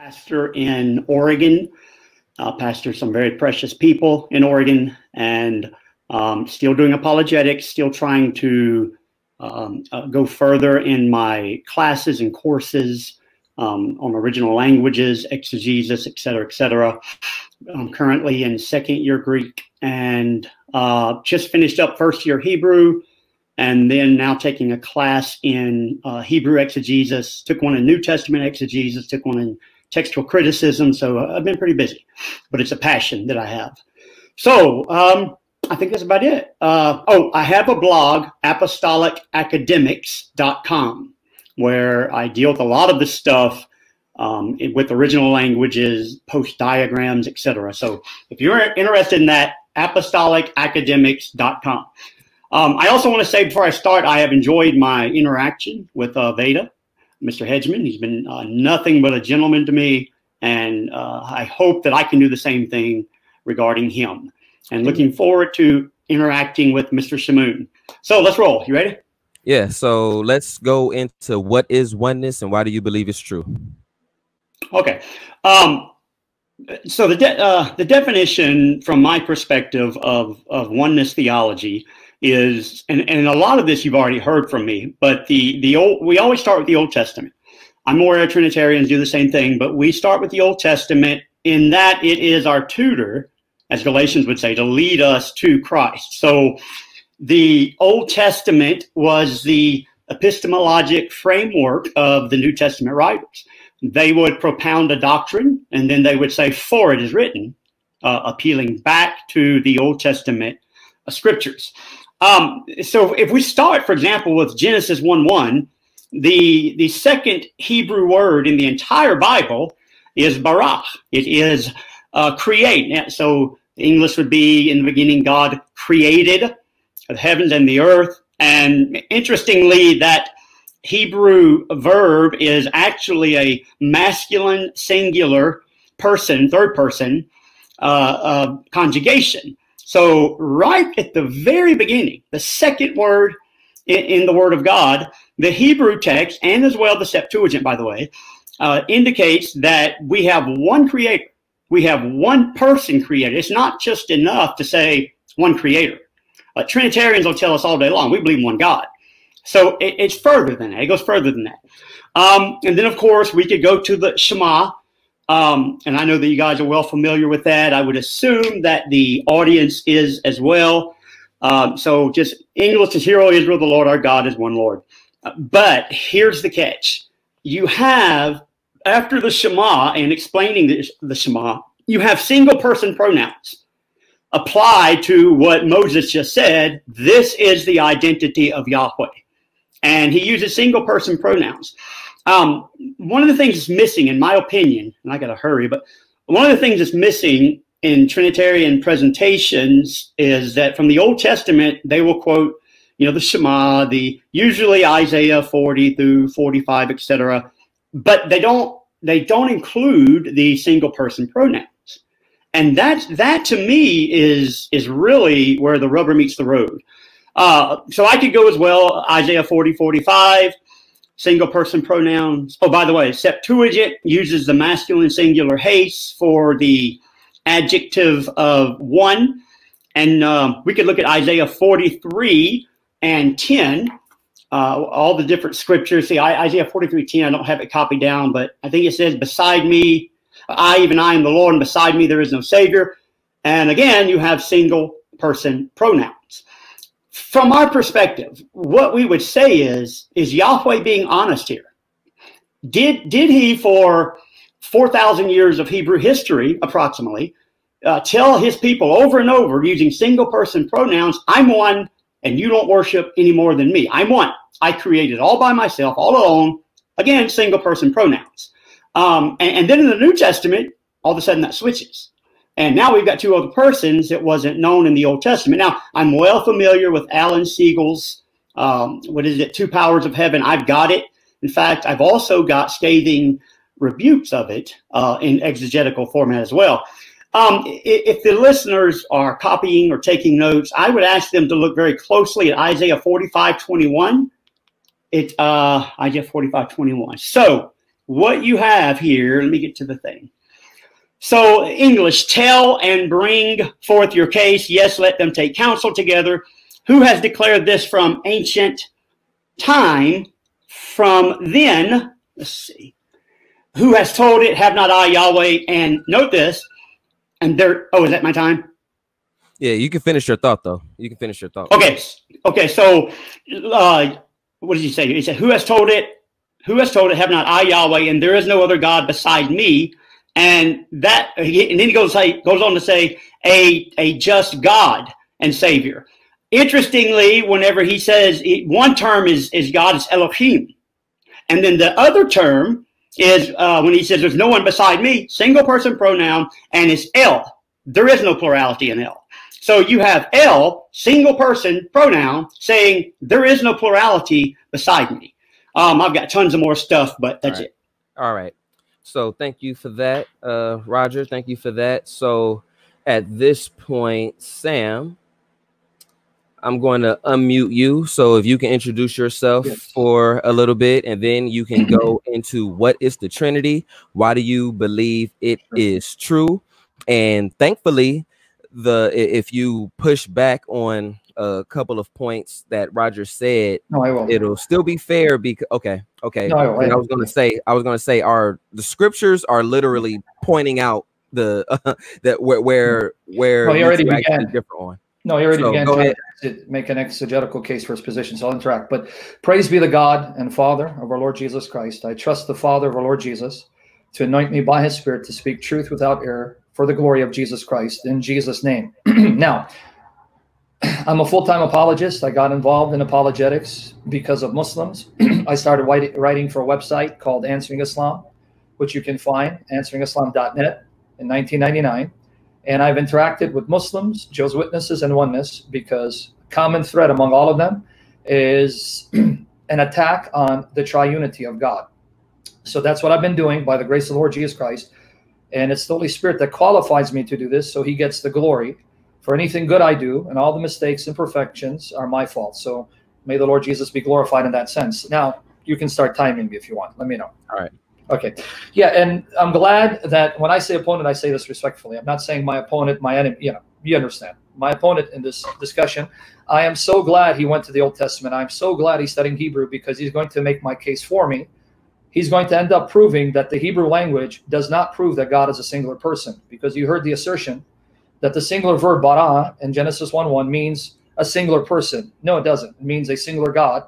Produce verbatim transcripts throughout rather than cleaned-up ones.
pastor in Oregon, uh, pastor some very precious people in Oregon, and um, still doing apologetics, still trying to um, uh, go further in my classes and courses um, on original languages, exegesis, et cetera, et cetera. I'm currently in second year Greek and uh, just finished up first year Hebrew, and then now taking a class in uh, Hebrew exegesis, took one in New Testament exegesis, took one in textual criticism. So I've been pretty busy, but it's a passion that I have. So um, I think that's about it. Uh, oh, I have a blog, apostolic academics dot com, where I deal with a lot of the stuff um, with original languages, post diagrams, et cetera. So if you're interested in that, apostolic academics dot com. Um, I also want to say before I start, I have enjoyed my interaction with uh, Veda, Mister Hedgeman. He's been uh, nothing but a gentleman to me, and uh, I hope that I can do the same thing regarding him. And looking forward to interacting with Mister Shamoun. So let's roll. You ready? Yeah. So let's go into what is oneness and why do you believe it's true? Okay. Um, so the de uh, the definition from my perspective of of oneness theology is, and, and a lot of this you've already heard from me, but the, the old, we always start with the Old Testament. I'm more Trinitarians do the same thing, but we start with the Old Testament in that it is our tutor, as Galatians would say, to lead us to Christ. So the Old Testament was the epistemologic framework of the New Testament writers. They would propound a doctrine, and then they would say, for it is written, uh, appealing back to the Old Testament uh, scriptures. Um, so if we start, for example, with Genesis one one, the, the second Hebrew word in the entire Bible is barach. It is uh, create. So English would be, in the beginning, God created the heavens and the earth. And interestingly, that Hebrew verb is actually a masculine singular person, third person, uh, uh, conjugation. So right at the very beginning, the second word in, in the Word of God, the Hebrew text, and as well the Septuagint, by the way, uh, indicates that we have one creator. We have one person created. It's not just enough to say one creator. Uh, Trinitarians will tell us all day long, we believe in one God. So it, it's further than that. It goes further than that. Um, and then, of course, we could go to the Shema. Um, and I know that you guys are well familiar with that. I would assume that the audience is as well. Um, so just English is Hear, O Israel, the Lord our God is one Lord. Uh, but here's the catch. You have, after the Shema and explaining the, the Shema, you have single person pronouns applied to what Moses just said. This is the identity of Yahweh. And he uses single person pronouns. Um, one of the things that's missing, in my opinion, and I got to hurry, but one of the things that's missing in Trinitarian presentations is that from the Old Testament, they will quote, you know, the Shema, the usually Isaiah forty through forty-five, et cetera, but they don't, they don't include the single person pronouns. And that, that to me is, is really where the rubber meets the road. Uh, so I could go as well, Isaiah forty, forty-five. Single person pronouns. Oh, by the way, Septuagint uses the masculine singular haste for the adjective of one. And um, we could look at Isaiah forty-three and ten, uh, all the different scriptures. See, I, Isaiah forty-three, ten, I don't have it copied down, but I think it says, beside me, I, even I am the Lord, and beside me there is no Savior. And again, you have single person pronouns. From our perspective, what we would say is, is Yahweh being honest here? Did, did he, for four thousand years of Hebrew history, approximately, uh, tell his people over and over using single-person pronouns, I'm one, and you don't worship any more than me. I'm one. I created all by myself, all alone. Again, single-person pronouns. Um, and, and then in the New Testament, all of a sudden that switches. And now we've got two other persons that wasn't known in the Old Testament. Now, I'm well familiar with Alan Siegel's, um, what is it, Two Powers of Heaven. I've got it. In fact, I've also got scathing rebukes of it uh, in exegetical format as well. Um, if the listeners are copying or taking notes, I would ask them to look very closely at Isaiah forty-five, twenty-one. It, uh, Isaiah forty-five, twenty-one. So what you have here, let me get to the thing. So English, tell and bring forth your case. Yes, let them take counsel together. Who has declared this from ancient time? From then, let's see. Who has told it? Have not I, Yahweh? And note this. And there, oh, is that my time? Yeah, you can finish your thought, though. You can finish your thought. Okay. Okay, so uh, what did he say? He said, who has told it? Who has told it? Have not I, Yahweh? And there is no other God beside me. And that, and then he goes, say, goes on to say, a, a just God and Savior. Interestingly, whenever he says it, one term is, is God, it's Elohim. And then the other term is uh, when he says there's no one beside me, single person pronoun, and it's El. There is no plurality in El. So you have El, single person pronoun, saying there is no plurality beside me. Um, I've got tons of more stuff, but that's it. All right. So thank you for that, uh, Roger. Thank you for that. So at this point, Sam, I'm going to unmute you. So if you can introduce yourself yes. for a little bit, and then you can go into what is the Trinity? Why do you believe it is true? And thankfully, the if you push back on a couple of points that Roger said, no, I won't. It'll still be fair. Because okay, okay. No, I, won't. I was going to say, I was going to say, our the scriptures are literally pointing out the uh, that where where where well, he already began. Different on. No, he already so, began to exit, make an exegetical case for his position, so I'll interact. But praise be the God and Father of our Lord Jesus Christ. I trust the Father of our Lord Jesus to anoint me by his Spirit to speak truth without error for the glory of Jesus Christ, in Jesus' name. Now, I'm a full-time apologist. I got involved in apologetics because of Muslims. I started writing for a website called Answering Islam, which you can find, answering islam dot net, in nineteen ninety-nine. And I've interacted with Muslims, Jehovah's Witnesses, and Oneness, because a common thread among all of them is an attack on the triunity of God. So that's what I've been doing by the grace of the Lord Jesus Christ. And it's the Holy Spirit that qualifies me to do this, so he gets the glory for anything good I do, and all the mistakes and imperfections are my fault. So may the Lord Jesus be glorified in that sense. Now, you can start timing me if you want. Let me know. All right. Okay. Yeah, and I'm glad that when I say opponent, I say this respectfully. I'm not saying my opponent, my enemy, you know, you understand. My opponent in this discussion, I am so glad he went to the Old Testament. I'm so glad he's studying Hebrew, because he's going to make my case for me. He's going to end up proving that the Hebrew language does not prove that God is a singular person, because you heard the assertion that the singular verb bara in Genesis one one means a singular person. No, it doesn't. It means a singular God.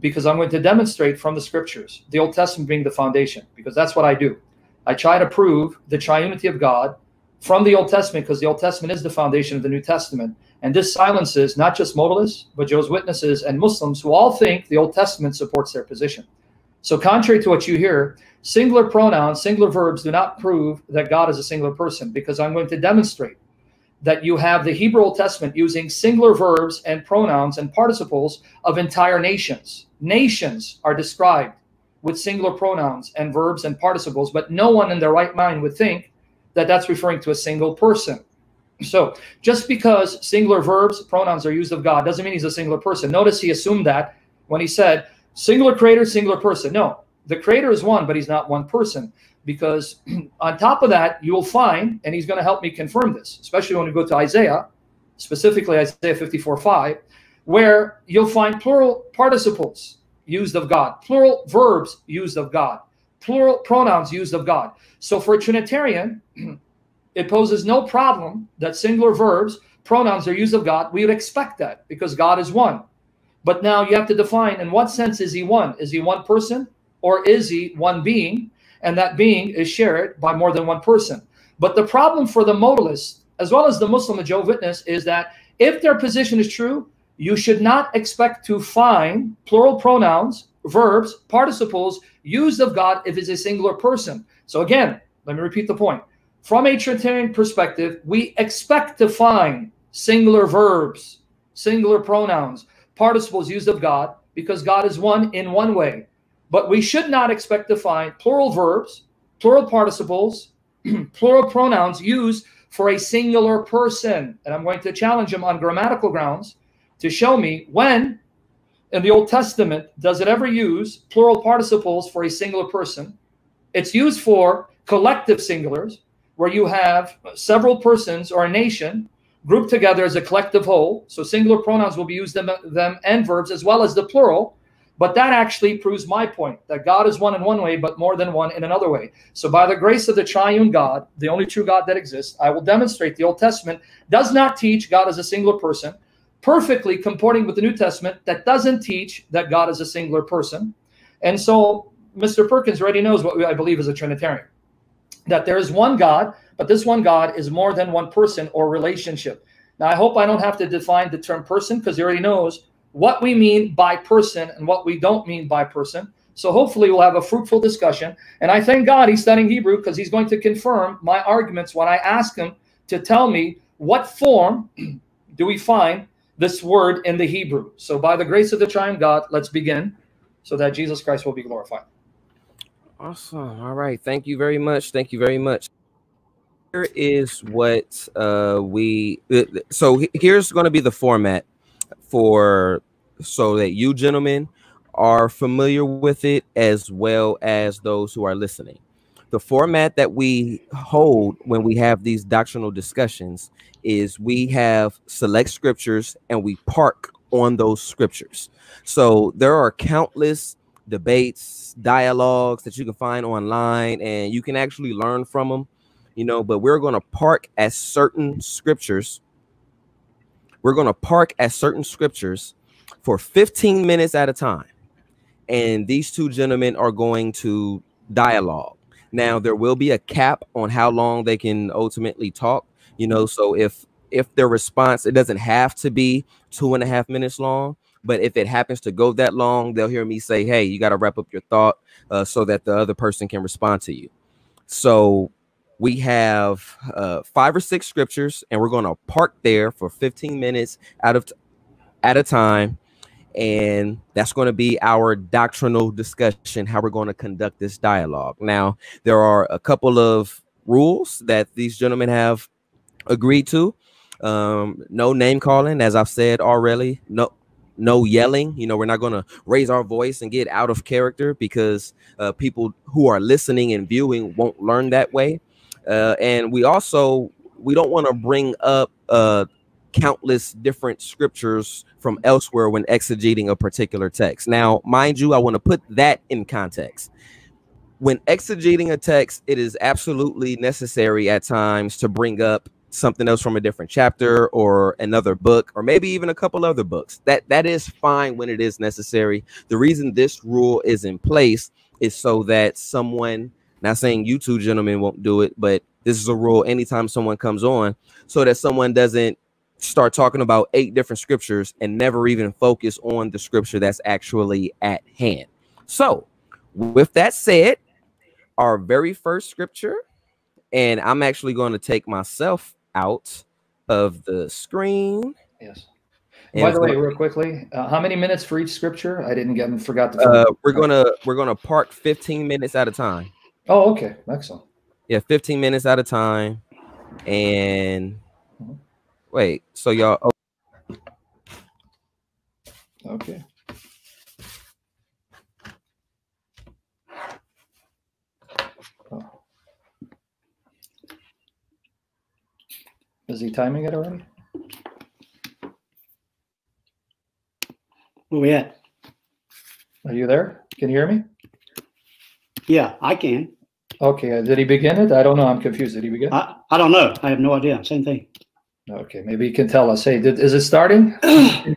Because I'm going to demonstrate from the scriptures, the Old Testament being the foundation, because that's what I do. I try to prove the triunity of God from the Old Testament, because the Old Testament is the foundation of the New Testament. And this silences not just modalists, but Jehovah's Witnesses and Muslims, who all think the Old Testament supports their position. So contrary to what you hear, singular pronouns, singular verbs do not prove that God is a singular person, because I'm going to demonstrate that you have the Hebrew Old Testament using singular verbs and pronouns and participles of entire nations. Nations are described with singular pronouns and verbs and participles, but no one in their right mind would think that that's referring to a single person. So just because singular verbs, pronouns are used of God doesn't mean he's a singular person. Notice he assumed that when he said singular creator, singular person. No, the creator is one, but he's not one person. Because on top of that, you will find, and he's going to help me confirm this, especially when we go to Isaiah, specifically Isaiah fifty-four five, where you'll find plural participles used of God, plural verbs used of God, plural pronouns used of God. So for a Trinitarian, it poses no problem that singular verbs, pronouns are used of God. We would expect that, because God is one. But now you have to define, in what sense is he one? Is he one person, or is he one being? And that being is shared by more than one person. But the problem for the modalist, as well as the Muslim and Jehovah's Witness, is that if their position is true, you should not expect to find plural pronouns, verbs, participles used of God if it's a singular person. So again, let me repeat the point. From a Trinitarian perspective, we expect to find singular verbs, singular pronouns, participles used of God, because God is one in one way. But we should not expect to find plural verbs, plural participles, plural pronouns used for a singular person. And I'm going to challenge him on grammatical grounds to show me when in the Old Testament does it ever use plural participles for a singular person, It's used for collective singulars, where you have several persons or a nation grouped together as a collective whole. So singular pronouns will be used them, them and verbs as well as the plural. But that actually proves my point, that God is one in one way, but more than one in another way. So by the grace of the triune God, the only true God that exists, I will demonstrate the Old Testament does not teach God as a singular person, perfectly comporting with the New Testament that doesn't teach that God is a singular person. And so Mister Perkins already knows what I believe is a Trinitarian, that there is one God, but this one God is more than one person or relationship. Now, I hope I don't have to define the term person, because he already knows what we mean by person and what we don't mean by person. So hopefully we'll have a fruitful discussion. And I thank God he's studying Hebrew, because he's going to confirm my arguments when I ask him to tell me what form do we find this word in the Hebrew. So by the grace of the triune God, let's begin, so that Jesus Christ will be glorified. Awesome. All right. Thank you very much. Thank you very much. Here is what uh, we... So here's going to be the format for... so that you gentlemen are familiar with it, as well as those who are listening. The format that we hold when we have these doctrinal discussions is we have select scriptures and we park on those scriptures. So there are countless debates, dialogues that you can find online, and you can actually learn from them, you know, but we're going to park at certain scriptures. We're going to park at certain scriptures for fifteen minutes at a time. And these two gentlemen are going to dialogue. Now, there will be a cap on how long they can ultimately talk, you know, so if if their response, it doesn't have to be two and a half minutes long. But if it happens to go that long, they'll hear me say, hey, you got to wrap up your thought uh, so that the other person can respond to you. So we have uh, five or six scriptures, and we're going to park there for fifteen minutes out of at a time. And that's going to be our doctrinal discussion, how we're going to conduct this dialogue. Now, there are a couple of rules that these gentlemen have agreed to. Um, no name calling, as I've said already. No, no yelling. You know, we're not going to raise our voice and get out of character, because uh, people who are listening and viewing won't learn that way. Uh, and we also we don't want to bring up uh, countless different scriptures from elsewhere when exegeting a particular text. Now, mind you, I want to put that in context. When exegeting a text, it is absolutely necessary at times to bring up something else from a different chapter or another book, or maybe even a couple other books. That that is fine when it is necessary. The reason this rule is in place is so that someone, not saying you two gentlemen won't do it, but this is a rule anytime someone comes on, so that someone doesn't start talking about eight different scriptures and never even focus on the scripture that's actually at hand. So with that said, our very first scripture, and I'm actually going to take myself out of the screen. Yes. And by the way, real quickly, uh, how many minutes for each scripture? I didn't get forgot to. Uh, we're gonna we're gonna park fifteen minutes at a time. Oh, okay, excellent. Yeah, fifteen minutes at a time. And wait, so y'all. Oh. Okay. Oh. Is he timing it already? Where we at? Are you there? Can you hear me? Yeah, I can. Okay. Did he begin it? I don't know. I'm confused. Did he begin? I, I don't know. I have no idea. Same thing. Okay. Maybe you can tell us. Hey, did, is it starting? I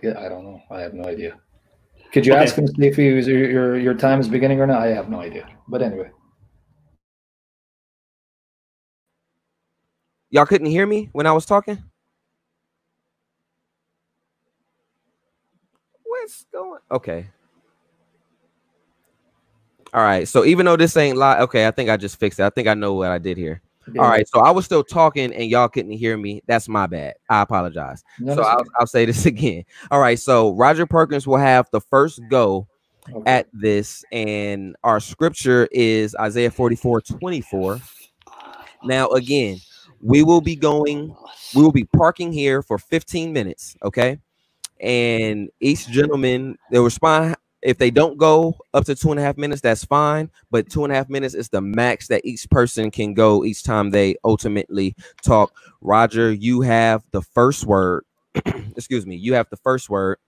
get. I don't know. I have no idea. Could you okay. ask him to see if he was, your your time is beginning or not? I have no idea. But anyway, y'all couldn't hear me when I was talking. What's going? Okay. All right, so even though this ain't live, okay, I think I just fixed it. I think I know what I did here. Yeah. All right, so I was still talking and y'all couldn't hear me. That's my bad. I apologize. No, so I'll, I'll say this again. All right, so Roger Perkins will have the first go okay. at this, and our scripture is Isaiah forty-four twenty-four. Now, again, we will be going, we will be parking here for fifteen minutes, okay? And each gentleman, they'll respond If they don't go up to two and a half minutes, that's fine. But two and a half minutes is the max that each person can go each time they ultimately talk. Roger, you have the first word. Excuse me. You have the first word.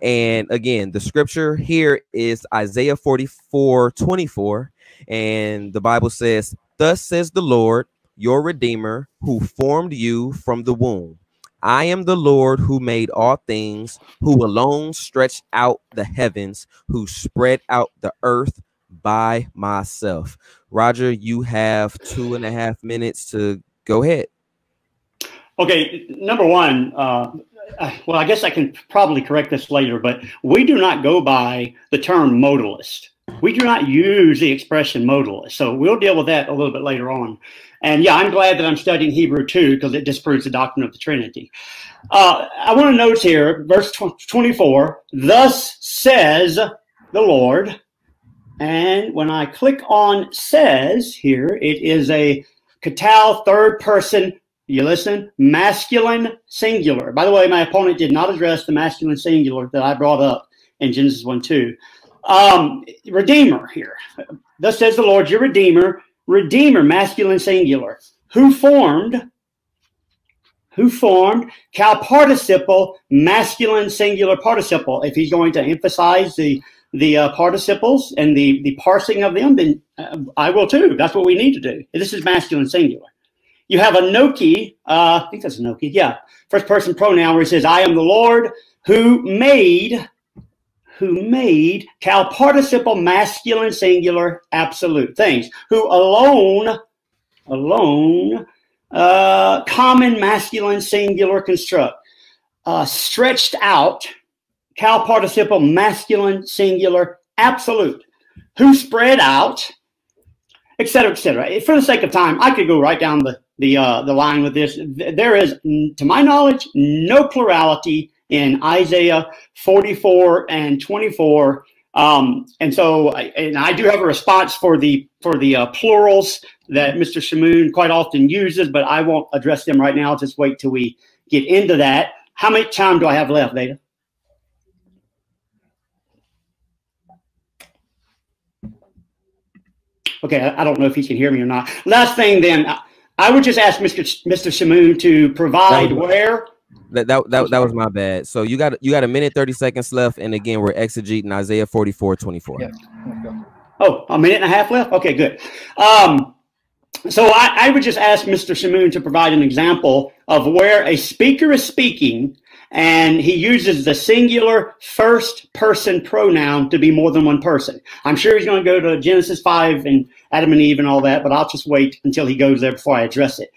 And again, the scripture here is Isaiah forty-four twenty-four. And the Bible says, "Thus says the Lord, your Redeemer, who formed you from the womb. I am the Lord who made all things, who alone stretched out the heavens, who spread out the earth by myself." Roger, you have two and a half minutes to go ahead. Okay, number one, uh, I, well, I guess I can probably correct this later, but we do not go by the term modalist. We do not use the expression modalist. So we'll deal with that a little bit later on. And yeah, I'm glad that I'm studying Hebrew too, because it disproves the doctrine of the Trinity. Uh, I want to note here, verse twenty-four, "Thus says the Lord." And when I click on "says" here, it is a katal third person, you listen, masculine singular. By the way, my opponent did not address the masculine singular that I brought up in Genesis one two. Um, Redeemer here. "Thus says the Lord, your Redeemer." Redeemer, masculine singular. Who formed? Who formed? Cal participle, masculine singular participle. If he's going to emphasize the the uh, participles and the the parsing of them, then uh, I will too. That's what we need to do. This is masculine singular. You have anoki. Uh, I think that's anoki. Yeah, first person pronoun where it says, "I am the Lord who made." Who made, cal participle, masculine, singular, absolute things. Who alone, alone, uh, common, masculine, singular construct. Uh, stretched out, cal participle, masculine, singular, absolute. Who spread out, et cetera, et cetera. For the sake of time, I could go right down the, the, uh, the line with this. There is, to my knowledge, no plurality in Isaiah forty-four and twenty-four, um, and so I, and I do have a response for the for the uh, plurals that Mister Shamoun quite often uses, but I won't address them right now. I'll just wait till we get into that. How much time do I have left, Data? Okay, I, I don't know if he can hear me or not. Last thing, then, I, I would just ask Mister Sh Mister Shamoun to provide where. That, that that that was my bad. So you got you got a minute thirty seconds left, and again we're exegeting Isaiah forty-four twenty-four. Yeah. Oh, a minute and a half left. Okay, good. Um, so I, I would just ask Mister Shamoun to provide an example of where a speaker is speaking, and he uses the singular first person pronoun to be more than one person. I'm sure he's going to go to Genesis five and Adam and Eve and all that, but I'll just wait until he goes there before I address it.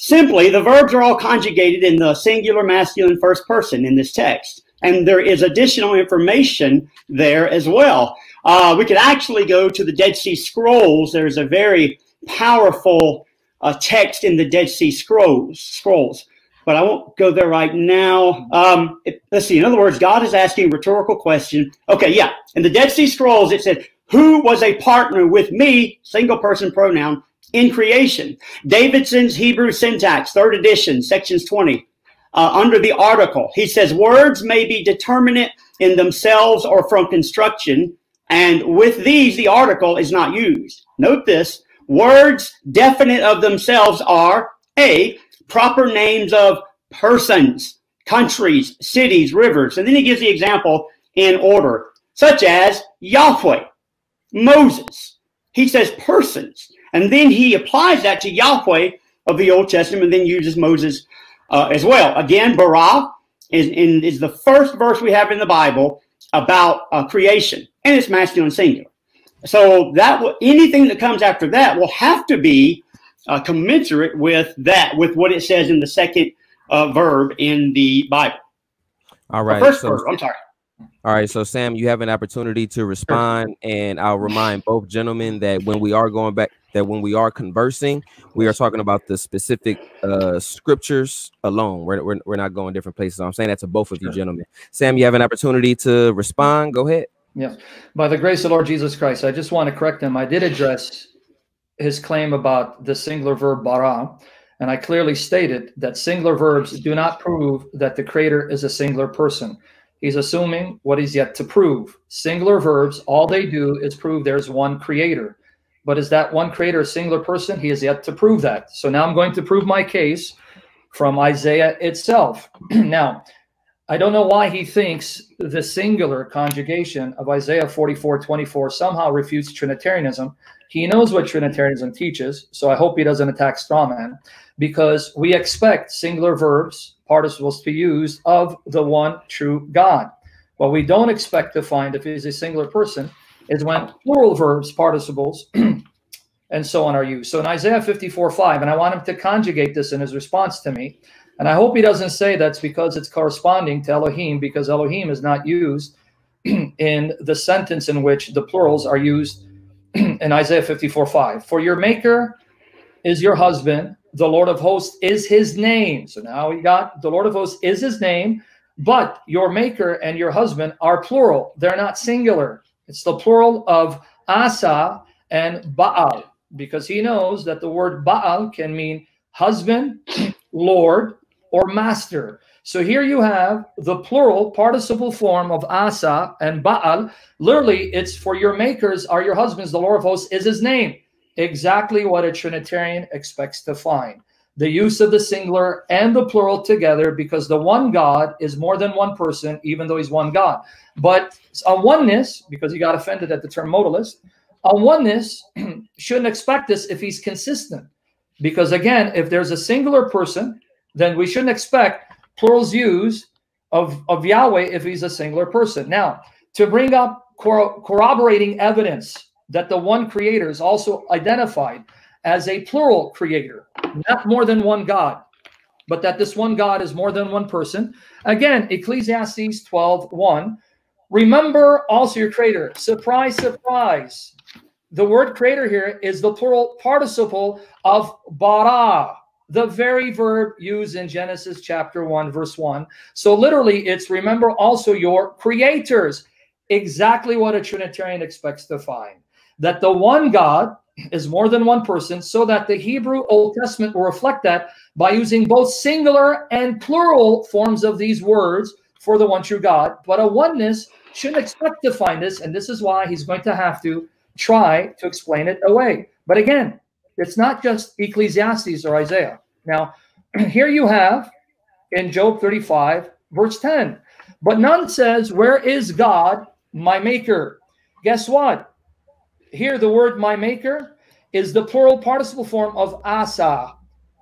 Simply, the verbs are all conjugated in the singular masculine first person in this text. And there is additional information there as well. Uh, we could actually go to the Dead Sea Scrolls. There's a very powerful uh, text in the Dead Sea Scrolls, Scrolls. But I won't go there right now. Um, it, let's see. In other words, God is asking a rhetorical question. Okay, yeah. In the Dead Sea Scrolls, it said, "Who was a partner with me," single person pronoun, "in creation?" Davidson's Hebrew Syntax, third edition, sections twenty, uh, under the article. He says, "Words may be determinate in themselves or from construction, and with these the article is not used." Note this, words definite of themselves are, A, proper names of persons, countries, cities, rivers. And then he gives the example in order, such as Yahweh, Moses. He says persons. And then he applies that to Yahweh of the Old Testament and then uses Moses uh, as well. Again, bara is, in, is the first verse we have in the Bible about uh, creation, and it's masculine singular. So that will, anything that comes after that will have to be uh, commensurate with that, with what it says in the second uh, verb in the Bible. All right. The first so verb, I'm sorry. All right, so Sam, you have an opportunity to respond, and I'll remind both gentlemen that when we are going back, that when we are conversing, we are talking about the specific uh, scriptures alone. We're, we're, we're not going different places. I'm saying that to both of you gentlemen. Sam, you have an opportunity to respond. Go ahead. Yes. By the grace of Lord Jesus Christ, I just want to correct him. I did address his claim about the singular verb bara, and I clearly stated that singular verbs do not prove that the creator is a singular person. He's assuming what is yet to prove. Singular verbs, all they do is prove there's one creator. But is that one creator a singular person? He is yet to prove that. So now I'm going to prove my case from Isaiah itself. Now, I don't know why he thinks the singular conjugation of Isaiah forty-four twenty-four somehow refutes Trinitarianism. He knows what Trinitarianism teaches, so I hope he doesn't attack strawman, because we expect singular verbs, participles, to be used of the one true God. What we don't expect to find if he's a singular person is when plural verbs, participles, and so on are used. So in Isaiah fifty-four five, and I want him to conjugate this in his response to me, and I hope he doesn't say that's because it's corresponding to Elohim, because Elohim is not used in the sentence in which the plurals are used in Isaiah fifty-four five. For your maker is your husband, the Lord of hosts is his name. So now we got the Lord of hosts is his name, but your maker and your husband are plural. They're not singular. It's the plural of Asa and Baal, because he knows that the word Baal can mean husband, Lord, or master. So here you have the plural participle form of Asa and Baal. Literally, it's for your makers are your husbands, the Lord of hosts is his name. Exactly what a Trinitarian expects to find. The use of the singular and the plural together, because the one God is more than one person, even though he's one God. But on oneness, because he got offended at the term modalist, on oneness shouldn't expect this if he's consistent. Because again, if there's a singular person, then we shouldn't expect plurals used of, of Yahweh if he's a singular person. Now, to bring up cor corroborating evidence that the one creator is also identified as a plural creator, not more than one God, but that this one God is more than one person. Again, Ecclesiastes twelve one, remember also your creator. Surprise, surprise. The word creator here is the plural participle of bara, the very verb used in Genesis chapter one, verse one. So literally, it's remember also your creators. Exactly what a Trinitarian expects to find. That the one God is more than one person, so that the Hebrew Old Testament will reflect that by using both singular and plural forms of these words for the one true God. But a oneness shouldn't expect to find this, and this is why he's going to have to try to explain it away. But again, it's not just Ecclesiastes or Isaiah. Now, here you have in Job thirty-five, verse ten, but none says, where is God, my maker? Guess what? Here the word my maker is the plural participle form of Asa,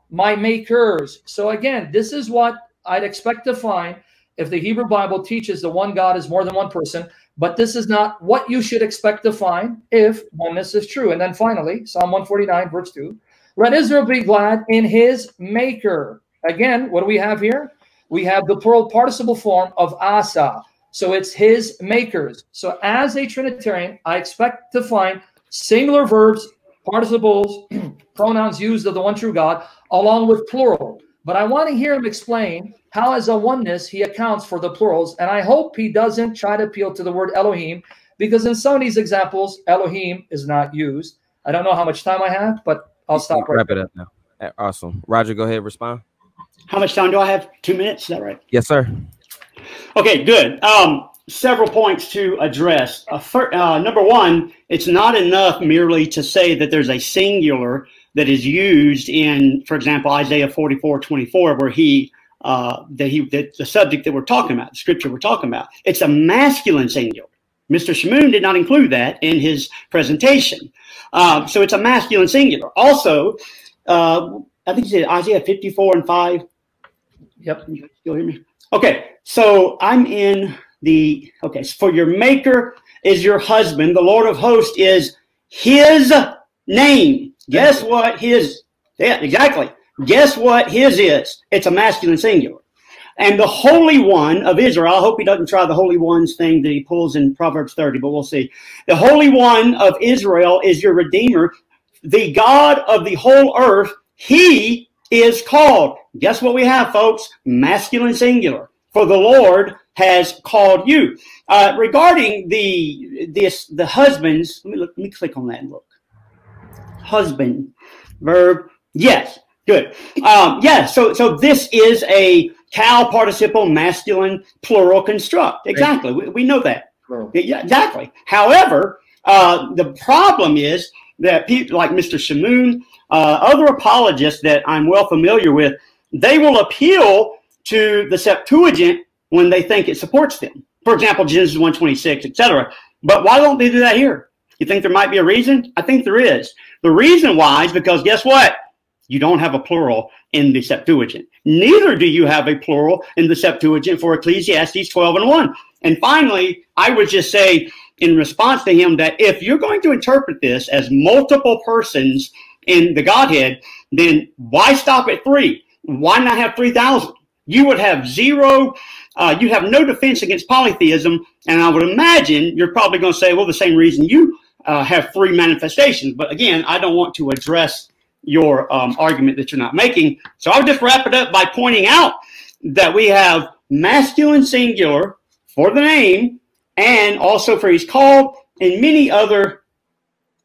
my makers. So again, this is what I'd expect to find if the Hebrew Bible teaches the one God is more than one person. But this is not what you should expect to find if oneness is true. And then finally, Psalm one forty-nine, verse two, let Israel be glad in his maker. Again, what do we have here? We have the plural participle form of Asa. So it's his makers. So as a Trinitarian, I expect to find singular verbs, participles, pronouns used of the one true God, along with plural. But I want to hear him explain how as a oneness he accounts for the plurals, and I hope he doesn't try to appeal to the word Elohim, because in some of these examples, Elohim is not used. I don't know how much time I have, but I'll stop right there. Wrap it up now. Awesome. Roger, go ahead, respond. How much time do I have? Two minutes, is that right? Yes, sir. Okay, good. Um, several points to address. Uh, for, uh, number one, it's not enough merely to say that there's a singular that is used in, for example, Isaiah forty-four twenty-four, where he uh, that he that the subject that we're talking about, the scripture we're talking about, it's a masculine singular. Mister Shamoun did not include that in his presentation, uh, so it's a masculine singular. Also, uh, I think he said Isaiah fifty-four and five. Yep, you still hear me? Okay, so I'm in the, okay, so for your maker is your husband, the Lord of hosts is his name. Guess what his, yeah, exactly. Guess what his is? It's a masculine singular. And the Holy One of Israel, I hope he doesn't try the Holy Ones thing that he pulls in Proverbs thirty, but we'll see. The Holy One of Israel is your Redeemer, the God of the whole earth. He is called. Guess what we have, folks? Masculine singular. For the Lord has called you. Uh, regarding the this the husbands, let me, look, let me click on that and look. Husband, verb, yes. Good. Um, yeah, so so this is a cal participle masculine plural construct. Exactly. We, we know that. Plural. Yeah, exactly. However, uh, the problem is that people like Mister Shamoun, uh, other apologists that I'm well familiar with, they will appeal to the Septuagint when they think it supports them. For example, Genesis one twenty-six, et cetera. But why don't they do that here? You think there might be a reason? I think there is. The reason why is because guess what? You don't have a plural in the Septuagint. Neither do you have a plural in the Septuagint for Ecclesiastes twelve and one. And finally, I would just say in response to him that if you're going to interpret this as multiple persons in the Godhead, then why stop at three? Why not have three thousand? You would have zero, uh, you have no defense against polytheism. And I would imagine you're probably going to say, well, the same reason you uh, have three manifestations. But again, I don't want to address your um, argument that you're not making. So I'll just wrap it up by pointing out that we have masculine singular for the name and also for he's called and many other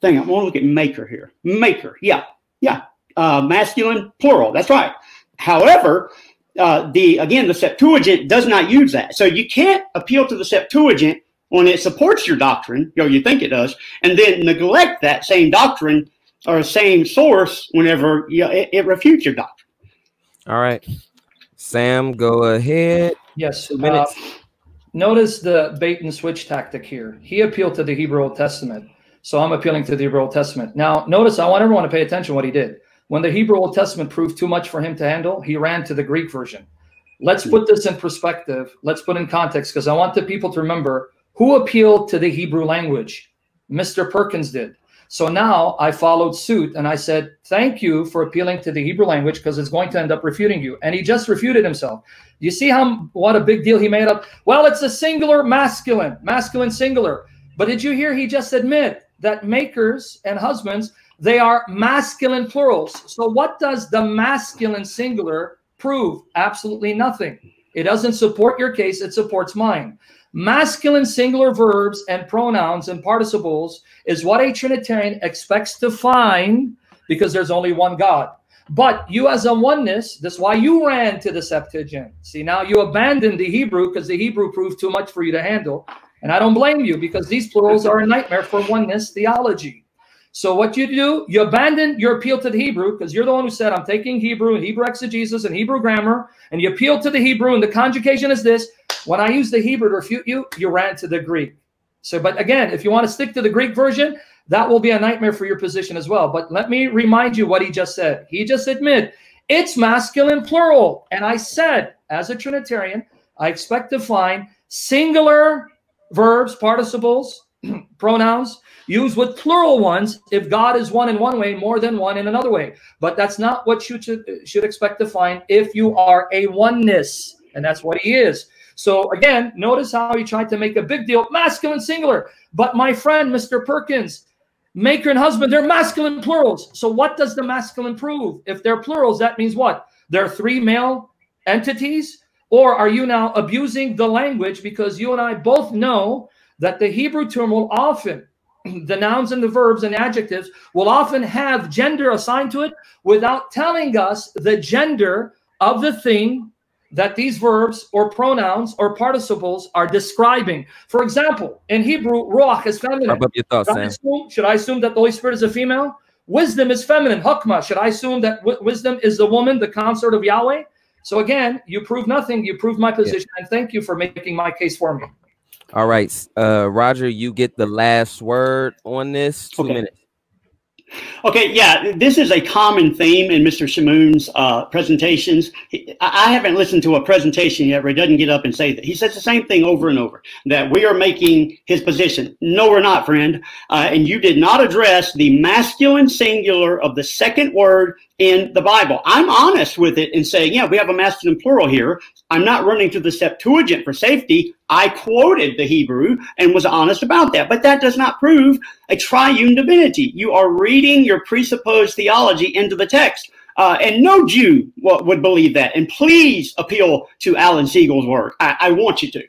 things. I want to look at maker here. Maker, yeah, yeah, uh, masculine plural, that's right. However, uh, the again, the Septuagint does not use that. So you can't appeal to the Septuagint when it supports your doctrine, or you think it does, and then neglect that same doctrine or same source whenever you know, it, it refutes your doctrine. All right, Sam, go ahead. Yes. Two minutes. Uh, notice the bait and switch tactic here. He appealed to the Hebrew Old Testament, so I'm appealing to the Hebrew Old Testament. Now, notice I want everyone to pay attention to what he did. When the Hebrew Old Testament proved too much for him to handle, he ran to the Greek version. Let's put this in perspective. Let's put in context, because I want the people to remember who appealed to the Hebrew language. Mister Perkins did. So now I followed suit and I said, thank you for appealing to the Hebrew language because it's going to end up refuting you. And he just refuted himself. You see how what a big deal he made up? Well, it's a singular masculine, masculine singular. But did you hear he just admit that makers and husbands, they are masculine plurals. So what does the masculine singular prove? Absolutely nothing. It doesn't support your case. It supports mine. Masculine singular verbs and pronouns and participles is what a Trinitarian expects to find because there's only one God. But you as a oneness, that's why you ran to the Septuagint. See, now you abandoned the Hebrew because the Hebrew proved too much for you to handle. And I don't blame you because these plurals are a nightmare for oneness theology. So what you do, you abandon your appeal to the Hebrew because you're the one who said, I'm taking Hebrew and Hebrew exegesis and Hebrew grammar, and you appeal to the Hebrew and the conjugation is this. When I use the Hebrew to refute you, you ran to the Greek. So, but again, if you want to stick to the Greek version, that will be a nightmare for your position as well. But let me remind you what he just said. He just admitted it's masculine plural. And I said, as a Trinitarian, I expect to find singular verbs, participles, pronouns used with plural ones if God is one in one way, more than one in another way. But that's not what you should, should expect to find if you are a oneness. And that's what he is. So again, notice how he tried to make a big deal, masculine singular. But my friend, Mister Perkins, maker and husband, they're masculine plurals. So what does the masculine prove? If they're plurals, that means what? They're three male entities? Or are you now abusing the language? Because you and I both know that the Hebrew term will often, the nouns and the verbs and adjectives, will often have gender assigned to it without telling us the gender of the thing that these verbs or pronouns or participles are describing. For example, in Hebrew, ruach is feminine. Thoughts, should, I assume, should I assume that the Holy Spirit is a female? Wisdom is feminine. Hokmah. Should I assume that wisdom is the woman, the consort of Yahweh? So again, you prove nothing. You prove my position. Yeah. And thank you for making my case for me. All right, uh, Roger, you get the last word on this. Two okay. minutes. Okay, yeah, this is a common theme in Mister Shamoun's uh, presentations. He, I haven't listened to a presentation yet where he doesn't get up and say that. He says the same thing over and over, that we are making his position. No, we're not, friend. Uh, and you did not address the masculine singular of the second word in the Bible. I'm honest with it and saying, yeah, we have a masculine plural here. I'm not running to the Septuagint for safety. I quoted the Hebrew and was honest about that. But that does not prove a triune divinity. You are reading your presupposed theology into the text. Uh, and no Jew would believe that. And please appeal to Alan Siegel's work. I, I want you to.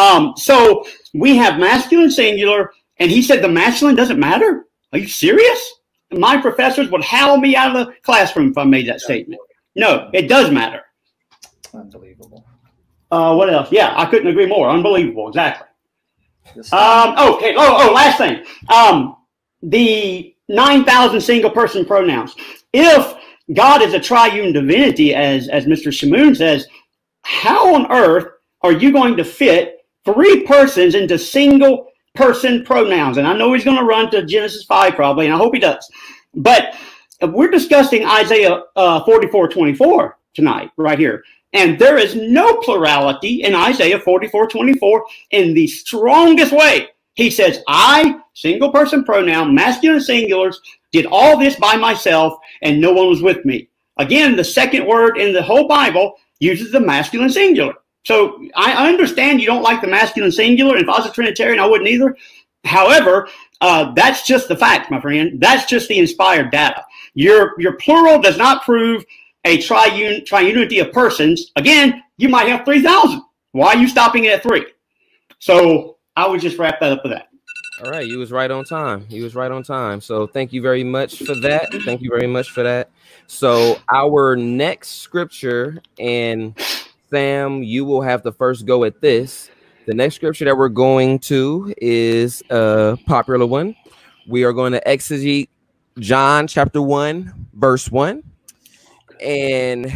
Um, so we have masculine singular. And he said the masculine doesn't matter. Are you serious? my professors would howl me out of the classroom if I made that statement. No, it does matter. Unbelievable. Uh, what else? Yeah, I couldn't agree more. Unbelievable, exactly. Um, okay. Oh, oh, last thing. Um, the nine thousand single-person pronouns. If God is a triune divinity, as as Mister Shamoun says, how on earth are you going to fit three persons into single-person pronouns? And I know he's going to run to Genesis five probably, and I hope he does. But we're discussing Isaiah uh, forty-four twenty-four tonight, right here. And there is no plurality in Isaiah forty-four twenty-four in the strongest way. He says, I, single person pronoun, masculine singulars, did all this by myself and no one was with me. Again, the second word in the whole Bible uses the masculine singular. So I understand you don't like the masculine singular. If I was a Trinitarian, I wouldn't either. However, uh, that's just the fact, my friend. That's just the inspired data. Your, your plural does not prove a triune, triunity of persons. Again, you might have three thousand. Why are you stopping it at three? So I would just wrap that up with that. All right. You was right on time. You was right on time. So thank you very much for that. Thank you very much for that. So our next scripture, and Sam, you will have the first go at this. The next scripture that we're going to is a popular one. We are going to exegete John chapter one, verse one. And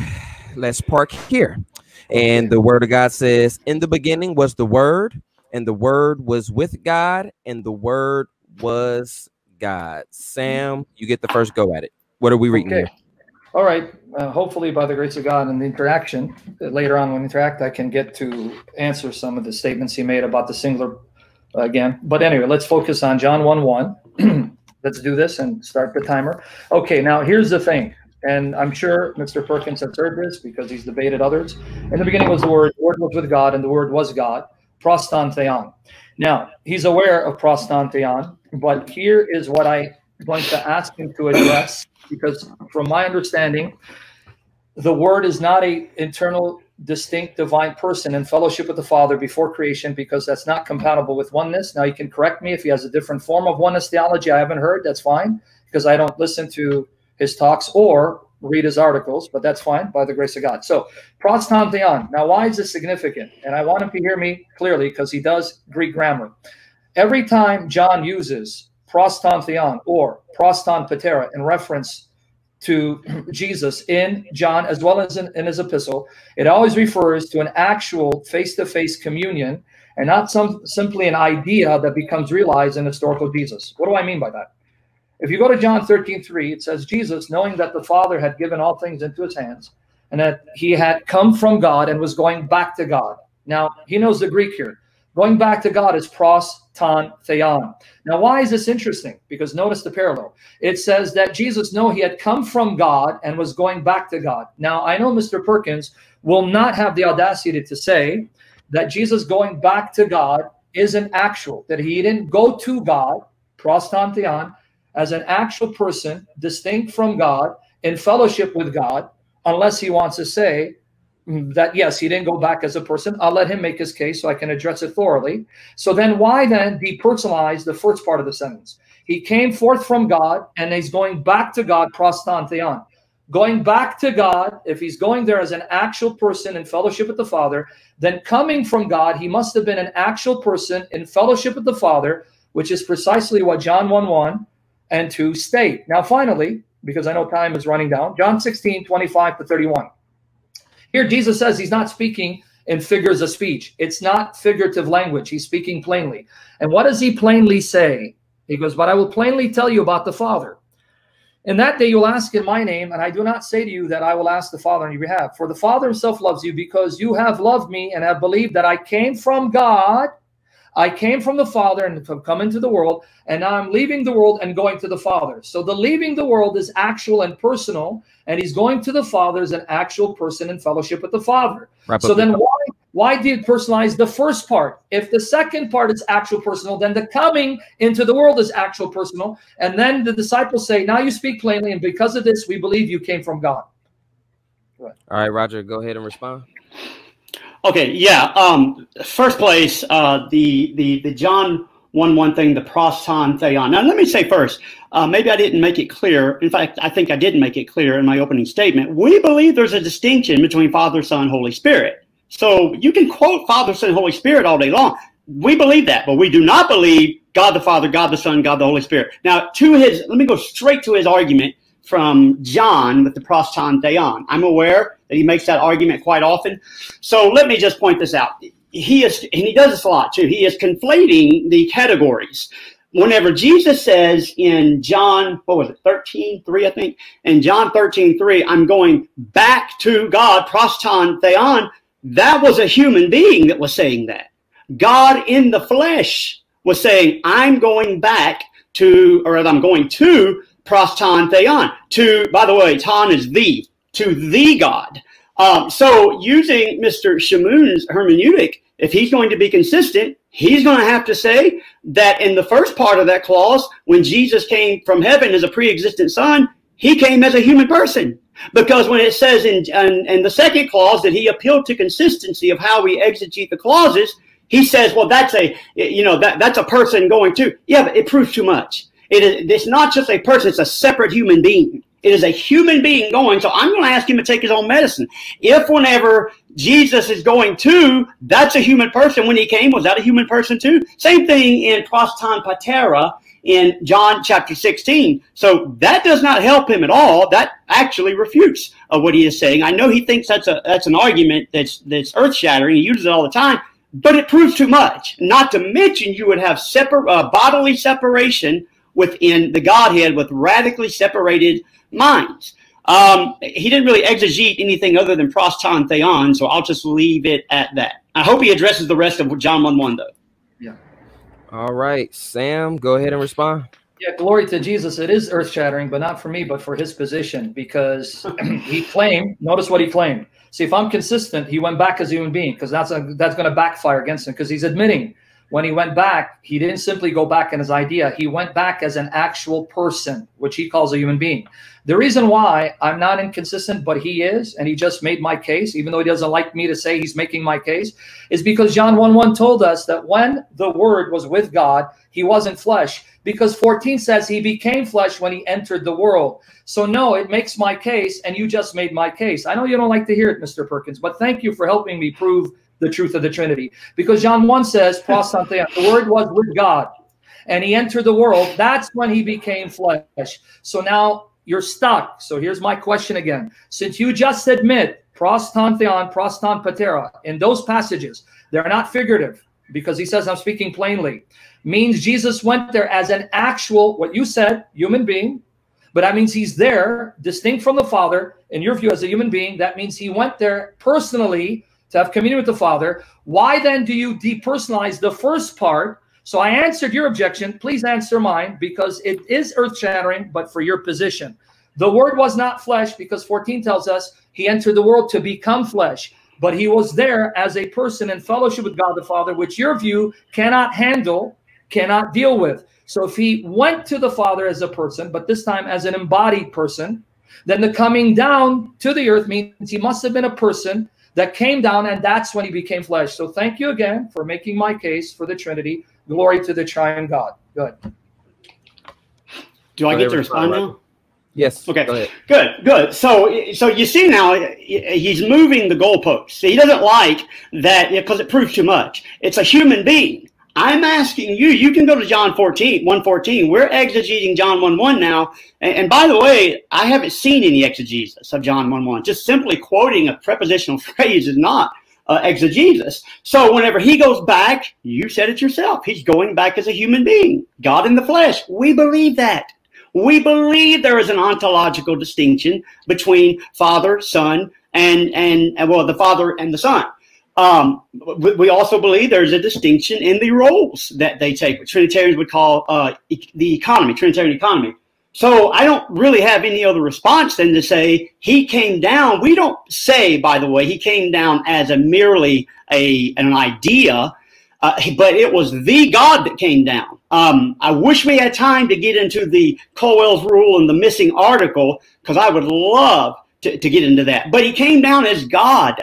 let's park here. And the word of God says, in the beginning was the word, and the word was with God, and the word was God. Sam, you get the first go at it. What are we reading okay. here? All right. Uh, hopefully, by the grace of God and the interaction, later on when we interact, I can get to answer some of the statements he made about the singular uh, again. But anyway, let's focus on John one one. Let's do this and start the timer. Okay, now here's the thing. And I'm sure Mister Perkins has heard this because he's debated others. In the beginning was the Word, the Word was with God, and the Word was God, proston theon. Now, he's aware of proston theon, but here is what I'm going to ask him to address, because from my understanding, the Word is not an internal, distinct divine person in fellowship with the Father before creation, because that's not compatible with oneness. Now, you can correct me if he has a different form of oneness theology I haven't heard. That's fine, because I don't listen to his talks or read his articles, but that's fine by the grace of God. So proston theon. Now, why is this significant? And I want him to hear me clearly because he does Greek grammar. Every time John uses proston theon or proston patera in reference to Jesus in John, as well as in, in his epistle, it always refers to an actual face-to-face communion and not some simply an idea that becomes realized in historical Jesus. What do I mean by that? If you go to John thirteen three, it says, Jesus, knowing that the Father had given all things into his hands and that he had come from God and was going back to God. Now, he knows the Greek here. Going back to God is proston theon. Now, why is this interesting? Because notice the parallel. It says that Jesus, knowing he had come from God and was going back to God. Now, I know Mister Perkins will not have the audacity to say that Jesus going back to God isn't actual, that he didn't go to God, proston theon, as an actual person distinct from God in fellowship with God, unless he wants to say that, yes, he didn't go back as a person. I'll let him make his case so I can address it thoroughly. So then why then depersonalize the first part of the sentence? He came forth from God and he's going back to God, proston theon. Going back to God, if he's going there as an actual person in fellowship with the Father, then coming from God, he must have been an actual person in fellowship with the Father, which is precisely what John one one and to state. Now, finally, because I know time is running down, John sixteen twenty-five to thirty-one. Here, Jesus says he's not speaking in figures of speech. It's not figurative language. He's speaking plainly. And what does he plainly say? He goes, but I will plainly tell you about the Father. And that day you will ask in my name, and I do not say to you that I will ask the Father on your behalf. For the Father himself loves you, because you have loved me and have believed that I came from God. I came from the Father and have come into the world, and now I'm leaving the world and going to the Father. So the leaving the world is actual and personal, and he's going to the Father as an actual person in fellowship with the Father. Wrap so then why, why depersonalize the first part? If the second part is actual personal, then the coming into the world is actual personal. And then the disciples say, now you speak plainly, and because of this, we believe you came from God. Right. All right, Roger, go ahead and respond. Okay, yeah. Um, first place, uh, the the the John one one thing, the proson theon. Now, let me say first, uh, maybe I didn't make it clear. In fact, I think I didn't make it clear in my opening statement. We believe there's a distinction between Father, Son, Holy Spirit. So you can quote Father, Son, Holy Spirit all day long. We believe that, but we do not believe God the Father, God the Son, God the Holy Spirit. Now, to his, let me go straight to his argument from John with the proson theon. I'm aware that he makes that argument quite often. So let me just point this out. He is, and he does this a lot too, he is conflating the categories. Whenever Jesus says in John, what was it, thirteen three, I think, in John thirteen three, I'm going back to God, proson theon, that was a human being that was saying that. God in the flesh was saying, I'm going back to, or I'm going to proson theon, to, by the way, ton is the, to the God. Um, so using Mister Shamoun's hermeneutic, if he's going to be consistent, he's going to have to say that in the first part of that clause, when Jesus came from heaven as a pre-existent son, he came as a human person. Because when it says in, in, in the second clause that he appealed to consistency of how we exegete the clauses, he says, well, that's a, you know, that, that's a person going to. Yeah, but it proves too much. It is, it's not just a person, it's a separate human being. It is a human being going, so I'm going to ask him to take his own medicine. If whenever Jesus is going to, that's a human person. When he came, was that a human person too? Same thing in proson patera in John chapter sixteen. So that does not help him at all. That actually refutes uh, what he is saying. I know he thinks that's a that's an argument that's, that's earth-shattering. He uses it all the time, but it proves too much. Not to mention you would have separ uh, bodily separation within the Godhead with radically separated minds. Um, he didn't really exegete anything other than proson theon, so I'll just leave it at that. I hope he addresses the rest of John one one, though. Yeah. All right, Sam, go ahead and respond. Yeah, glory to Jesus. It is earth-shattering, but not for me, but for his position, because he claimed, notice what he claimed. See, if I'm consistent, he went back as a human being, because that's, that's going to backfire against him, because he's admitting when he went back, he didn't simply go back in his idea. He went back as an actual person, which he calls a human being. The reason why I'm not inconsistent, but he is, and he just made my case, even though he doesn't like me to say he's making my case, is because John one one told us that when the Word was with God, he wasn't flesh, because fourteen says he became flesh when he entered the world. So no, it makes my case, and you just made my case. I know you don't like to hear it, Mister Perkins, but thank you for helping me prove the truth of the Trinity, because John one says, proson theon, the Word was with God, and he entered the world. That's when he became flesh. So now you're stuck. So here's my question again. Since you just admit proson theon, proson patera, in those passages, they're not figurative, because he says I'm speaking plainly, means Jesus went there as an actual, what you said, human being, but that means he's there, distinct from the Father, in your view, as a human being. That means he went there personally to have communion with the Father. Why then do you depersonalize the first part? So I answered your objection. Please answer mine, because it is earth-shattering, but for your position. The Word was not flesh, because fourteen tells us he entered the world to become flesh, but he was there as a person in fellowship with God the Father, which your view cannot handle, cannot deal with. So if he went to the Father as a person, but this time as an embodied person, then the coming down to the earth means he must have been a person that came down, and that's when he became flesh. So thank you again for making my case for the Trinity. Glory to the Triune God. Good. Do I get to respond now? Yes. Okay. Good. Good. So, so you see now he's moving the goalposts. He doesn't like that because it proves too much. It's a human being. I'm asking you. You can go to John fourteen, one fourteen. We're exegeting John one one now. And, and by the way, I haven't seen any exegesis of John one one. Just simply quoting a prepositional phrase is not uh, exegesis. So whenever he goes back, you said it yourself. He's going back as a human being, God in the flesh. We believe that. We believe there is an ontological distinction between Father, Son, and and, and well, the Father and the Son. Um, we also believe there's a distinction in the roles that they take, what Trinitarians would call uh, e the economy, Trinitarian economy. So I don't really have any other response than to say he came down. We don't say, by the way, he came down as a merely a, an idea, uh, but it was the God that came down. Um, I wish we had time to get into the Colwell's rule and the missing article, because I would love to, to get into that. But he came down as God.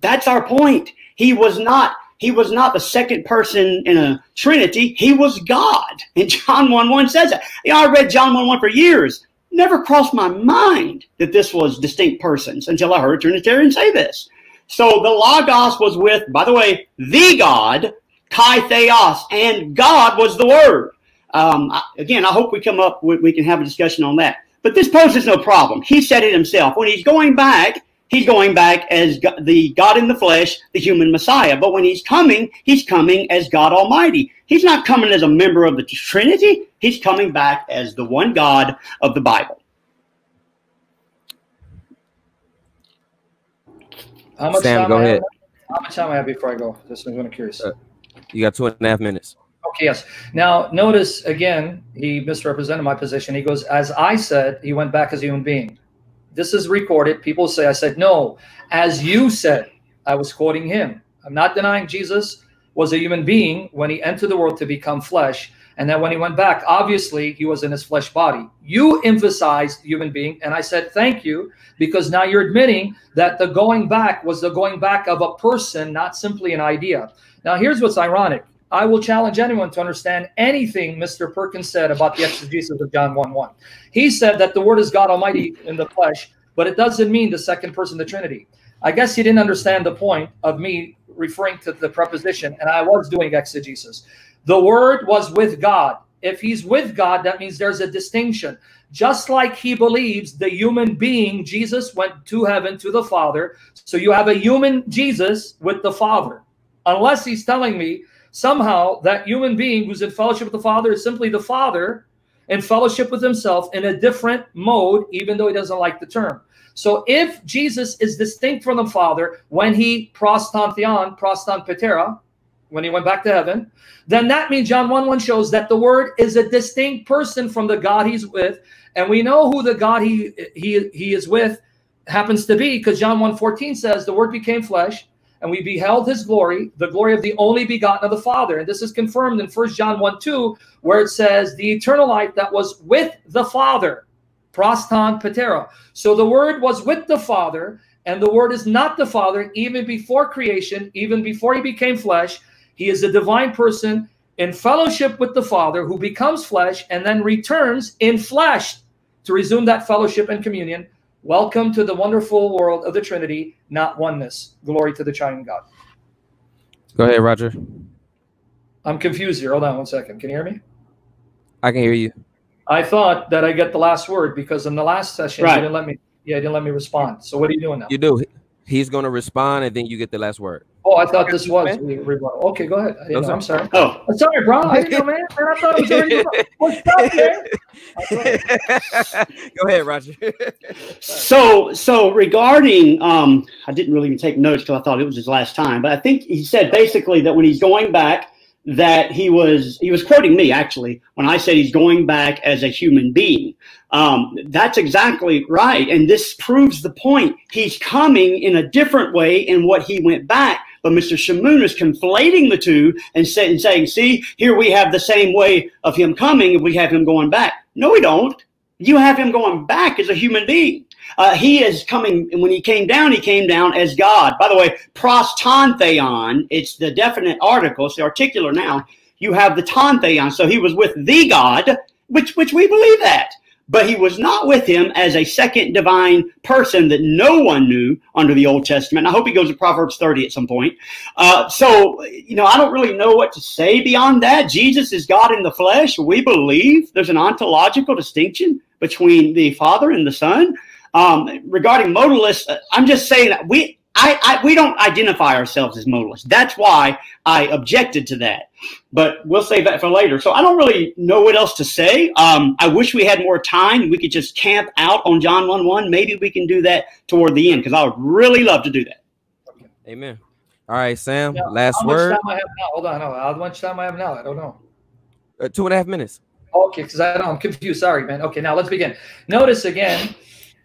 That's our point. He was not He was not the second person in a Trinity. He was God. And John one one says that. You know, I read John one one for years. Never crossed my mind that this was distinct persons until I heard Trinitarians say this. So the Logos was with, by the way, the God, Kai Theos, and God was the Word. Um, I, again, I hope we come up, we, we can have a discussion on that. But this poses no problem. He said it himself. When he's going back, he's going back as God, the God in the flesh, the human Messiah. But when he's coming, he's coming as God Almighty. He's not coming as a member of the Trinity. He's coming back as the one God of the Bible. How much Sam, time go I ahead. Have, how much time I have before I go? This is what I'm curious. Uh, you got two and a half minutes. Okay, yes. Now, notice, again, he misrepresented my position. He goes, as I said, he went back as a human being. This is recorded. People say, I said, no, as you said, I was quoting him. I'm not denying Jesus was a human being when he entered the world to become flesh. And then when he went back, obviously, he was in his flesh body. You emphasized human being. And I said, thank you, because now you're admitting that the going back was the going back of a person, not simply an idea. Now, here's what's ironic. I will challenge anyone to understand anything Mister Perkins said about the exegesis of John one one. He said that the Word is God Almighty in the flesh, but it doesn't mean the second person of the Trinity. I guess he didn't understand the point of me referring to the preposition, and I was doing exegesis. The Word was with God. If he's with God, that means there's a distinction. Just like he believes the human being, Jesus, went to heaven to the Father, so you have a human Jesus with the Father. Unless he's telling me somehow that human being who's in fellowship with the Father is simply the Father in fellowship with himself in a different mode, even though he doesn't like the term. So if Jesus is distinct from the Father when he prostantheon, prostan patera, when he went back to heaven, then that means John one one shows that the Word is a distinct person from the God he's with. And we know who the God he he, he is with happens to be, because John one fourteen says the Word became flesh, and we beheld his glory, the glory of the only begotten of the Father. And this is confirmed in first John one two, where it says, the eternal life that was with the Father, proston patera. So the Word was with the Father, and the Word is not the Father, even before creation, even before he became flesh. He is a divine person in fellowship with the Father who becomes flesh and then returns in flesh to resume that fellowship and communion. Welcome to the wonderful world of the Trinity, not oneness. Glory to the Triune God. Go ahead, Roger. I'm confused here. Hold on one second. Can you hear me? I can hear you. I thought that I get the last word because in the last session, right. you didn't let me. Yeah, you didn't let me respond. So what are you doing now? You do. He's going to respond, and then you get the last word. Oh, I thought this was. Okay, go ahead. I no, sorry. I'm sorry. Oh, I'm sorry, bro. I didn't know, man. I thought it was already. What's up, man? Go ahead, Roger. so, so regarding, um, I didn't really even take notes because I thought it was his last time. But I think he said basically that when he's going back, that he was he was quoting me actually when I said he's going back as a human being. Um, that's exactly right, and this proves the point. He's coming in a different way in what he went back. But Mister Shamoun is conflating the two and, say, and saying, see, here we have the same way of him coming and we have him going back. No, we don't. You have him going back as a human being. Uh, he is coming, and when he came down, he came down as God. By the way, prostantheon, it's the definite article, it's the articular noun. You have the tantheon, so he was with the God, which, which we believe that. But he was not with him as a second divine person that no one knew under the Old Testament. I hope he goes to Proverbs thirty at some point. Uh, so, you know, I don't really know what to say beyond that. Jesus is God in the flesh. We believe there's an ontological distinction between the Father and the Son. Um, regarding modalists, I'm just saying that we, I, I, we don't identify ourselves as modalists. That's why I objected to that. But we'll save that for later. So I don't really know what else to say. Um, I wish we had more time. We could just camp out on John one one. Maybe we can do that toward the end because I would really love to do that. Okay. Amen. All right, Sam, yeah, last word. How much time I have now? Hold on. How much time I have now? I don't know. Uh, two and a half minutes. Okay, because I don't, I'm confused. Sorry, man. Okay, now let's begin. Notice again,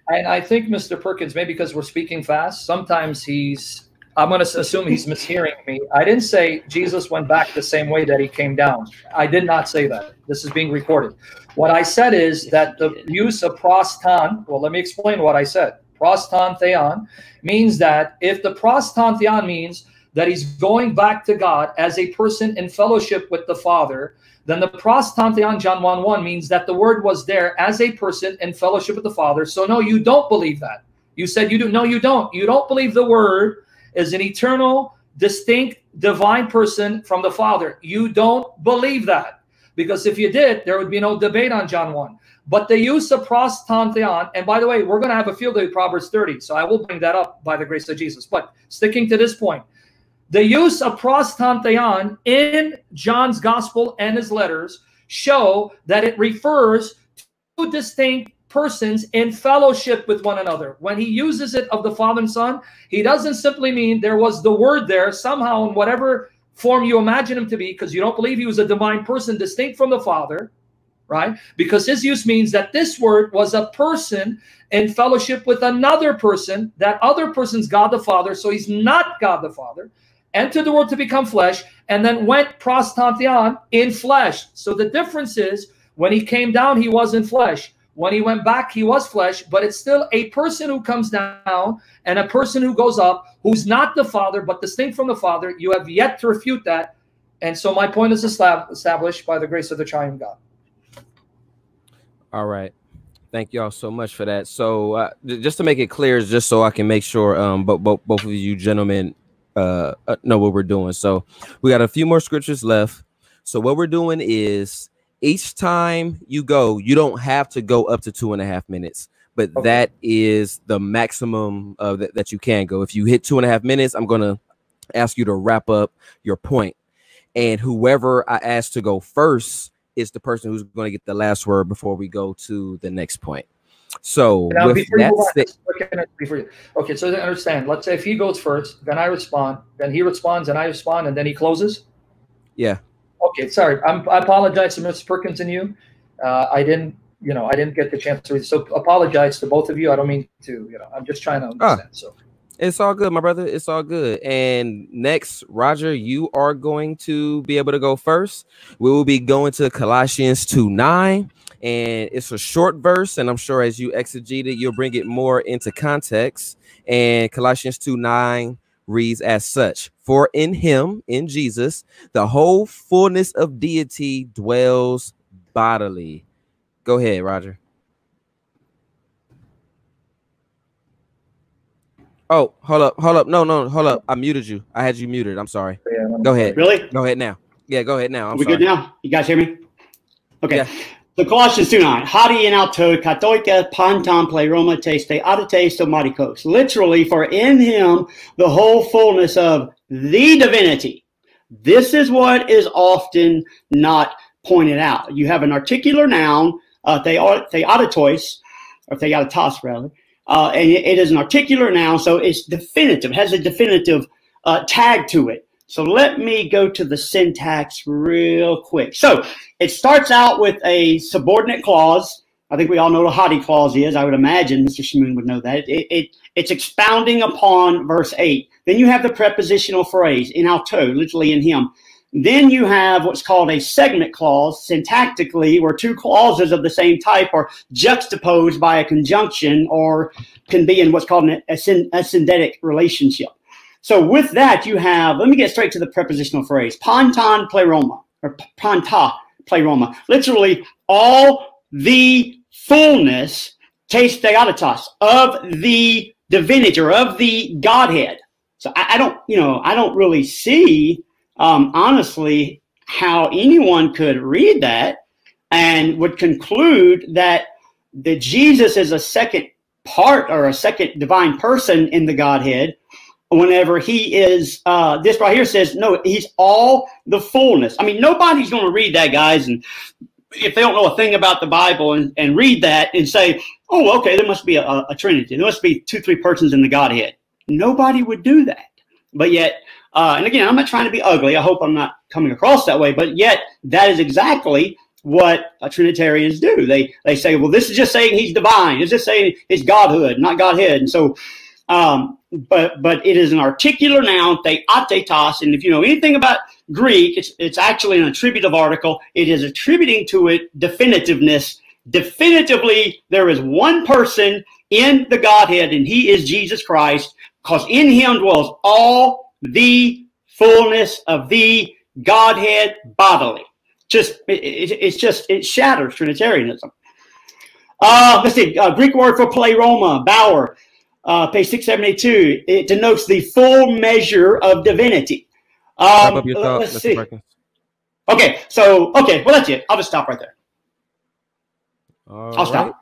and I think Mister Perkins, maybe because we're speaking fast, sometimes he's... I'm going to assume he's mishearing me. I didn't say Jesus went back the same way that he came down. I did not say that. This is being recorded. What I said is that the use of prostan, well, let me explain what I said. Prostan theon means that if the prostan theon means that he's going back to God as a person in fellowship with the Father, then the pros tanteon John one one means that the Word was there as a person in fellowship with the Father. So no, you don't believe that. You said you do. No, you don't. You don't believe the Word is an eternal, distinct, divine person from the Father. You don't believe that. Because if you did, there would be no debate on John one. But the use of pros tanteon, and by the way, we're going to have a field day with Proverbs thirty, so I will bring that up by the grace of Jesus. But sticking to this point, the use of pros tanteon in John's gospel and his letters show that it refers to two distinct persons in fellowship with one another. When he uses it of the Father and Son, he doesn't simply mean there was the Word there somehow in whatever form you imagine him to be, because you don't believe he was a divine person distinct from the Father, right? Because his use means that this Word was a person in fellowship with another person, that other person's God the Father, so he's not God the Father, entered the world to become flesh, and then went pros tanteon in flesh. So the difference is, when he came down, he was in flesh. When he went back, he was flesh, but it's still a person who comes down and a person who goes up, who's not the Father, but distinct from the Father. You have yet to refute that. And so my point is established by the grace of the triune God. All right. Thank you all so much for that. So uh, just to make it clear, just so I can make sure um, bo bo both of you gentlemen uh, know what we're doing. So we got a few more scriptures left. So what we're doing is, each time you go, you don't have to go up to two and a half minutes, but okay, that is the maximum uh, that, that you can go. If you hit two and a half minutes, I'm going to ask you to wrap up your point. And whoever I ask to go first is the person who's going to get the last word before we go to the next point. So with that, okay, okay, so understand, let's say if he goes first, then I respond, then he responds, and I respond, and then he closes. Yeah. Okay, sorry. I'm, I apologize to Mister Perkins and you. Uh, I didn't, you know, I didn't get the chance to read. So apologize to both of you. I don't mean to, you know, I'm just trying to understand. Ah, so it's all good, my brother. It's all good. And next, Roger, you are going to be able to go first. We will be going to Colossians two nine, and it's a short verse. And I'm sure as you exegete it, you'll bring it more into context. And Colossians two nine reads as such: for in him, in Jesus, the whole fullness of deity dwells bodily. Go ahead, Roger. Oh, hold up, hold up. No, no, hold up. I muted you. I had you muted. I'm sorry. Go ahead. Really? Go ahead now. Yeah, go ahead now. I'm Are we sorry. Good now? You guys hear me? Okay. Yeah. So Colossians two nine, hadian auto katoika panton pleroma teste adate somaticos. Literally, for in him the whole fullness of the divinity. This is what is often not pointed out. You have an articular noun, uh, theodotos, or theodotos rather, uh, and it is an articular noun, so it's definitive, has a definitive uh, tag to it. So let me go to the syntax real quick. So it starts out with a subordinate clause. I think we all know what a hadi clause is. I would imagine Mister Shamoun would know that. It, it, it's expounding upon verse eight. Then you have the prepositional phrase, in alto, literally in him. Then you have what's called a segment clause, syntactically, where two clauses of the same type are juxtaposed by a conjunction or can be in what's called an ascendetic relationship. So with that, you have, let me get straight to the prepositional phrase, panton pleroma, or panta pleroma. Literally, all the fullness, tes theodotos, of the divinity, or of the Godhead. So I, I don't, you know, I don't really see, um, honestly, how anyone could read that and would conclude that that Jesus is a second part or a second divine person in the Godhead, whenever he is, uh, this right here says, no, he's all the fullness. I mean, nobody's going to read that, guys, and if they don't know a thing about the Bible and, and read that and say, oh, okay, there must be a, a Trinity. There must be two, three persons in the Godhead. Nobody would do that. But yet, uh, and again, I'm not trying to be ugly. I hope I'm not coming across that way. But yet, that is exactly what uh, Trinitarians do. They, they say, well, this is just saying he's divine. It's just saying it's Godhood, not Godhead. And so, um, But but it is an articular noun, theatetos, and if you know anything about Greek, it's, it's actually an attributive article. It is attributing to it definitiveness. Definitively, there is one person in the Godhead, and he is Jesus Christ, because in him dwells all the fullness of the Godhead bodily. Just it, it's just it shatters Trinitarianism. Uh, let's see. Uh, Greek word for pleroma, Bauer, uh, page six seventy-two. It denotes the full measure of divinity. Um, let's thought, see. Okay, so okay, well that's it. I'll just stop right there. All I'll stop. Right.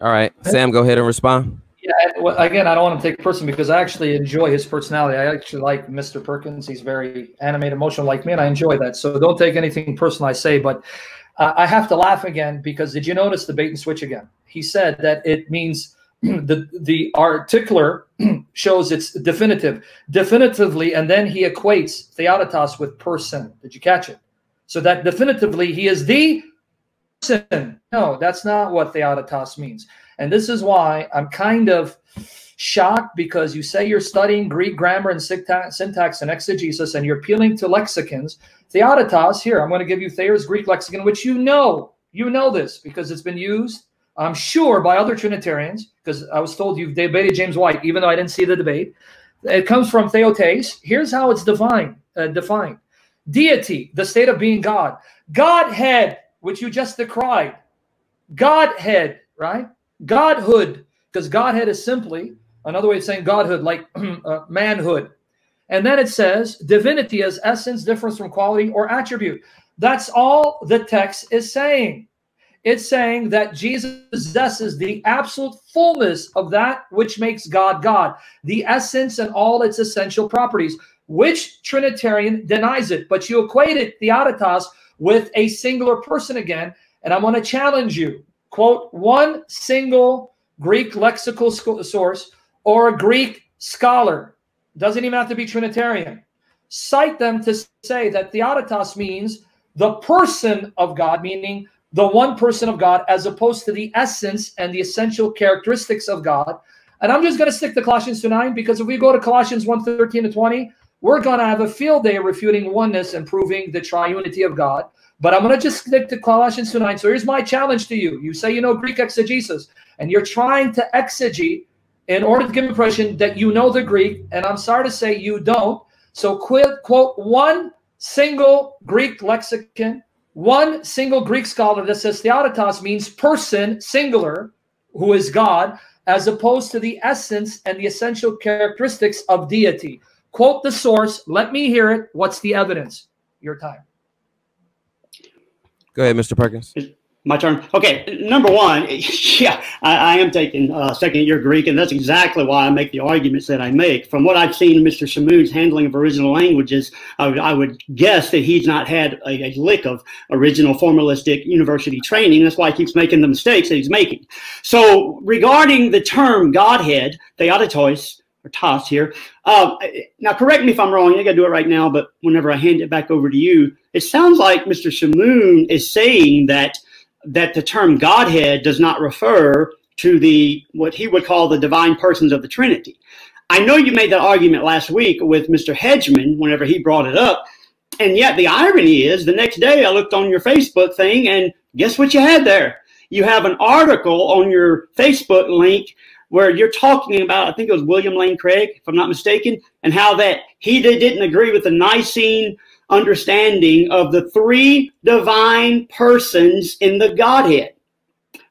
All right, Sam, go ahead and respond. Yeah, well, again, I don't want to take person because I actually enjoy his personality. I actually like Mister Perkins. He's very animated, emotional like me, and I enjoy that. So don't take anything personal I say, but uh, I have to laugh again because did you notice the bait and switch again? He said that it means the, the articular shows it's definitive, definitively, and then he equates theodotos with person. Did you catch it? So that definitively he is the person. No, that's not what theodotos means. And this is why I'm kind of shocked because you say you're studying Greek grammar and syntax and exegesis and you're appealing to lexicons. Theodotos, here, I'm going to give you Thayer's Greek lexicon, which you know, you know this because it's been used, I'm sure, by other Trinitarians, because I was told you've debated James White, even though I didn't see the debate. It comes from theotes. Here's how it's defined. Uh, defined. Deity, the state of being God. Godhead, which you just decried. Godhead, right? Godhood, because Godhead is simply another way of saying Godhood, like uh, manhood. And then it says divinity as essence, difference from quality or attribute. That's all the text is saying. It's saying that Jesus possesses the absolute fullness of that which makes God God, the essence and all its essential properties, which Trinitarian denies it. But you equated theodotos with a singular person again, and I want to challenge you. Quote, one single Greek lexical source or a Greek scholar, doesn't even have to be Trinitarian, cite them to say that theodotos means the person of God, meaning the one person of God, as opposed to the essence and the essential characteristics of God. And I'm just going to stick to Colossians two nine, because if we go to Colossians one thirteen to twenty, we're going to have a field day refuting oneness and proving the triunity of God. But I'm going to just stick to Colossians two nine. So here's my challenge to you. You say you know Greek exegesis, and you're trying to exegete in order to give the impression that you know the Greek, and I'm sorry to say you don't. So quote, quote one single Greek lexicon, one single Greek scholar that says theodotos means person, singular, who is God, as opposed to the essence and the essential characteristics of deity. Quote the source. Let me hear it. What's the evidence? Your time. Go ahead, Mister Perkins. My turn. Okay, number one, yeah, I, I am taking uh, second-year Greek, and that's exactly why I make the arguments that I make. From what I've seen in Mister Shamoun's handling of original languages, I would, I would guess that he's not had a, a lick of original formalistic university training. That's why he keeps making the mistakes that he's making. So regarding the term Godhead, theodotos, or tos here, uh, now correct me if I'm wrong, I got to do it right now, but whenever I hand it back over to you, it sounds like Mister Shamoun is saying that that the term Godhead does not refer to the what he would call the divine persons of the Trinity. I know you made that argument last week with Mister Hedgeman whenever he brought it up, and yet the irony is the next day I looked on your Facebook thing, and guess what you had there? You have an article on your Facebook link where you're talking about, I think it was William Lane Craig, if I'm not mistaken, and how that he didn't agree with the Nicene understanding of the three divine persons in the Godhead.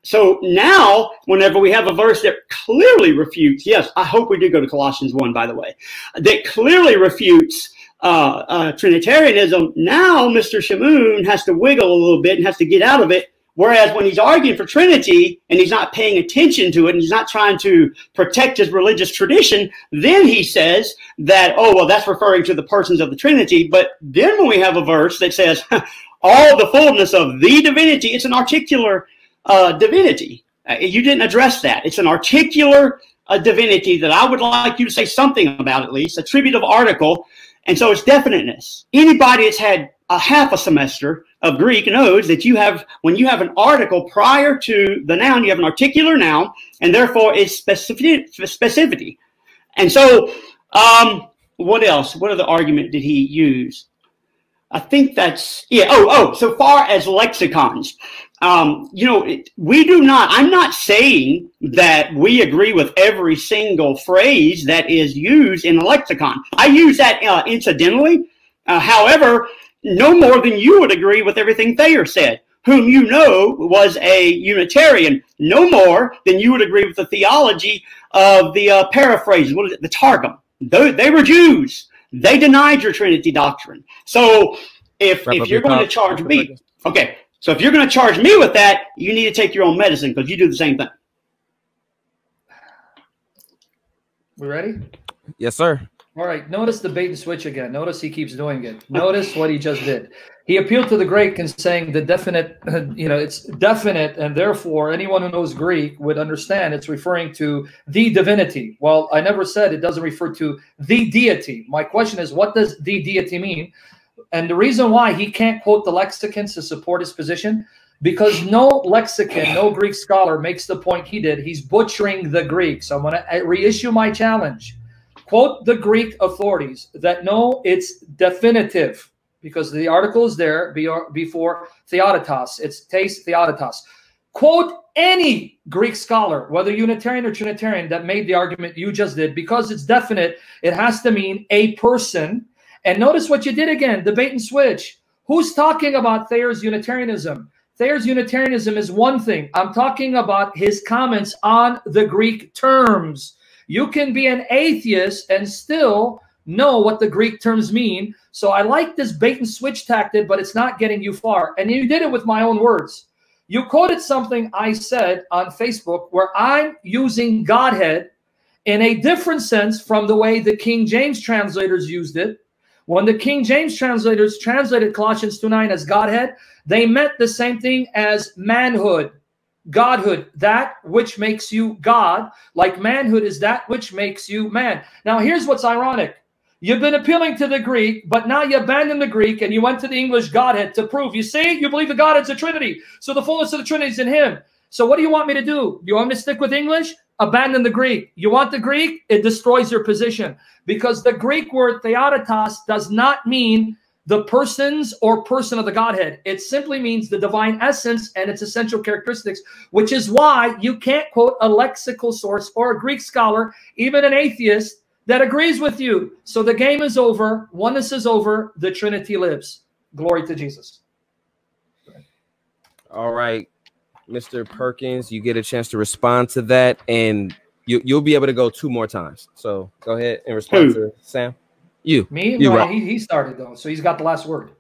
So now, whenever we have a verse that clearly refutes, yes, I hope we do go to Colossians one, by the way, that clearly refutes uh, uh, Trinitarianism, now Mister Shamoun has to wiggle a little bit and has to get out of it, whereas when he's arguing for Trinity and he's not paying attention to it and he's not trying to protect his religious tradition, then he says that, oh, well, that's referring to the persons of the Trinity. But then when we have a verse that says all the fullness of the divinity, it's an articular uh, divinity. Uh, you didn't address that. It's an articular uh, divinity that I would like you to say something about, at least, attributive article. And so it's definiteness. Anybody that's had a half a semester of Greek knows that you have, when you have an article prior to the noun, you have an articular noun, and therefore it's specific, specificity. And so, um, what else? What other argument did he use? I think that's, yeah, oh, oh, so far as lexicons. Um, you know, we do not, I'm not saying that we agree with every single phrase that is used in the lexicon. I use that uh, incidentally. Uh, however, no more than you would agree with everything Thayer said, whom you know was a Unitarian, no more than you would agree with the theology of the uh, paraphrase, what is it, the Targum. They, they were Jews. They denied your Trinity doctrine. So if, if you're going to charge me, okay, so if you're going to charge me with that, you need to take your own medicine because you do the same thing. We ready? Yes, sir. All right. Notice the bait and switch again. Notice he keeps doing it. Notice what he just did. He appealed to the Greek in saying the definite, you know, it's definite, and therefore anyone who knows Greek would understand it's referring to the divinity. Well, I never said it doesn't refer to the deity. My question is, what does the deity mean? And the reason why he can't quote the lexicons to support his position, because no lexicon, no Greek scholar makes the point he did. He's butchering the Greek. So I'm going to reissue my challenge. Quote the Greek authorities that know it's definitive, because the article is there before theodotos. It's tes theodotos. Quote any Greek scholar, whether Unitarian or Trinitarian, that made the argument you just did, because it's definite. It has to mean a person. And notice what you did again, the bait and switch. Who's talking about Thayer's Unitarianism? Thayer's Unitarianism is one thing. I'm talking about his comments on the Greek terms. You can be an atheist and still know what the Greek terms mean. So I like this bait and switch tactic, but it's not getting you far. And you did it with my own words. You quoted something I said on Facebook where I'm using Godhead in a different sense from the way the King James translators used it. When the King James translators translated Colossians two nine as Godhead, they meant the same thing as manhood, godhood, that which makes you God, like manhood is that which makes you man. Now, here's what's ironic. You've been appealing to the Greek, but now you abandoned the Greek and you went to the English Godhead to prove. You see, you believe the Godhead's a Trinity, so the fullness of the Trinity is in him. So what do you want me to do? You want me to stick with English? Abandon the Greek. You want the Greek? It destroys your position, because the Greek word theodotos does not mean the persons or person of the Godhead. It simply means the divine essence and its essential characteristics, which is why you can't quote a lexical source or a Greek scholar, even an atheist, that agrees with you. So the game is over. Oneness is over. The Trinity lives. Glory to Jesus. All right, Mister Perkins, you get a chance to respond to that, and you, you'll be able to go two more times. So go ahead and respond to Sam. You, me, you no, right. he, he started though, so he's got the last word.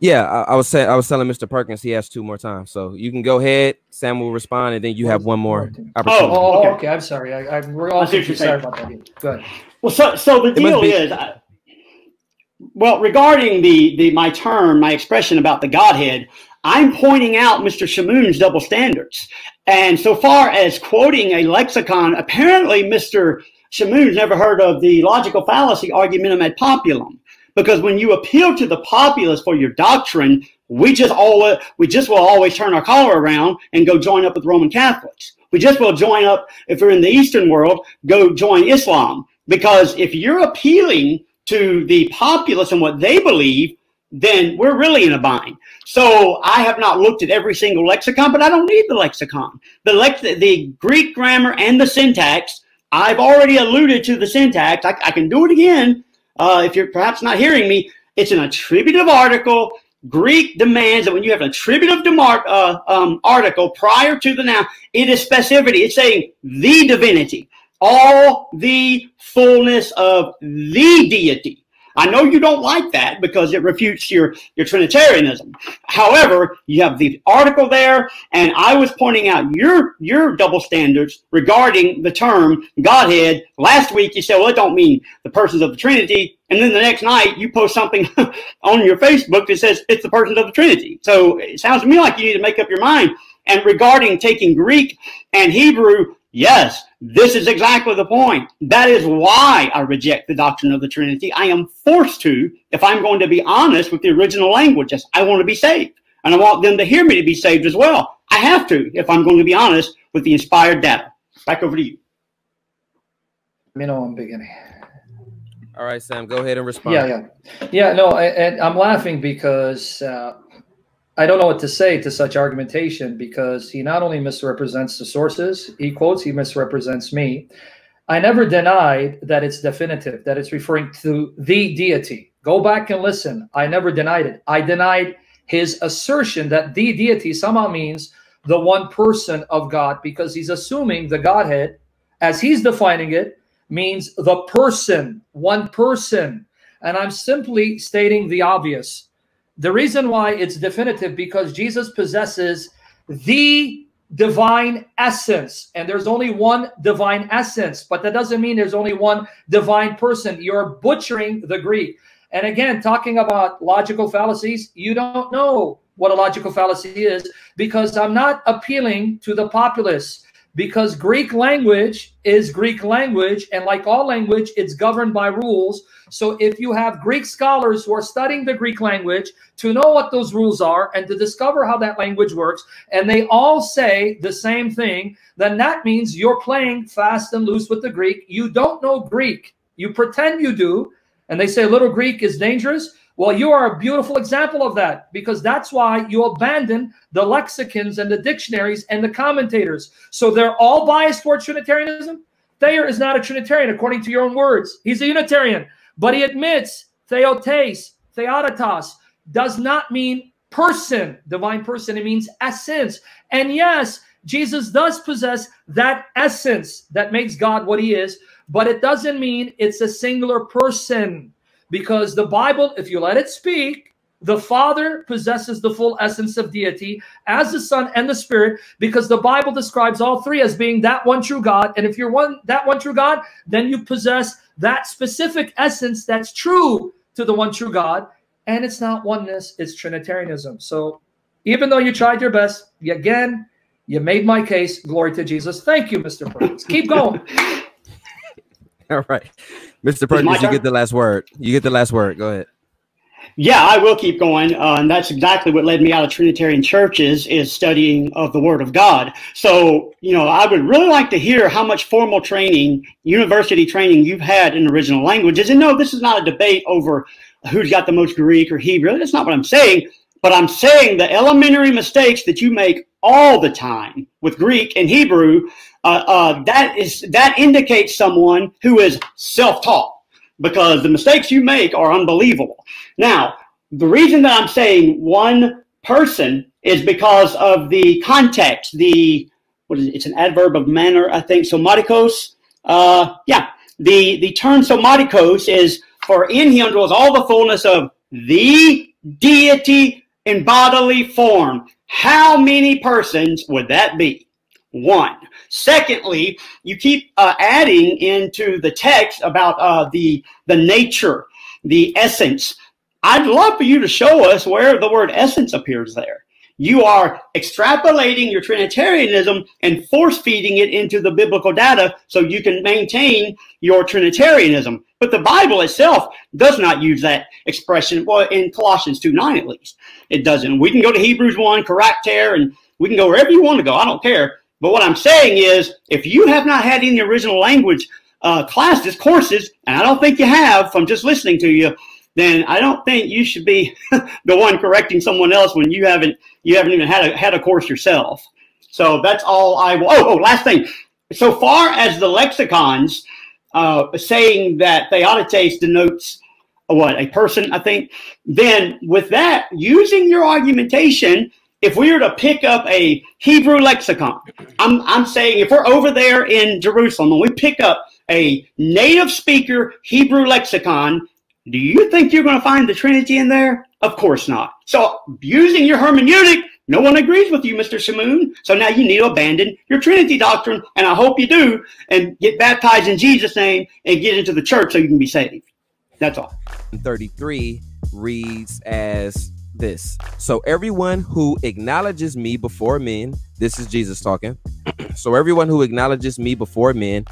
Yeah, I, I was saying, I was telling Mister Perkins he has two more times, so you can go ahead. Sam will respond, and then you have one more opportunity. Oh, oh okay. okay. I'm sorry. I, I, we're all sorry about that. Go ahead. Well, so so the deal is, I, well, regarding the the my term, my expression about the Godhead, I'm pointing out Mister Shamoun's double standards. And so far as quoting a lexicon, apparently Mister Shamoun's never heard of the logical fallacy argumentum ad populum, because when you appeal to the populace for your doctrine, we just always, we just will always turn our collar around and go join up with Roman Catholics. We just will join up, if we're in the Eastern world, go join Islam. Because if you're appealing to the populace and what they believe, then we're really in a bind. So I have not looked at every single lexicon, but I don't need the lexicon. The, lex the Greek grammar and the syntax, I've already alluded to the syntax. I, I can do it again uh, if you're perhaps not hearing me. It's an attributive article. Greek demands that when you have an attributive demar uh, um, article prior to the noun, it is specificity. It's saying the divinity, all the fullness of the deity. I know you don't like that because it refutes your, your Trinitarianism. However, you have the article there, and I was pointing out your, your double standards regarding the term Godhead. Last week you said, well, it don't mean the persons of the Trinity. And then the next night you post something on your Facebook that says it's the persons of the Trinity. So it sounds to me like you need to make up your mind. And regarding taking Greek and Hebrew, yes, this is exactly the point. That is why I reject the doctrine of the Trinity. I am forced to, if I'm going to be honest with the original language. I want to be saved, and I want them to hear me to be saved as well. I have to, if I'm going to be honest with the inspired data. Back over to you. Minimum beginning. All right, Sam, go ahead and respond. Yeah, yeah. Yeah, no, and I'm laughing because... Uh, I don't know what to say to such argumentation, because he not only misrepresents the sources he quotes, he misrepresents me. I never denied that it's definitive, that it's referring to the deity. Go back and listen. I never denied it. I denied his assertion that the deity somehow means the one person of God, because he's assuming the Godhead, as he's defining it, means the person, one person. And I'm simply stating the obvious. The reason why it's definitive, because Jesus possesses the divine essence, and there's only one divine essence, but that doesn't mean there's only one divine person. You're butchering the Greek. And again, talking about logical fallacies, you don't know what a logical fallacy is, because I'm not appealing to the populace, because Greek language is Greek language, and like all language, it's governed by rules. So if you have Greek scholars who are studying the Greek language to know what those rules are and to discover how that language works, and they all say the same thing, then that means you're playing fast and loose with the Greek. You don't know Greek. You pretend you do, and they say little Greek is dangerous. Well, you are a beautiful example of that, because that's why you abandon the lexicons and the dictionaries and the commentators. So they're all biased towards Trinitarianism. Thayer is not a Trinitarian, according to your own words. He's a Unitarian, but he admits theotes, theoditas, does not mean person, divine person. It means essence. And yes, Jesus does possess that essence that makes God what he is, but it doesn't mean it's a singular person. Because the Bible, if you let it speak, the Father possesses the full essence of deity as the Son and the Spirit, because the Bible describes all three as being that one true God. And if you're one, that one true God, then you possess that specific essence that's true to the one true God. And it's not oneness, it's Trinitarianism. So even though you tried your best, you, again, you made my case. Glory to Jesus. Thank you, Mister Perkins. Keep going. All right. Mister Perkins, you get the last word. You get the last word. Go ahead. Yeah, I will keep going. Uh, and that's exactly what led me out of Trinitarian churches, is studying of the Word of God. So, you know, I would really like to hear how much formal training, university training you've had in original languages. And no, this is not a debate over who's got the most Greek or Hebrew. That's not what I'm saying. But I'm saying the elementary mistakes that you make all the time with Greek and Hebrew, uh, uh, that is that indicates someone who is self-taught, because the mistakes you make are unbelievable. Now, the reason that I'm saying one person is because of the context. The what is it? It's an adverb of manner, I think. Somatikos. Uh, yeah, the the term somatikos is for in him dwells all the fullness of the deity in bodily form. How many persons would that be? One. Secondly, you keep uh, adding into the text about uh, the, the nature, the essence. I'd love for you to show us where the word essence appears there. You are extrapolating your Trinitarianism and force-feeding it into the biblical data so you can maintain your Trinitarianism. But the Bible itself does not use that expression, well, in Colossians two nine at least. It doesn't. We can go to Hebrews one, Coracter, and we can go wherever you want to go. I don't care. But what I'm saying is, if you have not had any original language uh, classes, courses, and I don't think you have from just listening to you, then I don't think you should be the one correcting someone else when you haven't you haven't even had a had a course yourself. So that's all I will. Oh, oh, last thing. So far as the lexicons uh, saying that theodites denotes a, what a person, I think. Then with that, using your argumentation, if we were to pick up a Hebrew lexicon, I'm I'm saying if we're over there in Jerusalem and we pick up a native speaker Hebrew lexicon, do you think you're going to find the Trinity in there? Of course not. So using your hermeneutic, no one agrees with you, Mister Shamoun. So now you need to abandon your Trinity doctrine, and I hope you do, and get baptized in Jesus' name and get into the church so you can be saved. That's all. thirty-three reads as this. So everyone who acknowledges me before men, this is Jesus talking. So everyone who acknowledges me before men,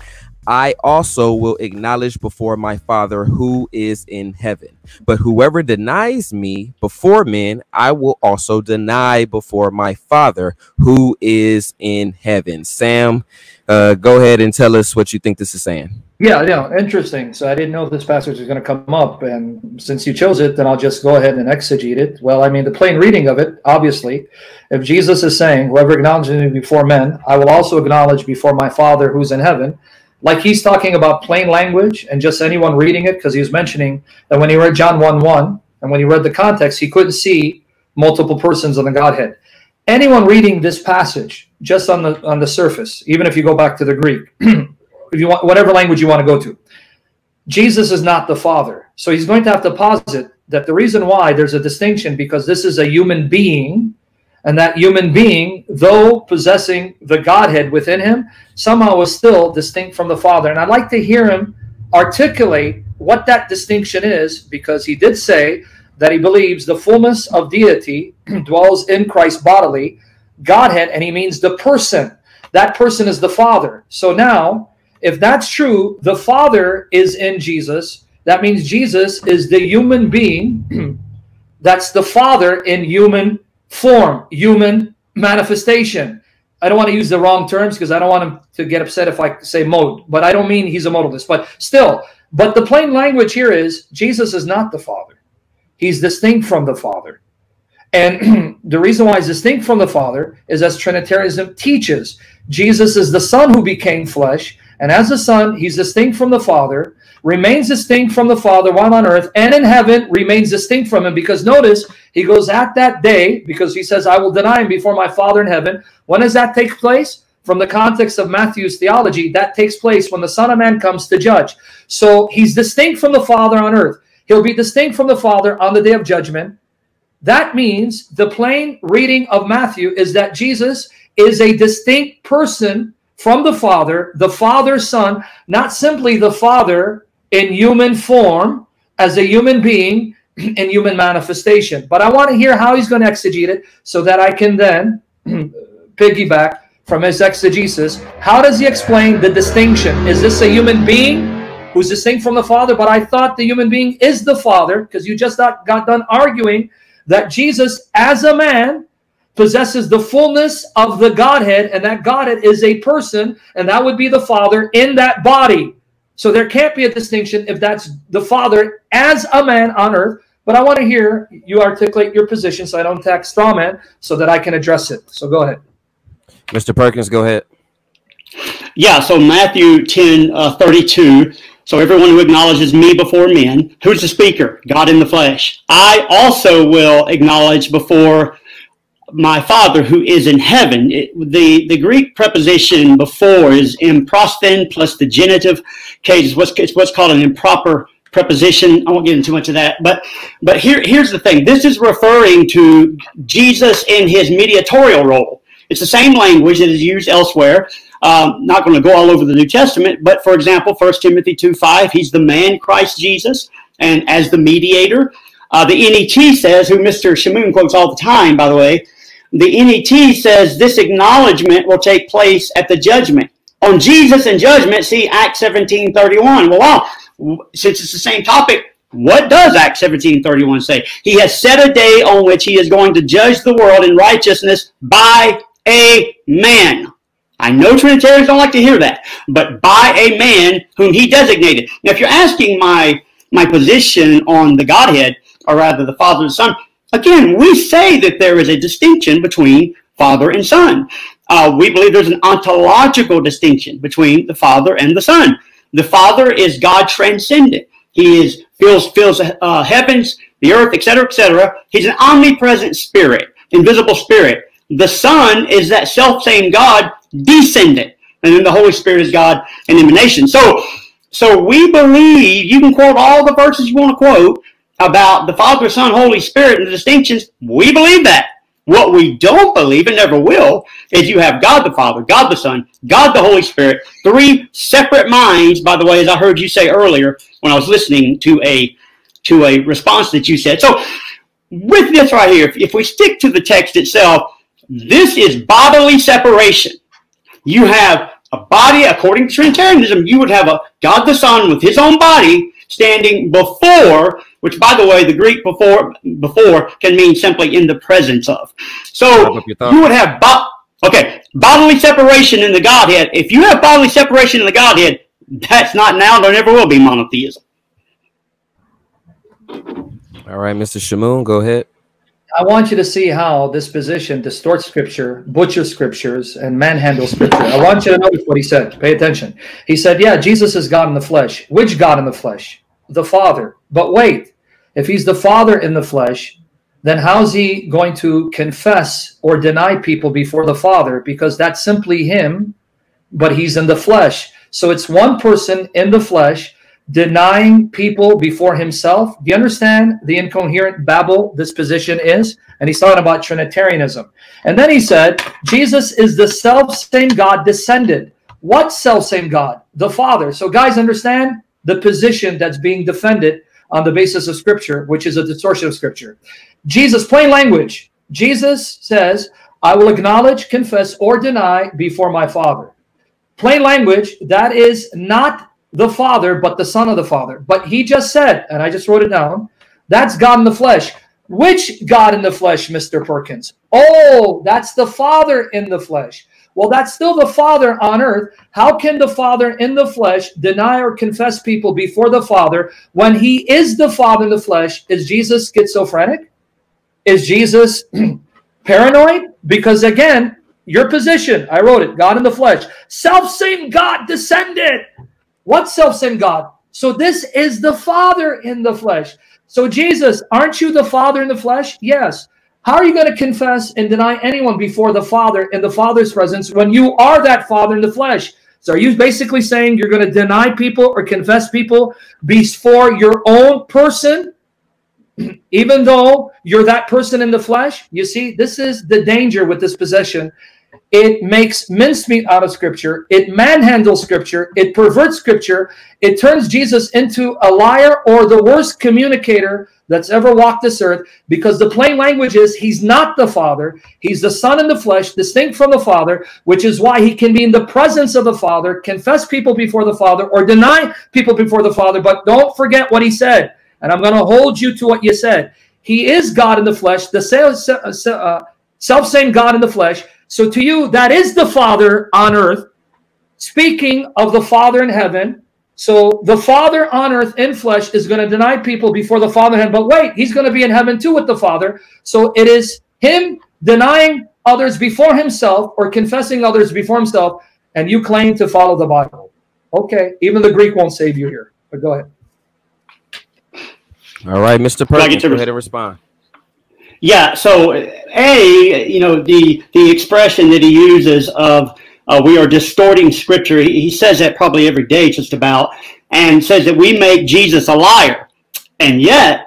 I also will acknowledge before my Father who is in heaven. But whoever denies me before men, I will also deny before my Father who is in heaven. Sam, uh, go ahead and tell us what you think this is saying. Yeah, yeah, interesting. So I didn't know this passage was going to come up, and since you chose it, then I'll just go ahead and exegete it. Well, I mean, the plain reading of it, obviously, if Jesus is saying, whoever acknowledges me before men, I will also acknowledge before my Father who's in heaven, like he's talking about plain language and just anyone reading it, because he was mentioning that when he read John one one, and when he read the context, he couldn't see multiple persons in the Godhead. Anyone reading this passage, just on the, on the surface, even if you go back to the Greek, if you want, whatever language you want to go to, Jesus is not the Father. So he's going to have to posit that the reason why there's a distinction, because this is a human being, and that human being, though possessing the Godhead within him, somehow was still distinct from the Father. And I'd like to hear him articulate what that distinction is, because he did say that he believes the fullness of deity dwells in Christ bodily, Godhead, and he means the person. That person is the Father. So now, if that's true, the Father is in Jesus. That means Jesus is the human being. That's the Father in human form, human manifestation. I don't want to use the wrong terms because I don't want him to get upset if I say mode, but I don't mean he's a modalist. But still, but the plain language here is Jesus is not the Father. He's distinct from the Father. And the reason why he's distinct from the Father is, as Trinitarianism teaches, Jesus is the Son who became flesh, and as the Son, he's distinct from the Father, remains distinct from the Father while on earth, and in heaven remains distinct from him. Because notice, he goes at that day, because he says, I will deny him before my Father in heaven. When does that take place? From the context of Matthew's theology, that takes place when the Son of Man comes to judge. So he's distinct from the Father on earth. He'll be distinct from the Father on the day of judgment. That means the plain reading of Matthew is that Jesus is a distinct person from the Father, the Father's Son, not simply the Father in human form, as a human being, in human manifestation. But I want to hear how he's going to exegete it so that I can then piggyback from his exegesis. How does he explain the distinction? Is this a human being who's distinct from the Father? But I thought the human being is the Father, because you just got done arguing that Jesus, as a man, possesses the fullness of the Godhead, and that Godhead is a person, and that would be the Father in that body. So there can't be a distinction if that's the Father as a man on earth. But I want to hear you articulate your position so I don't attack straw man, so that I can address it. So go ahead. Mister Perkins, go ahead. Yeah, so Matthew ten, thirty-two. So everyone who acknowledges me before men, who's the speaker? God in the flesh. I also will acknowledge before my Father who is in heaven. It, the, the Greek preposition before is impros plus the genitive case. It's what's, it's what's called an improper preposition. I won't get into much of that. But, but here, here's the thing. This is referring to Jesus in his mediatorial role. It's the same language that is used elsewhere. Um, not going to go all over the New Testament, but for example, First Timothy two five, he's the man Christ Jesus, and as the mediator. Uh, the N E T says, who Mister Shamoun quotes all the time, by the way, the N E T says this acknowledgement will take place at the judgment. On Jesus and judgment, see Acts seventeen thirty-one. Well, wow, since it's the same topic, what does Acts seventeen thirty-one say? He has set a day on which he is going to judge the world in righteousness by a man. I know Trinitarians don't like to hear that, but by a man whom he designated. Now, if you're asking my, my position on the Godhead, or rather the Father and Son, again, we say that there is a distinction between Father and Son. Uh, we believe there's an ontological distinction between the Father and the Son. The Father is God transcendent. He is fills, fills uh, heavens, the earth, et cetera, et cetera. He's an omnipresent spirit, invisible spirit. The Son is that self-same God descendant, and then the Holy Spirit is God in emanation. So, so we believe you can quote all the verses you want to quote about the Father, Son, Holy Spirit, and the distinctions. We believe that. What we don't believe, and never will, is you have God the Father, God the Son, God the Holy Spirit, three separate minds. By the way, as I heard you say earlier when I was listening to a to a response that you said. So, with this right here, if, if we stick to the text itself, this is bodily separation. You have A body, according to Trinitarianism, you would have a God the Son with his own body standing before, which, by the way, the Greek before before can mean simply in the presence of. So you would have bo okay bodily separation in the Godhead. If you have bodily separation in the Godhead, that's not now, there never will be monotheism. All right, Mister Shamoun, go ahead. I want you to see how this position distorts Scripture, butchers Scriptures, and manhandles Scripture. I want you to notice what he said. Pay attention. He said, yeah, Jesus is God in the flesh. Which God in the flesh? The Father. But wait, if he's the Father in the flesh, then how is he going to confess or deny people before the Father? Because that's simply him, but he's in the flesh. So it's one person in the flesh denying people before himself. Do you understand the incoherent babble this position is? And he's talking about Trinitarianism. And then he said, Jesus is the self-same God descended. What self-same God? The Father. So guys, understand the position that's being defended on the basis of Scripture, which is a distortion of Scripture. Jesus, plain language. Jesus says, I will acknowledge, confess, or deny before my Father. Plain language, that is not the Father, but the Son of the Father. But he just said, and I just wrote it down, that's God in the flesh. Which God in the flesh, Mister Perkins? Oh, that's the Father in the flesh. Well, that's still the Father on earth. How can the Father in the flesh deny or confess people before the Father when he is the Father in the flesh? Is Jesus schizophrenic? Is Jesus paranoid? Because again, your position, I wrote it, God in the flesh. Self-same God descended. What self-same God? So this is the Father in the flesh. So Jesus, aren't you the Father in the flesh? Yes. How are you going to confess and deny anyone before the Father in the Father's presence when you are that Father in the flesh? So are you basically saying you're going to deny people or confess people before your own person, even though you're that person in the flesh? You see, this is the danger with this possession. It makes mincemeat out of Scripture. It manhandles Scripture. It perverts Scripture. It turns Jesus into a liar or the worst communicator that's ever walked this earth, because the plain language is he's not the Father. He's the Son in the flesh, distinct from the Father, which is why he can be in the presence of the Father, confess people before the Father, or deny people before the Father. But don't forget what he said, and I'm going to hold you to what you said. He is God in the flesh, the self-same God in the flesh. So to you, that is the Father on earth, speaking of the Father in heaven. So the Father on earth in flesh is going to deny people before the Father in heaven. But wait, he's going to be in heaven too with the Father. So it is him denying others before himself or confessing others before himself, and you claim to follow the Bible. Okay, even the Greek won't save you here. But go ahead. All right, Mister Perkins, go ahead and respond. Yeah, so A, you know, the, the expression that he uses of uh, we are distorting Scripture, he, he says that probably every day just about, and says that we make Jesus a liar. And yet,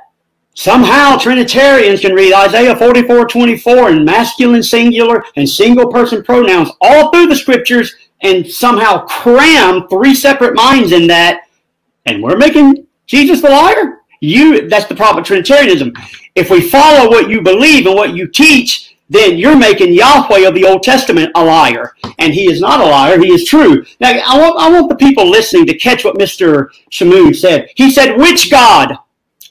somehow Trinitarians can read Isaiah forty-four twenty-four and masculine singular and single person pronouns all through the Scriptures and somehow cram three separate minds in that, and we're making Jesus the liar? You, that's the problem with Trinitarianism. If we follow what you believe and what you teach, then you're making Yahweh of the Old Testament a liar. And he is not a liar. He is true. Now, I want, I want the people listening to catch what Mister Shamoun said. He said, which God?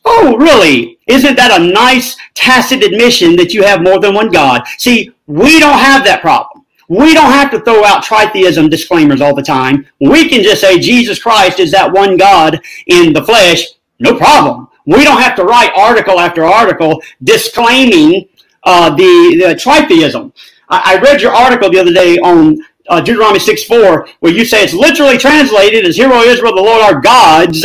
Oh, really? Isn't that a nice tacit admission that you have more than one God? See, we don't have that problem. We don't have to throw out tritheism disclaimers all the time. We can just say Jesus Christ is that one God in the flesh. No problem. We don't have to write article after article disclaiming uh, the, the tritheism. I, I read your article the other day on uh, Deuteronomy six four, where you say it's literally translated as, Hear, O Israel, the Lord our gods,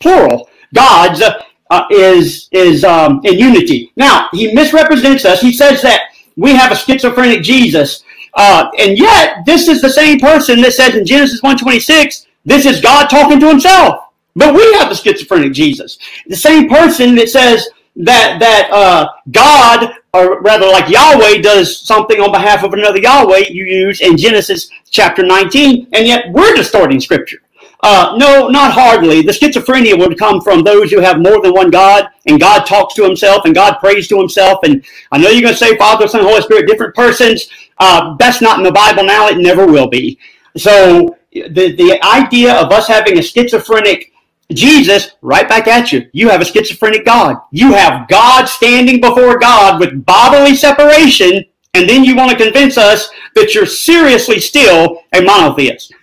plural, gods, uh, is, is um, in unity. Now, he misrepresents us. He says that we have a schizophrenic Jesus. Uh, and yet, this is the same person that says in Genesis one twenty-six, this is God talking to himself. But we have the schizophrenic Jesus. The same person that says that that uh, God, or rather like Yahweh, does something on behalf of another Yahweh you use in Genesis chapter nineteen, and yet we're distorting Scripture. Uh, no, not hardly. The schizophrenia would come from those who have more than one God, and God talks to himself, and God prays to himself. And I know you're going to say Father, Son, Holy Spirit, different persons. Uh, that's not in the Bible now. It never will be. So the, the idea of us having a schizophrenic Jesus, right back at you. You have a schizophrenic God. You have God standing before God with bodily separation, and then you want to convince us that you're seriously still a monotheist.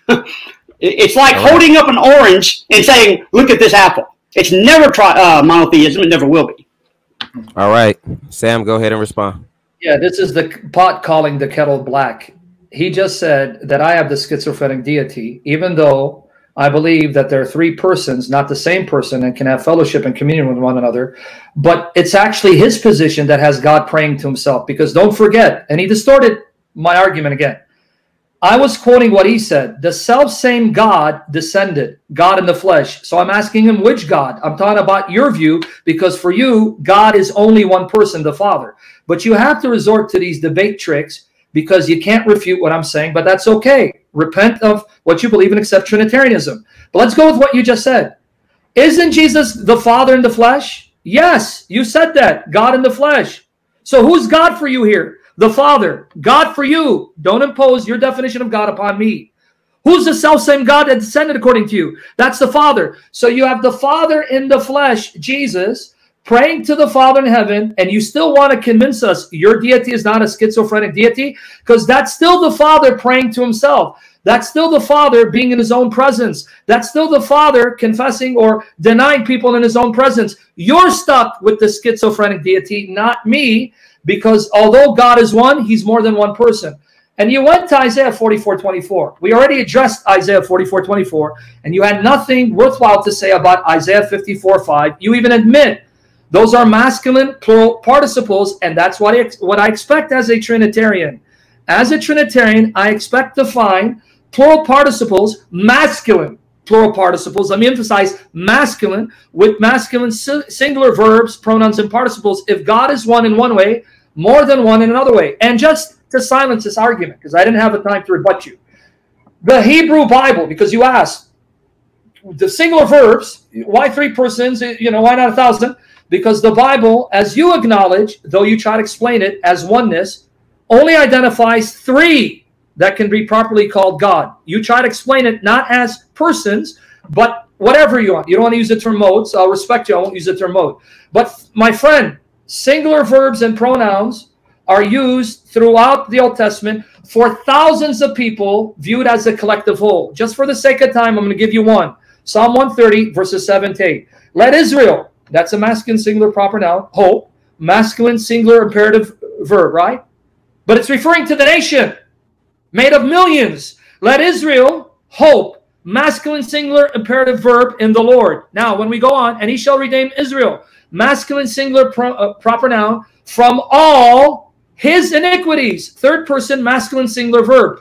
It's like holding up an orange and saying, look at this apple. It's never tri uh, monotheism. It never will be. All right. Sam, go ahead and respond. Yeah, this is the pot calling the kettle black. He just said that I have the schizophrenic deity, even though I believe that there are three persons, not the same person, and can have fellowship and communion with one another. But it's actually his position that has God praying to himself, because don't forget, and he distorted my argument again. I was quoting what he said. The self-same God descended, God in the flesh. So I'm asking him which God. I'm talking about your view, because for you, God is only one person, the Father. But you have to resort to these debate tricks because you can't refute what I'm saying, but that's okay. Repent of what you believe and accept Trinitarianism. But let's go with what you just said. Isn't Jesus the Father in the flesh? Yes, you said that, God in the flesh. So who's God for you here? The Father, God for you. Don't impose your definition of God upon me. Who's the self-same God that descended according to you? That's the Father. So you have the Father in the flesh, Jesus, praying to the Father in heaven, and you still want to convince us your deity is not a schizophrenic deity, because that's still the Father praying to himself. That's still the Father being in his own presence. That's still the Father confessing or denying people in his own presence. You're stuck with the schizophrenic deity, not me. Because although God is one, he's more than one person. And you went to Isaiah forty-four twenty-four. We already addressed Isaiah forty-four twenty-four, and you had nothing worthwhile to say about Isaiah fifty-four five. You even admit those are masculine plural participles, and that's what I, what I expect as a Trinitarian. As a Trinitarian, I expect to find plural participles, masculine plural participles, let me emphasize masculine, with masculine singular verbs, pronouns, and participles. If God is one in one way, more than one in another way. And just to silence this argument, because I didn't have the time to rebut you, the Hebrew Bible, because you asked, the singular verbs, why three persons, you know, why not a thousand? Because the Bible, as you acknowledge, though you try to explain it as oneness, only identifies three that can be properly called God. You try to explain it not as persons, but whatever you want. You don't want to use the term mode, so I'll respect you. I won't use the term mode. But my friend, singular verbs and pronouns are used throughout the Old Testament for thousands of people viewed as a collective whole. Just for the sake of time, I'm going to give you one. Psalm one thirty, verses seven to eight. Let Israel, that's a masculine singular proper noun, hope, masculine singular imperative verb, right? But it's referring to the nation made of millions. Let Israel hope, masculine singular imperative verb, in the Lord. Now, when we go on, and he shall redeem Israel, masculine singular pro uh, proper noun, from all his iniquities, third person masculine singular verb.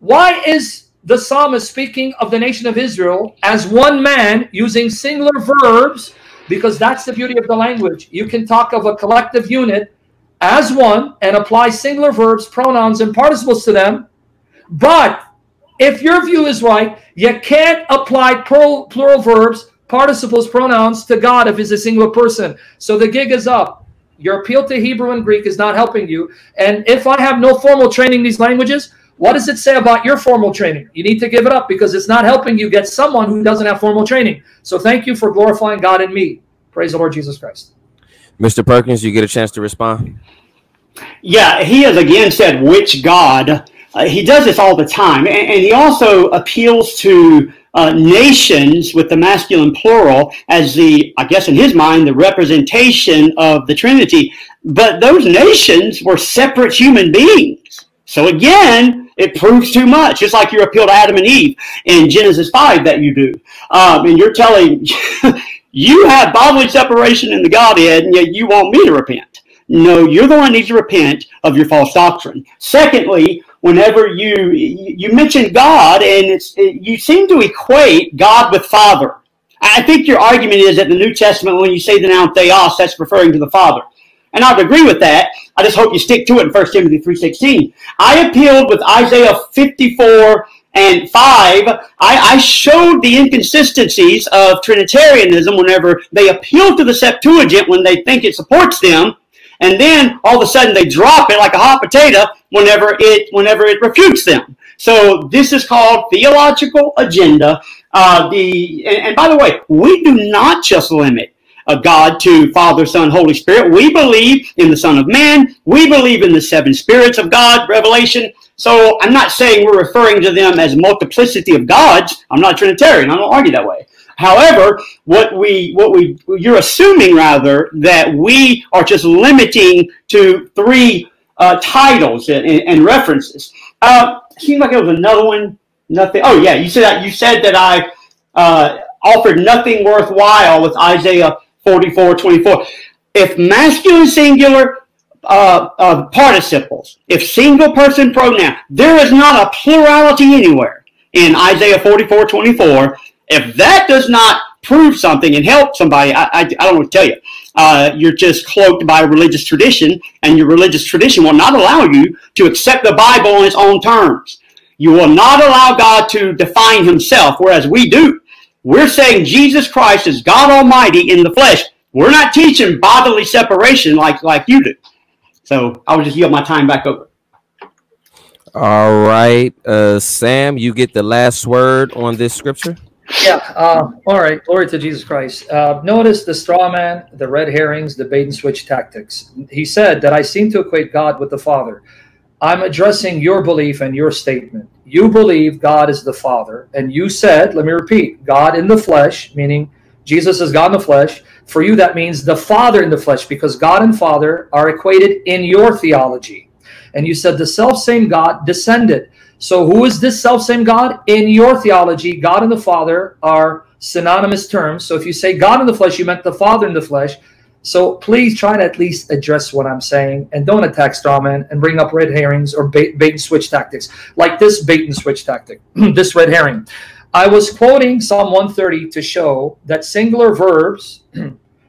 Why is the psalmist speaking of the nation of Israel as one man using singular verbs? Because that's the beauty of the language. You can talk of a collective unit as one and apply singular verbs, pronouns, and participles to them. But if your view is right, you can't apply plural, plural verbs, participles, pronouns to God if he's a singular person. So the gig is up. Your appeal to Hebrew and Greek is not helping you. And if I have no formal training in these languages, what does it say about your formal training? You need to give it up, because it's not helping you get someone who doesn't have formal training. So thank you for glorifying God in me. Praise the Lord Jesus Christ. Mister Perkins, you get a chance to respond. Yeah, he has again said, which God? Uh, he does this all the time. And, and he also appeals to uh, nations with the masculine plural as the, I guess in his mind, the representation of the Trinity. But those nations were separate human beings. So again, it proves too much. It's like your appeal to Adam and Eve in Genesis five that you do. Um, and you're telling... You have bodily separation in the Godhead, and yet you want me to repent. No, you're the one who needs to repent of your false doctrine. Secondly, whenever you you mention God, and it's, you seem to equate God with Father. I think your argument is that the New Testament, when you say the noun theos, that's referring to the Father. And I would agree with that. I just hope you stick to it in First Timothy three sixteen. I appealed with Isaiah fifty-four and five, I, I showed the inconsistencies of Trinitarianism whenever they appeal to the Septuagint when they think it supports them, and then all of a sudden they drop it like a hot potato whenever it whenever it refutes them. So this is called Theological Agenda. Uh, the and, and by the way, we do not just limit uh, God to Father, Son, Holy Spirit. We believe in the Son of Man. We believe in the seven spirits of God, Revelation. So I'm not saying we're referring to them as multiplicity of gods. I'm not Trinitarian. I don't argue that way. However, what we what we you're assuming rather that we are just limiting to three uh, titles and, and references. Uh, seems like it was another one. Nothing. Oh yeah, you said that you said that I uh, offered nothing worthwhile with Isaiah forty-four twenty-four. If masculine singular uh, uh, participles, if single person pronoun, there is not a plurality anywhere in Isaiah forty-four twenty-four. If that does not prove something and help somebody, I, I, I don't want to tell you. Uh, you're just cloaked by religious tradition, and your religious tradition will not allow you to accept the Bible on its own terms. You will not allow God to define himself, whereas we do. We're saying Jesus Christ is God Almighty in the flesh. We're not teaching bodily separation like, like you do. So I will just yield my time back over. All right, uh, Sam, you get the last word on this scripture. Yeah. Uh, all right. Glory to Jesus Christ. Uh, notice the straw man, the red herrings, the bait and switch tactics. He said that I seem to equate God with the Father. I'm addressing your belief and your statement. You believe God is the Father. And you said, let me repeat, God in the flesh, meaning Jesus is God in the flesh. For you, that means the Father in the flesh, because God and Father are equated in your theology. And you said the selfsame God descended. So who is this self-same God? In your theology, God and the Father are synonymous terms. So if you say God in the flesh, you meant the Father in the flesh. So please try to at least address what I'm saying and don't attack straw man and bring up red herrings or bait, bait and switch tactics, like this bait and switch tactic, this red herring. I was quoting Psalm one thirty to show that singular verbs,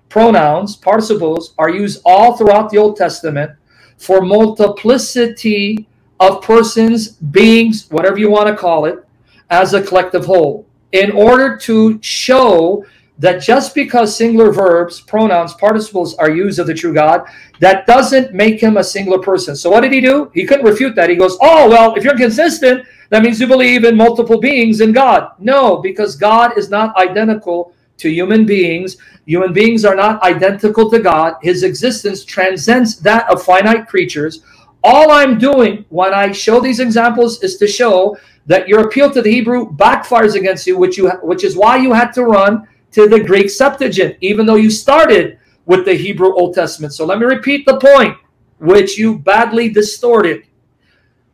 pronouns, participles are used all throughout the Old Testament for multiplicity of persons, beings, whatever you want to call it, as a collective whole, in order to show that just because singular verbs, pronouns, participles are used of the true God, that doesn't make him a singular person. So what did he do? He couldn't refute that. He goes, oh, well, if you're consistent, that means you believe in multiple beings in God. No, because God is not identical to human beings. Human beings are not identical to God. His existence transcends that of finite creatures. All I'm doing when I show these examples is to show that your appeal to the Hebrew backfires against you, which, you, which is why you had to run to the Greek Septuagint, even though you started with the Hebrew Old Testament. So let me repeat the point, which you badly distorted.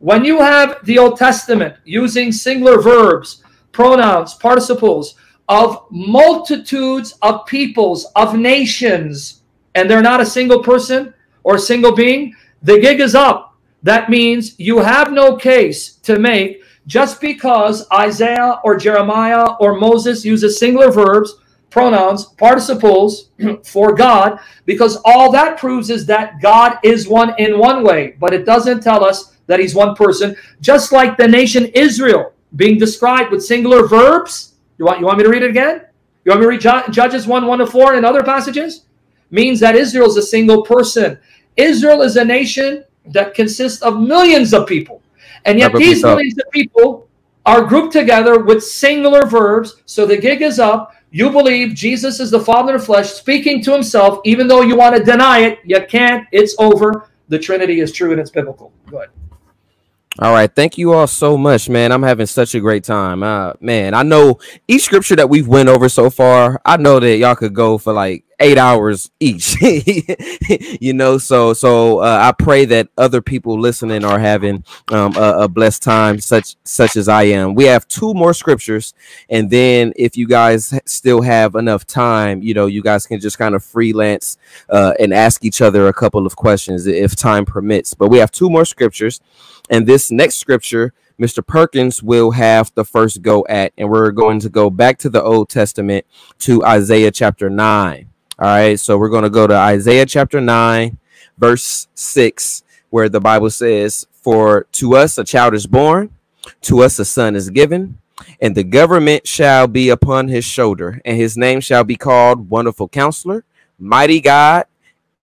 When you have the Old Testament using singular verbs, pronouns, participles of multitudes of peoples, of nations, and they're not a single person or a single being, the gig is up. That means you have no case to make just because Isaiah or Jeremiah or Moses uses singular verbs, pronouns, participles for God, because all that proves is that God is one in one way, but it doesn't tell us that he's one person, just like the nation Israel being described with singular verbs. You want, you want me to read it again? You want me to read Judges one, one to four and other passages? Means that Israel is a single person. Israel is a nation that consists of millions of people. And yet these millions of people are grouped together with singular verbs. So the gig is up. You believe Jesus is the Father in the flesh speaking to himself, even though you want to deny it. You can't. It's over. The Trinity is true and it's biblical. Go ahead. All right. Thank you all so much, man. I'm having such a great time. Uh, man, I know each scripture that we've went over so far, I know that y'all could go for like eight hours each, you know, so so uh, I pray that other people listening are having um, a, a blessed time, such such as I am. We have two more scriptures. And then if you guys still have enough time, you know, you guys can just kind of freelance uh, and ask each other a couple of questions if time permits. But we have two more scriptures. And this next scripture, Mister Perkins will have the first go at, and we're going to go back to the Old Testament to Isaiah chapter nine. All right, so we're going to go to Isaiah chapter nine, verse six, where the Bible says, "For to us a child is born, to us a son is given, and the government shall be upon his shoulder, and his name shall be called Wonderful Counselor, Mighty God,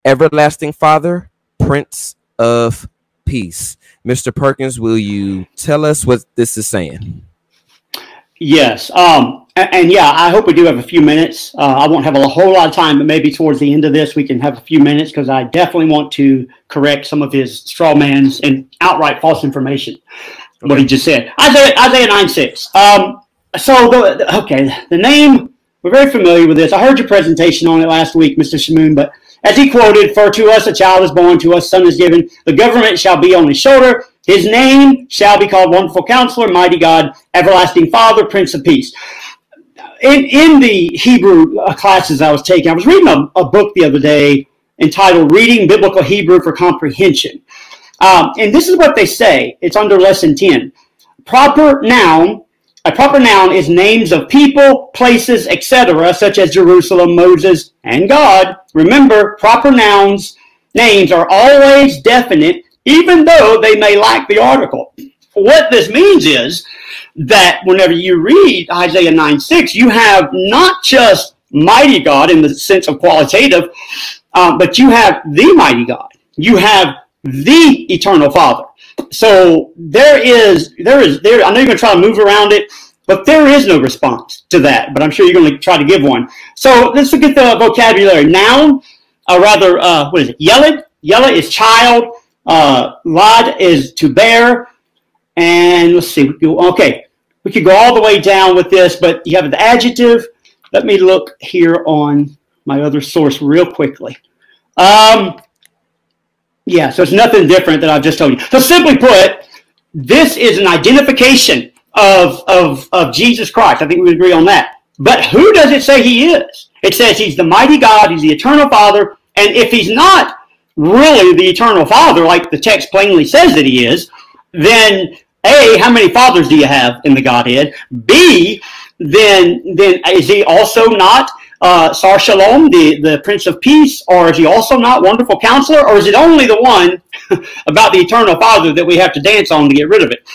Everlasting Father, Prince of piece. Mister Perkins, will you tell us what this is saying? Yes. Um, and, and yeah, I hope we do have a few minutes. Uh, I won't have a whole lot of time, but maybe towards the end of this, we can have a few minutes, because I definitely want to correct some of his straw man's and outright false information. Okay. What he just said. Isaiah, Isaiah nine six. Um, so, the, okay, the name, we're very familiar with this. I heard your presentation on it last week, Mister Shamoun, but as he quoted, "For to us a child is born, to us son is given. The government shall be on his shoulder. His name shall be called Wonderful Counselor, Mighty God, Everlasting Father, Prince of Peace." In, in the Hebrew classes I was taking, I was reading a, a book the other day entitled Reading Biblical Hebrew for Comprehension. Um, and this is what they say. It's under Lesson ten. Proper noun. A proper noun is names of people, places, et cetera, such as Jerusalem, Moses, and God. Remember, proper nouns, names are always definite, even though they may lack the article. What this means is that whenever you read Isaiah nine six, you have not just mighty God in the sense of qualitative, um, but you have the mighty God. You have the eternal Father. So there is, there is, there. I know you're going to try to move around it, but there is no response to that. But I'm sure you're going to try to give one. So let's look at the vocabulary. Noun, or rather, uh, what is it? Yeled. Yeled is child. Uh, lad is to bear. And let's see. Okay, we could go all the way down with this, but you have the adjective. Let me look here on my other source real quickly. Um. Yeah, so it's nothing different than I've just told you. So simply put, this is an identification of, of, of Jesus Christ. I think we agree on that. But who does it say he is? It says he's the mighty God, he's the eternal Father, and if he's not really the eternal Father, like the text plainly says that he is, then A, how many fathers do you have in the Godhead? B, then, then is he also not Uh, Sar Shalom, the, the Prince of Peace, or is he also not Wonderful Counselor? Or is it only the one about the eternal Father that we have to dance on to get rid of it?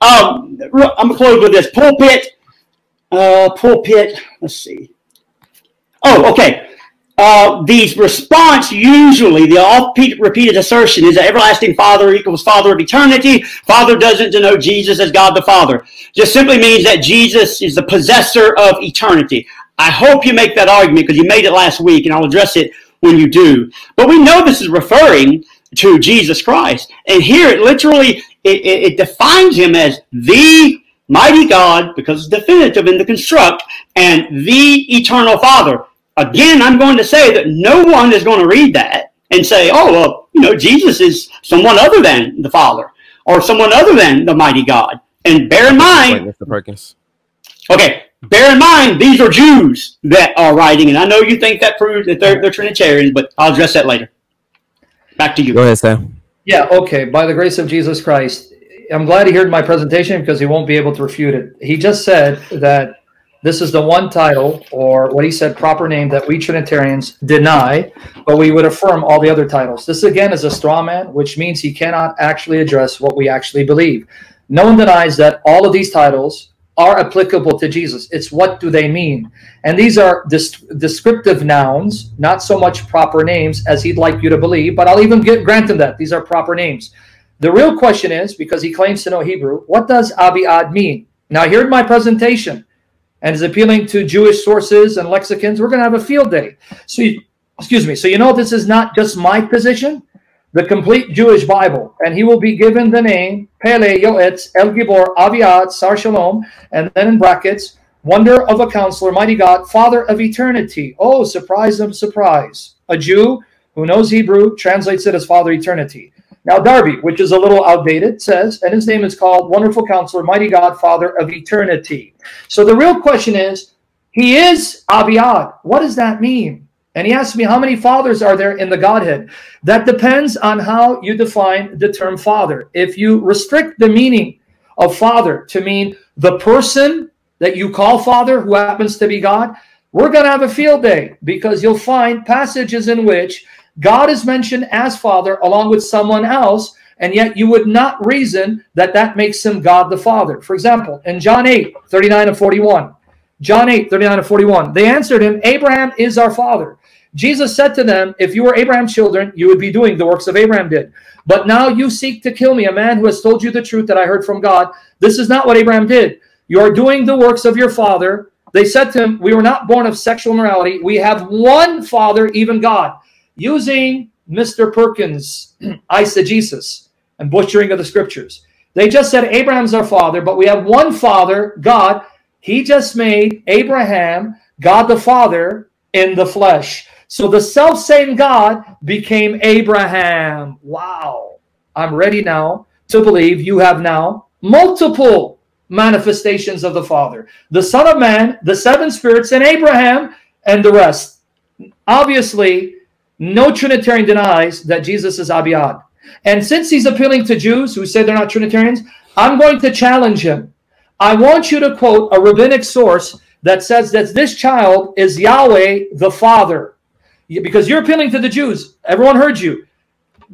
Um, I'm going to close with this. Pulpit. Uh, pulpit. Let's see. Oh, okay. Uh, the response usually, the oft-repeated assertion is that everlasting Father equals Father of eternity. Father doesn't denote Jesus as God the Father. Just simply means that Jesus is the possessor of eternity. I hope you make that argument, because you made it last week, and I'll address it when you do. But we know this is referring to Jesus Christ. And here it literally, it, it, it defines him as the mighty God, because it's definitive in the construct, and the eternal Father. Again, I'm going to say that no one is going to read that and say, oh, well, you know, Jesus is someone other than the Father, or someone other than the mighty God. And bear in mind... Wait, Mister Perkins. Okay. Bear in mind, these are Jews that are writing, and I know you think that proves that they're, they're Trinitarians, but I'll address that later. Back to you. Go ahead, Sam. Yeah, okay. By the grace of Jesus Christ, I'm glad he heard my presentation, because he won't be able to refute it. He just said that this is the one title, or what he said, proper name, that we Trinitarians deny, but we would affirm all the other titles. This, again, is a straw man, which means he cannot actually address what we actually believe. No one denies that all of these titles are applicable to Jesus. It's what do they mean? And these are descriptive nouns, not so much proper names as he'd like you to believe, but I'll even get, grant him that. These are proper names. The real question is, because he claims to know Hebrew, what does Abiad mean? Now, here in my presentation, and is appealing to Jewish sources and lexicons, we're going to have a field day. So, you, excuse me, so you know this is not just my position, the Complete Jewish Bible, and he will be given the name Pele, Yoetz, El Gibor, Aviad, Sar Shalom, and then in brackets, Wonder of a Counselor, Mighty God, Father of Eternity. Oh, surprise them, surprise. A Jew who knows Hebrew translates it as Father Eternity. Now, Darby, which is a little outdated, says, and his name is called Wonderful Counselor, Mighty God, Father of Eternity. So the real question is, he is Aviad. What does that mean? And he asked me, how many fathers are there in the Godhead? That depends on how you define the term father. If you restrict the meaning of father to mean the person that you call father who happens to be God, we're going to have a field day, because you'll find passages in which God is mentioned as father along with someone else, and yet you would not reason that that makes him God the Father. For example, in John eight, thirty-nine and forty-one, John eight, thirty-nine and forty-one, they answered him, Abraham is our father. Jesus said to them, if you were Abraham's children, you would be doing the works of Abraham did. But now you seek to kill me, a man who has told you the truth that I heard from God. This is not what Abraham did. You are doing the works of your father. They said to him, we were not born of sexual immorality. We have one father, even God. Using Mister Perkins' eisegesis and butchering of the scriptures. They just said Abraham's our father, but we have one father, God. He just made Abraham, God the Father, in the flesh. So the self-same God became Abraham. Wow. I'm ready now to believe you have now multiple manifestations of the Father. The Son of Man, the seven spirits, and Abraham, and the rest. Obviously, no Trinitarian denies that Jesus is Abiyad. And since he's appealing to Jews who say they're not Trinitarians, I'm going to challenge him. I want you to quote a rabbinic source that says that this child is Yahweh the Father. Because you're appealing to the Jews. Everyone heard you.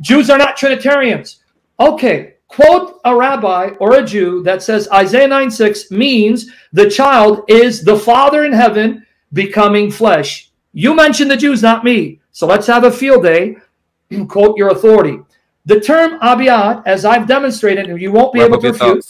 Jews are not Trinitarians. Okay, quote a rabbi or a Jew that says Isaiah nine six means the child is the Father in heaven becoming flesh. You mentioned the Jews, not me. So let's have a field day. Quote your authority. The term Abiyad, as I've demonstrated, and you won't be able to refute,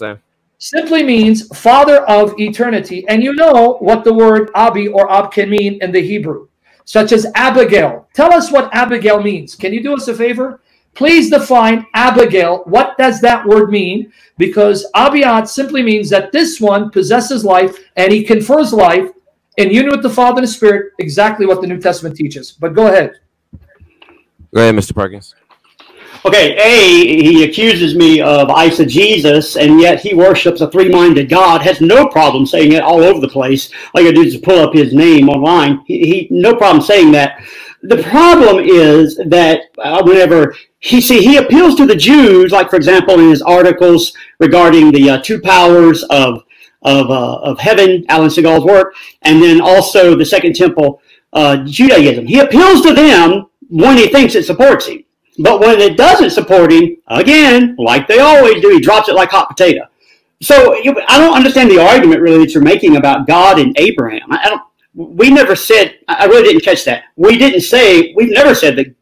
simply means father of eternity. And you know what the word Abi or Ab can mean in the Hebrew, such as Abigail. Tell us what Abigail means. Can you do us a favor? Please define Abigail. What does that word mean? Because Abiyad simply means that this one possesses life and he confers life in union with the Father and the Spirit, exactly what the New Testament teaches. But go ahead. Go ahead, Mister Perkins. Okay, A, he accuses me of eisegesis, and yet he worships a three-minded God, has no problem saying it all over the place. All you gotta do is pull up his name online. He, he no problem saying that. The problem is that uh, whenever he see he appeals to the Jews, like for example in his articles regarding the uh, two powers of Of, uh, of heaven, Alan Segal's work, and then also the Second Temple uh, Judaism. He appeals to them when he thinks it supports him. But when it doesn't support him, again, like they always do, he drops it like hot potato. So I don't understand the argument really that you're making about God and Abraham. I don't, we never said, I really didn't catch that. We didn't say, we've never said that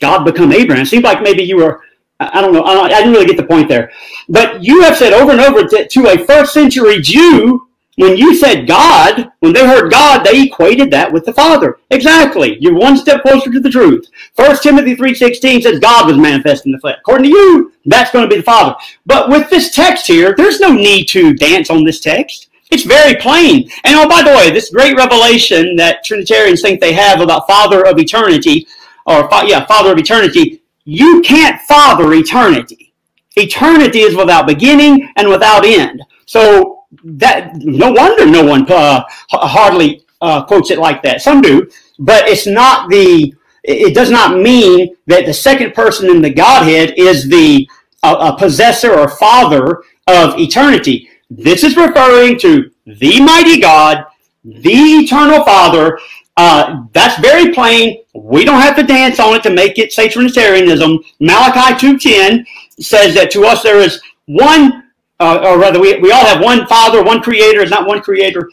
God become Abraham. It seemed like maybe you were I don't know. I, don't, I didn't really get the point there. But you have said over and over to, to a first century Jew, when you said God, when they heard God, they equated that with the Father. Exactly. You're one step closer to the truth. First Timothy three sixteen says God was manifest in the flesh. According to you, that's going to be the Father. But with this text here, there's no need to dance on this text. It's very plain. And oh, by the way, this great revelation that Trinitarians think they have about Father of Eternity, or yeah, Father of Eternity, you can't father eternity. Eternity is without beginning and without end. So that no wonder no one uh, hardly uh, quotes it like that. Some do, but it's not the. It does not mean that the second person in the Godhead is the uh, a possessor or father of eternity. This is referring to the mighty God, the eternal Father. Uh, that's very plain. We don't have to dance on it to make it say Trinitarianism. Malachi two ten says that to us there is one, uh, or rather we, we all have one Father, one Creator. It's not one Creator.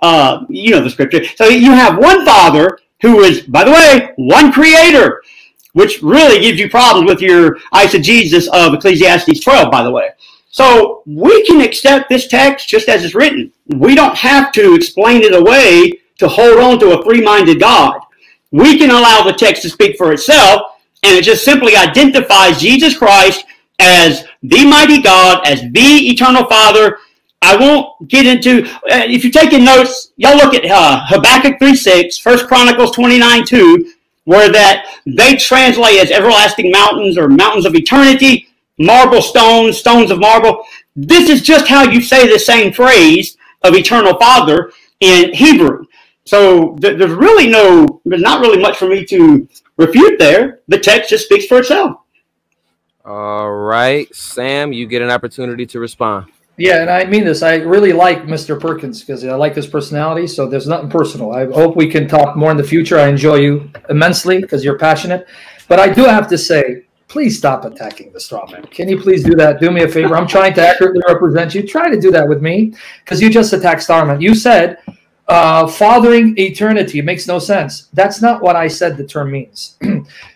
Uh, you know the Scripture. So you have one Father who is, by the way, one Creator, which really gives you problems with your eisegesis of Ecclesiastes twelve, by the way. So we can accept this text just as it's written. We don't have to explain it away to hold on to a three-minded God. We can allow the text to speak for itself, and it just simply identifies Jesus Christ as the mighty God, as the eternal Father. I won't get into, uh, if you're taking notes, y'all look at uh, Habakkuk three six, First Chronicles twenty-nine two, where that they translate as everlasting mountains or mountains of eternity, marble stones, stones of marble. This is just how you say the same phrase of eternal Father in Hebrew. So there's really no, there's not really much for me to refute there. The text just speaks for itself. All right, Sam, you get an opportunity to respond. Yeah, and I mean this. I really like Mister Perkins because I like his personality, so there's nothing personal. I hope we can talk more in the future. I enjoy you immensely because you're passionate. But I do have to say, please stop attacking the straw man. Can you please do that? Do me a favor. I'm trying to accurately represent you. Try to do that with me because you just attacked Starman. You said... Uh, fathering eternity, it makes no sense. That's not what I said the term means.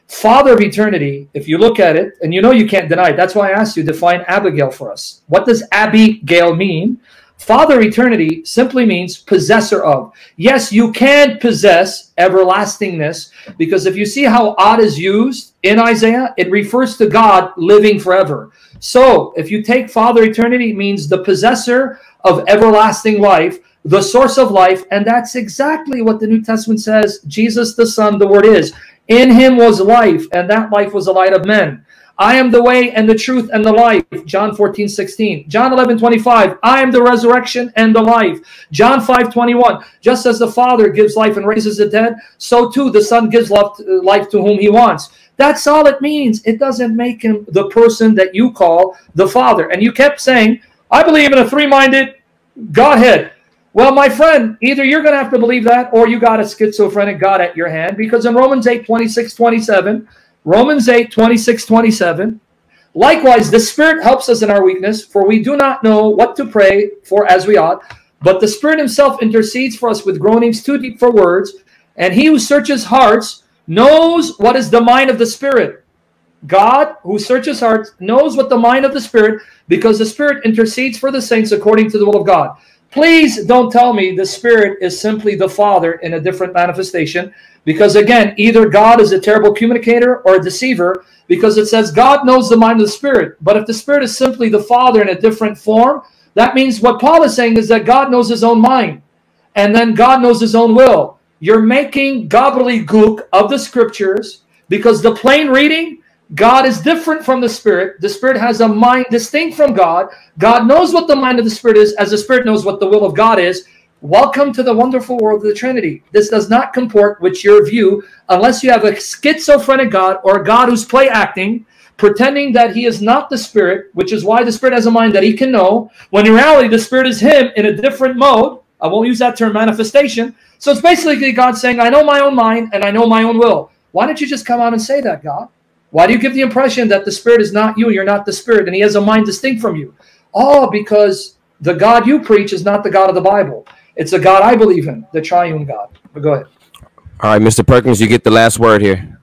Father of eternity, if you look at it, and you know you can't deny it, that's why I asked you to define Abigail for us. What does Abigail mean? Father eternity simply means possessor of. Yes, you can possess everlastingness, because if you see how odd is used in Isaiah, it refers to God living forever. So if you take Father eternity, it means the possessor of everlasting life, the source of life, and that's exactly what the New Testament says. Jesus the Son, the Word is. In him was life, and that life was the light of men. I am the way and the truth and the life. John fourteen sixteen. John eleven twenty-five. I am the resurrection and the life. John five twenty-one. Just as the Father gives life and raises the dead, so too the Son gives life to whom he wants. That's all it means. It doesn't make him the person that you call the Father. And you kept saying, I believe in a three-minded Godhead. Well, my friend, either you're going to have to believe that, or you got a schizophrenic God at your hand, because in Romans eight twenty-six twenty-seven, Romans eight twenty-six twenty-seven, likewise, the Spirit helps us in our weakness, for we do not know what to pray for as we ought, but the Spirit himself intercedes for us with groanings too deep for words, and he who searches hearts knows what is the mind of the Spirit. God, who searches hearts, knows what the mind of the Spirit, because the Spirit intercedes for the saints according to the will of God. Please don't tell me the Spirit is simply the Father in a different manifestation, because again, either God is a terrible communicator or a deceiver, because it says God knows the mind of the Spirit. But if the Spirit is simply the Father in a different form, that means what Paul is saying is that God knows his own mind, and then God knows his own will. You're making gobbledygook of the Scriptures, because the plain reading, God is different from the Spirit. The Spirit has a mind distinct from God. God knows what the mind of the Spirit is, as the Spirit knows what the will of God is. Welcome to the wonderful world of the Trinity. This does not comport with your view unless you have a schizophrenic God, or a God who's play-acting, pretending that he is not the Spirit, which is why the Spirit has a mind that he can know, when in reality the Spirit is him in a different mode. I won't use that term, manifestation. So it's basically God saying, I know my own mind and I know my own will. Why don't you just come out and say that, God? Why do you give the impression that the Spirit is not you, you're not the Spirit, and he has a mind distinct from you? All because the God you preach is not the God of the Bible. It's the God I believe in, the triune God. But go ahead. All right, Mister Perkins, you get the last word here.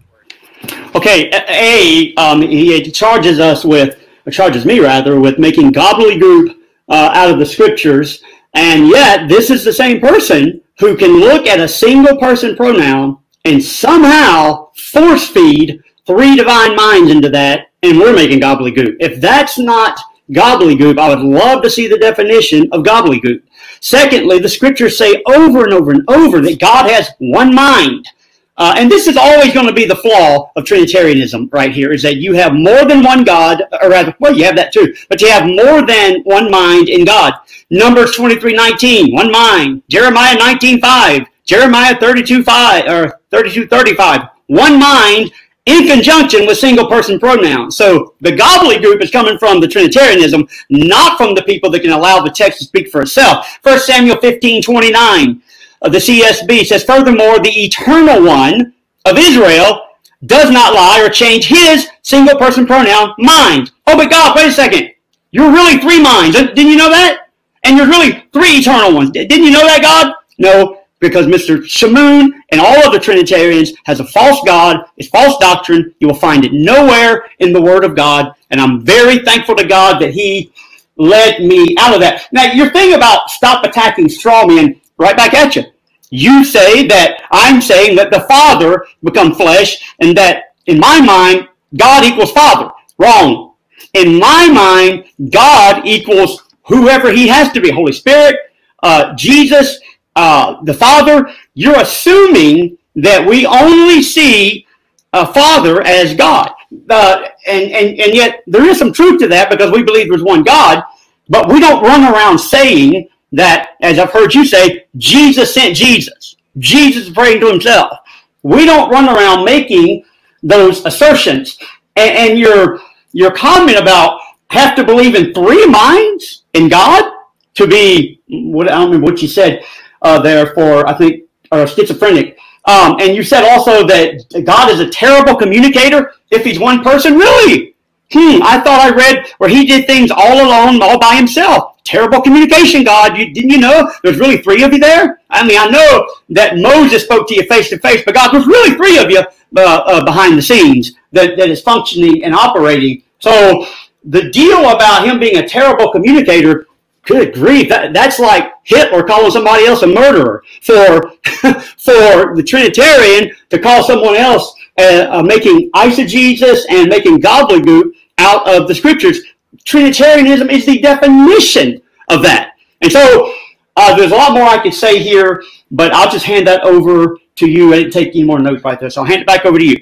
Okay, A, um, he charges us with, or charges me rather, with making gobbledygook uh, out of the Scriptures, and yet this is the same person who can look at a single person pronoun and somehow force feed three divine minds into that, and we're making gobbledygook. If that's not gobbledygook, I would love to see the definition of gobbledygook. Secondly, the Scriptures say over and over and over that God has one mind. Uh, and this is always going to be the flaw of Trinitarianism right here, is that you have more than one God, or rather, well, you have that too, but you have more than one mind in God. Numbers twenty-three nineteen, one mind. Jeremiah nineteen five, Jeremiah thirty-two five, or thirty-two thirty-five, one mind, in conjunction with single-person pronouns. So the gobbledygook is coming from the Trinitarianism, not from the people that can allow the text to speak for itself. First Samuel fifteen twenty-nine, uh, the C S B says, furthermore, the eternal one of Israel does not lie or change his single-person pronoun, mind. Oh, but God, wait a second. You're really three minds. Didn't you know that? And you're really three eternal ones. Didn't you know that, God? No. Because Mister Shamoun and all other Trinitarians has a false God, it's false doctrine. You will find it nowhere in the Word of God. And I'm very thankful to God that he led me out of that. Now, your thing about stop attacking straw men, right back at you. You say that I'm saying that the Father become flesh, and that in my mind, God equals Father. Wrong. In my mind, God equals whoever he has to be. Holy Spirit, uh, Jesus, Uh, the Father. You're assuming that we only see a Father as God. Uh, and, and, and yet there is some truth to that, because we believe there's one God, but we don't run around saying that, as I've heard you say, Jesus sent Jesus. Jesus is praying to himself. We don't run around making those assertions. And, and your, your comment about have to believe in three minds in God to be, what, I don't remember what you said, Uh, therefore, I think, or schizophrenic. Um, and you said also that God is a terrible communicator if he's one person. Really? Hmm, I thought I read where he did things all alone, all by himself. terrible communication, God. You, didn't you know there's really three of you there? I mean, I know that Moses spoke to you face to face, but God, there's really three of you uh, uh, behind the scenes that, that is functioning and operating. So the deal about him being a terrible communicator, good grief, that, that's like Hitler calling somebody else a murderer. For, for the Trinitarian to call someone else uh, uh, making eisegesis and making gobbledygook out of the Scriptures, Trinitarianism is the definition of that. And so uh, there's a lot more I could say here, but I'll just hand that over to you. I didn't take any more notes right there, so I'll hand it back over to you.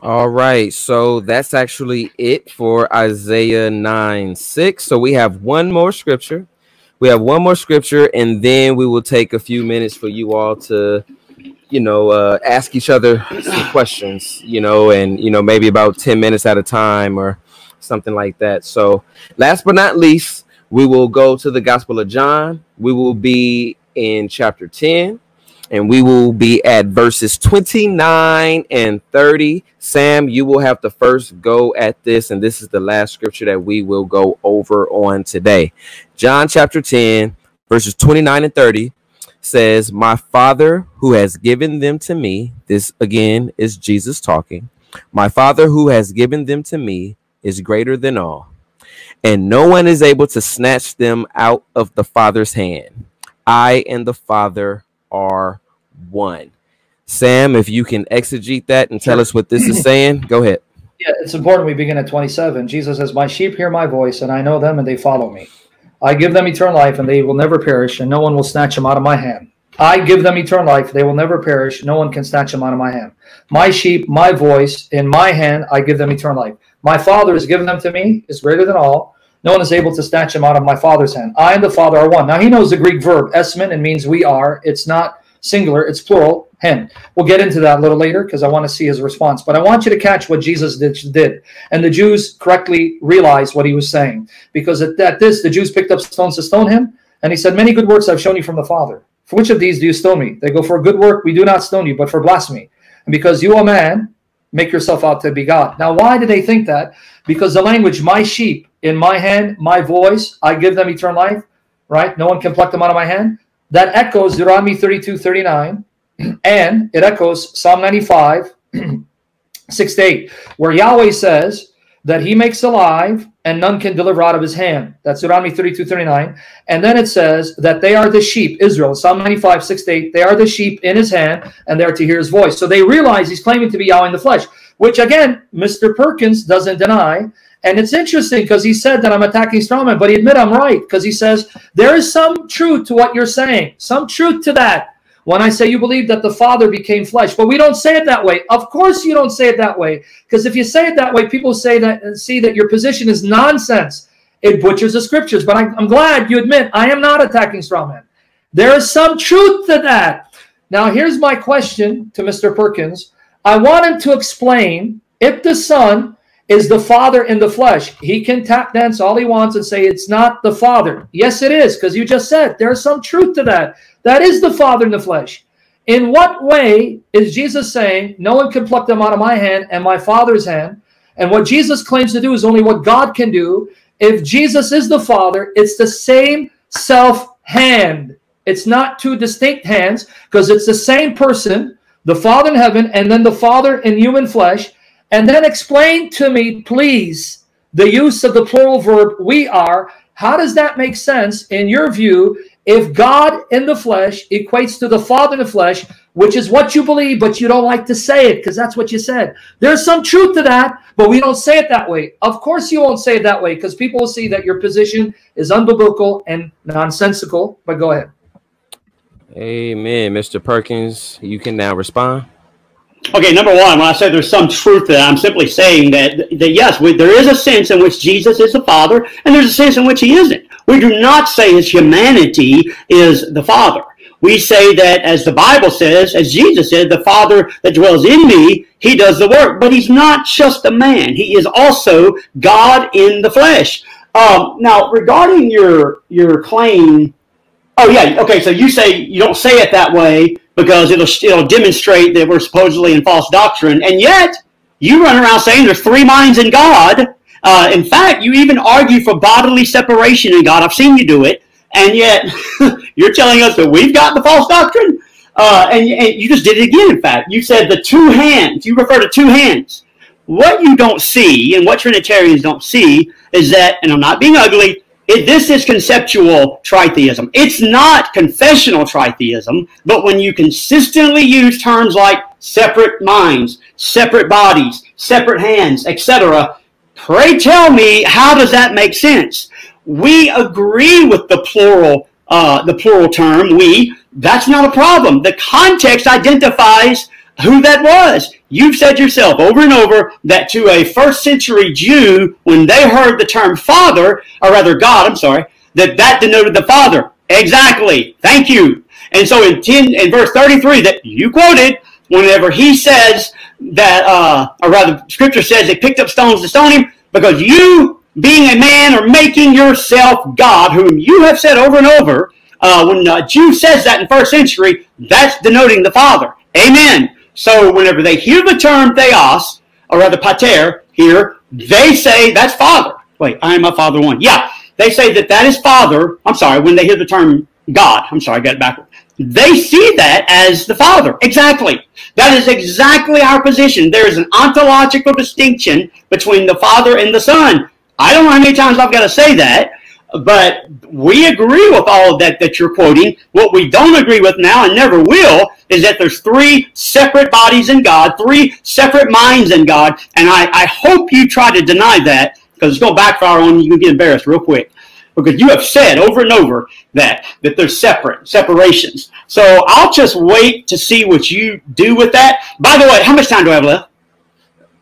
All right, so that's actually it for Isaiah nine six. So we have one more scripture. We have one more scripture, and then we will take a few minutes for you all to, you know, uh, ask each other some questions, you know, and, you know, maybe about ten minutes at a time or something like that. So last but not least, we will go to the Gospel of John. We will be in chapter ten, and we will be at verses twenty-nine and thirty. Sam, you will have to first go at this, and this is the last scripture that we will go over on today. John chapter ten, verses twenty-nine and thirty says, "My Father who has given them to me," this again is Jesus talking, "my Father who has given them to me is greater than all, and no one is able to snatch them out of the Father's hand. I and the Father are one." Sam, if you can exegete that and tell us what this is saying, go ahead. Yeah, it's important we begin at twenty-seven. Jesus says, "My sheep hear my voice, and I know them, and they follow me. I give them eternal life, and they will never perish, and no one will snatch them out of my hand. I give them eternal life. They will never perish. No one can snatch them out of my hand. My sheep, my voice, in my hand, I give them eternal life. My Father has given them to me, is greater than all. No one is able to snatch them out of my Father's hand. I and the Father are one." Now, he knows the Greek verb, esmin, and means we are. It's not singular. It's plural, hen. We'll get into that a little later because I want to see his response. But I want you to catch what Jesus did. And the Jews correctly realized what he was saying. Because at, at this, the Jews picked up stones to stone him. And he said, "Many good works I've shown you from the Father. For which of these do you stone me?" They go, "For a good work we do not stone you, but for blasphemy. And because you are man, make yourself out to be God." Now, why did they think that? Because the language, "my sheep, in my hand, my voice, I give them eternal life," right? No one can pluck them out of my hand. That echoes Deuteronomy thirty-two thirty-nine, and it echoes Psalm ninety-five six to eight, where Yahweh says that he makes alive and none can deliver out of his hand. That's Deuteronomy thirty-two thirty-nine. And then it says that they are the sheep, Israel, Psalm ninety-five six to eight, they are the sheep in his hand, and they are to hear his voice. So they realize he's claiming to be Yahweh in the flesh, which again, Mister Perkins doesn't deny. And it's interesting because he said that I'm attacking Strawman, but he admit I'm right because he says there is some truth to what you're saying, some truth to that. When I say you believe that the Father became flesh, but we don't say it that way. Of course you don't say it that way, because if you say it that way, people say that and see that your position is nonsense. It butchers the Scriptures. But I, I'm glad you admit I am not attacking Strawman. There is some truth to that. Now here's my question to Mister Perkins. I want him to explain if the Son is the Father in the flesh. He can tap dance all he wants and say it's not the Father. Yes, it is, because you just said there's some truth to that. That is the Father in the flesh. In what way is Jesus saying no one can pluck them out of my hand and my Father's hand? And what Jesus claims to do is only what God can do. If Jesus is the Father, it's the same self-hand. It's not two distinct hands, because it's the same person, the Father in heaven, and then the Father in human flesh. And then explain to me, please, the use of the plural verb, we are. How does that make sense in your view if God in the flesh equates to the Father in the flesh, which is what you believe, but you don't like to say it because that's what you said? There's some truth to that, but we don't say it that way. Of course you won't say it that way, because people will see that your position is unbiblical and nonsensical. But go ahead. Amen. Mister Perkins, you can now respond. Okay, number one, when I say there's some truth to that, I'm simply saying that, that yes, we, there is a sense in which Jesus is the Father, and there's a sense in which he isn't. We do not say his humanity is the Father. We say that, as the Bible says, as Jesus said, the Father that dwells in me, he does the work. But he's not just a man. He is also God in the flesh. Um, now, regarding your, your claim, oh yeah, okay, so you say you don't say it that way, because it'll, it'll demonstrate that we're supposedly in false doctrine. And yet, you run around saying there's three minds in God, Uh, in fact, you even argue for bodily separation in God. I've seen you do it. And yet, you're telling us that we've got the false doctrine? Uh, and, and you just did it again, in fact. You said the two hands. You refer to two hands. What you don't see, and what Trinitarians don't see, is that, and I'm not being ugly, it, this is conceptual tritheism. It's not confessional tritheism, but when you consistently use terms like separate minds, separate bodies, separate hands, et cetera, pray tell me, how does that make sense? We agree with the plural, uh, the plural term, we. That's not a problem. The context identifies who that was. You've said yourself over and over that to a first century Jew, when they heard the term father, or rather God, I'm sorry, that that denoted the Father. Exactly. Thank you. And so in ten, in verse thirty-three that you quoted, whenever he says that, uh, or rather Scripture says they picked up stones to stone him, because you, being a man, are making yourself God, whom you have said over and over, uh, when a Jew says that in first century, that's denoting the Father. Amen. So whenever they hear the term theos, or rather pater, here, they say that's Father. Wait, I am my Father one. Yeah, they say that that is Father. I'm sorry, when they hear the term God. I'm sorry, I got it backward. They see that as the Father. Exactly. That is exactly our position. There is an ontological distinction between the Father and the Son. I don't know how many times I've got to say that, but we agree with all of that that you're quoting. What we don't agree with now and never will is that there's three separate bodies in God, three separate minds in God, and I, I hope you try to deny that, because it's going to backfire on you. You can get embarrassed real quick, because you have said over and over that, that they're separate, separations. So I'll just wait to see what you do with that. By the way, how much time do I have left?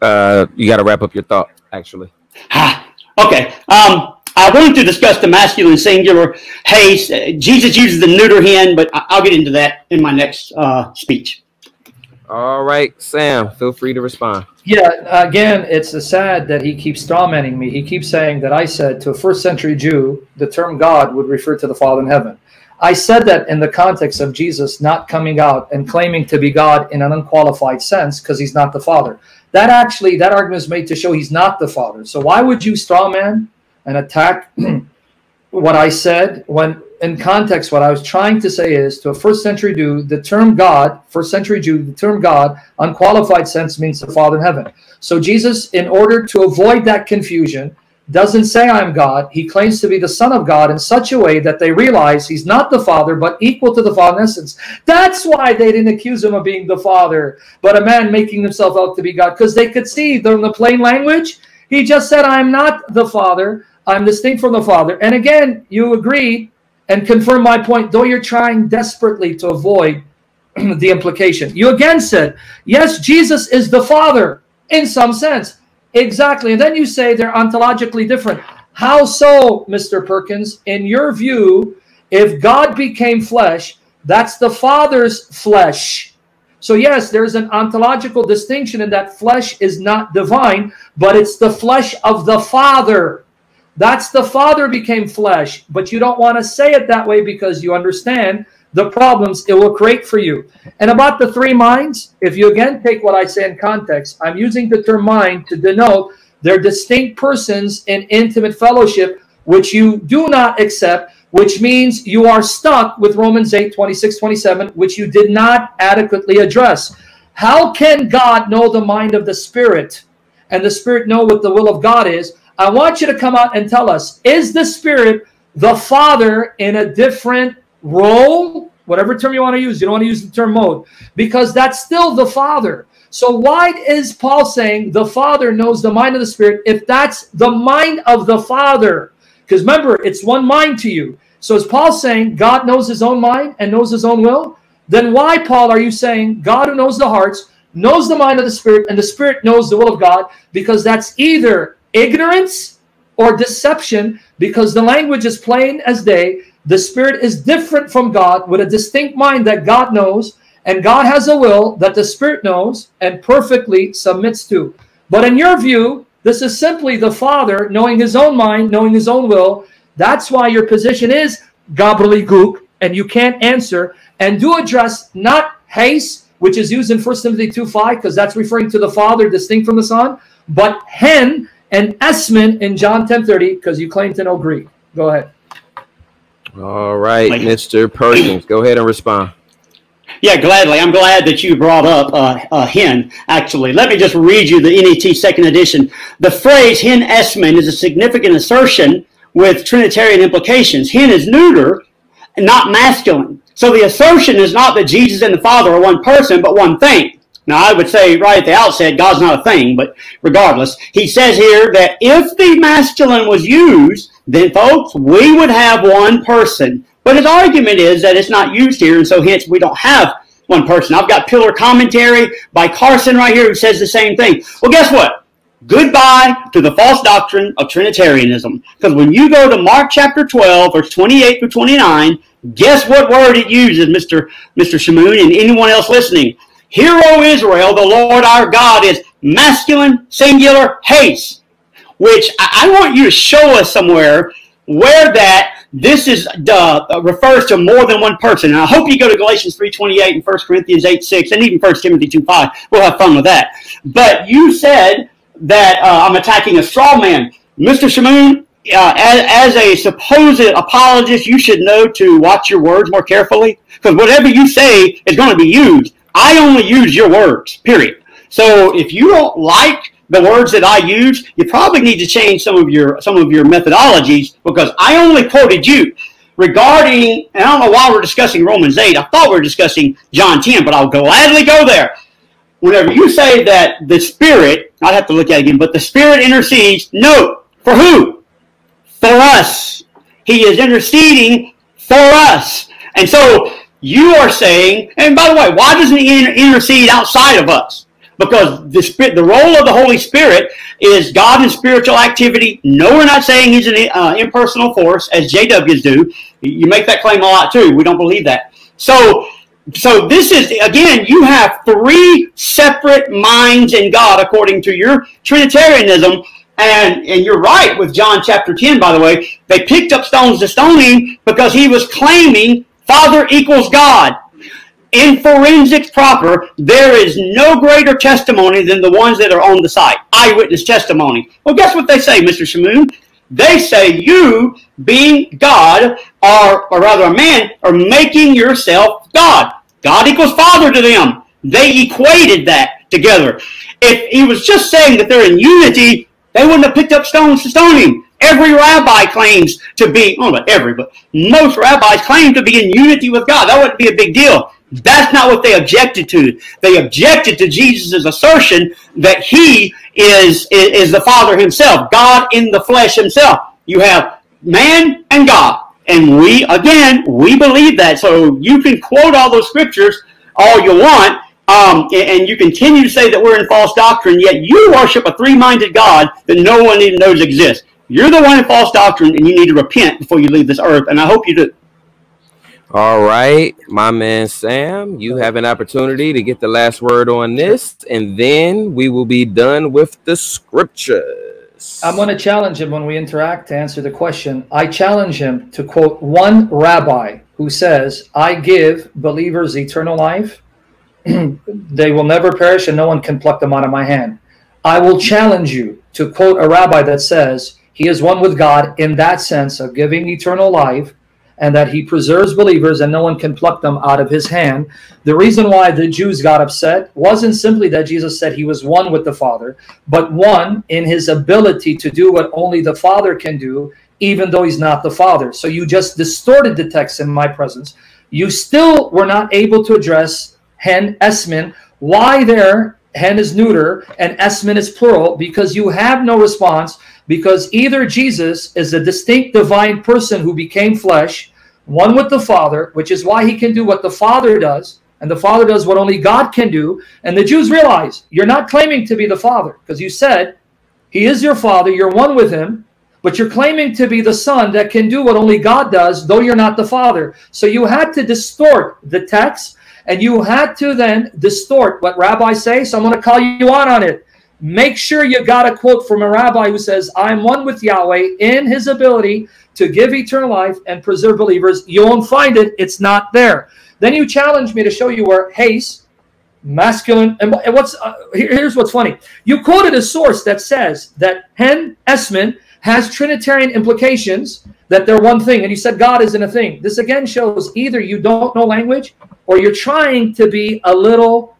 Uh, you got to wrap up your thought, actually. Ah, okay. Um, I wanted to discuss the masculine singular. Hey, Jesus uses the neuter hen, but I'll get into that in my next uh, speech. All right, Sam, feel free to respond. Yeah, again, it's sad that he keeps strawmanning me. He keeps saying that I said to a first century Jew, the term God would refer to the Father in heaven. I said that in the context of Jesus not coming out and claiming to be God in an unqualified sense because he's not the Father. That actually, that argument is made to show he's not the Father. So why would you strawman and attack what I said, when in context what I was trying to say is to a first century Jew, the term God, first century Jew, the term God, unqualified sense means the Father in heaven. So Jesus, in order to avoid that confusion, doesn't say I'm God. He claims to be the Son of God in such a way that they realize he's not the Father, but equal to the Father in essence. That's why they didn't accuse him of being the Father, but a man making himself out to be God, because they could see from the plain language, he just said, I'm not the Father. I'm distinct from the Father. And again, you agree and confirm my point, though you're trying desperately to avoid the implication. You again said, yes, Jesus is the Father in some sense. Exactly. And then you say they're ontologically different. How so, Mister Perkins? In your view, if God became flesh, that's the Father's flesh. So yes, there's an ontological distinction in that flesh is not divine, but it's the flesh of the Father. That's the Father became flesh, but you don't want to say it that way because you understand the problems it will create for you. And about the three minds, if you again take what I say in context, I'm using the term mind to denote they're distinct persons in intimate fellowship, which you do not accept, which means you are stuck with Romans eight, twenty-six, twenty-seven, which you did not adequately address. How can God know the mind of the Spirit and the Spirit know what the will of God is? I want you to come out and tell us, is the Spirit the Father in a different role? Whatever term you want to use. You don't want to use the term mode because that's still the Father. So why is Paul saying the Father knows the mind of the Spirit if that's the mind of the Father? Because remember, it's one mind to you. So is Paul saying God knows his own mind and knows his own will? Then why, Paul, are you saying God who knows the hearts knows the mind of the Spirit and the Spirit knows the will of God? Because that's either ignorance or deception, because the language is plain as day. The Spirit is different from God with a distinct mind that God knows, and God has a will that the Spirit knows and perfectly submits to. But in your view, this is simply the Father knowing his own mind, knowing his own will. That's why your position is gobbledygook, and you can't answer. And do address not haste, which is used in First Timothy two five, because that's referring to the Father distinct from the Son, but hen, and Esmond in John ten thirty, because you claim to know Greek. Go ahead. All right, Mister Perkins, go ahead and respond. Yeah, gladly. I'm glad that you brought up uh, uh, hen, actually. Let me just read you the N E T second edition. The phrase hen esmin is a significant assertion with Trinitarian implications. Hen is neuter, not masculine. So the assertion is not that Jesus and the Father are one person, but one thing. Now, I would say right at the outset, God's not a thing, but regardless, he says here that if the masculine was used, then, folks, we would have one person. But his argument is that it's not used here, and so hence we don't have one person. I've got Pillar Commentary by Carson right here who says the same thing. Well, guess what? Goodbye to the false doctrine of Trinitarianism. Because when you go to Mark chapter twelve, verse twenty-eight through twenty-nine, guess what word it uses, Mister Mister Shamoun and anyone else listening? Hear, O Israel, the Lord our God is masculine, singular, hates. Which I want you to show us somewhere where that this is uh, refers to more than one person. And I hope you go to Galatians three twenty-eight and First Corinthians eight six and even First Timothy two five. We'll have fun with that. But you said that uh, I'm attacking a straw man. Mister Shamoun, uh, as, as a supposed apologist, you should know to watch your words more carefully. Because whatever you say is going to be used. I only use your words, period. So if you don't like the words that I use, you probably need to change some of your some of your methodologies, because I only quoted you regarding, and I don't know why we're discussing Romans eight. I thought we were discussing John ten, but I'll gladly go there. Whenever you say that the Spirit, I'd have to look at it again, but the Spirit intercedes, no, for who? For us. He is interceding for us. And so you are saying, and by the way, why doesn't he intercede outside of us? Because the, spirit, the role of the Holy Spirit is God in spiritual activity. No, we're not saying he's an uh, impersonal force, as J Ws do. You make that claim a lot, too. We don't believe that. So, so this is, again, you have three separate minds in God, according to your Trinitarianism. And, and you're right with John chapter ten, by the way. They picked up stones to stone him because he was claiming Father equals God. In forensics proper, there is no greater testimony than the ones that are on the site. Eyewitness testimony. Well, guess what they say, Mister Shamoun? They say you, being God, are, or rather a man, are making yourself God. God equals Father to them. They equated that together. If he was just saying that they're in unity, they wouldn't have picked up stones to stone him. Every rabbi claims to be, well, not every, but most rabbis claim to be in unity with God. That wouldn't be a big deal. That's not what they objected to. They objected to Jesus' assertion that he is, is, is the Father himself, God in the flesh himself. You have man and God. And we, again, we believe that. So you can quote all those scriptures all you want, um, and you continue to say that we're in false doctrine, yet you worship a three-minded God that no one even knows exists. You're the one in false doctrine, and you need to repent before you leave this earth, and I hope you do. All right, my man Sam, you have an opportunity to get the last word on this, and then we will be done with the scriptures. I'm going to challenge him when we interact to answer the question. I challenge him to quote one rabbi who says, I give believers eternal life. They will never perish, and no one can pluck them out of my hand. I will challenge you to quote a rabbi that says he is one with God in that sense of giving eternal life, and that he preserves believers and no one can pluck them out of his hand. The reason why the Jews got upset wasn't simply that Jesus said he was one with the Father, but one in his ability to do what only the Father can do, even though he's not the Father. So you just distorted the text in my presence. You still were not able to address hen, esmin. Why there, hen is neuter and esmin is plural, because you have no response. Because either Jesus is a distinct divine person who became flesh, one with the Father, which is why he can do what the Father does, and the Father does what only God can do. And the Jews realize you're not claiming to be the Father, because you said he is your Father, you're one with him, but you're claiming to be the Son that can do what only God does, though you're not the Father. So you had to distort the text, and you had to then distort what rabbis say, so I'm going to call you out on it. Make sure you got a quote from a rabbi who says, I'm one with Yahweh in his ability to give eternal life and preserve believers. You won't find it. It's not there. Then you challenge me to show you where haste, masculine. And what's uh, here, here's what's funny. You quoted a source that says that Hen Esman has Trinitarian implications, that they're one thing, and you said God isn't a thing. This again shows either you don't know language or you're trying to be a little,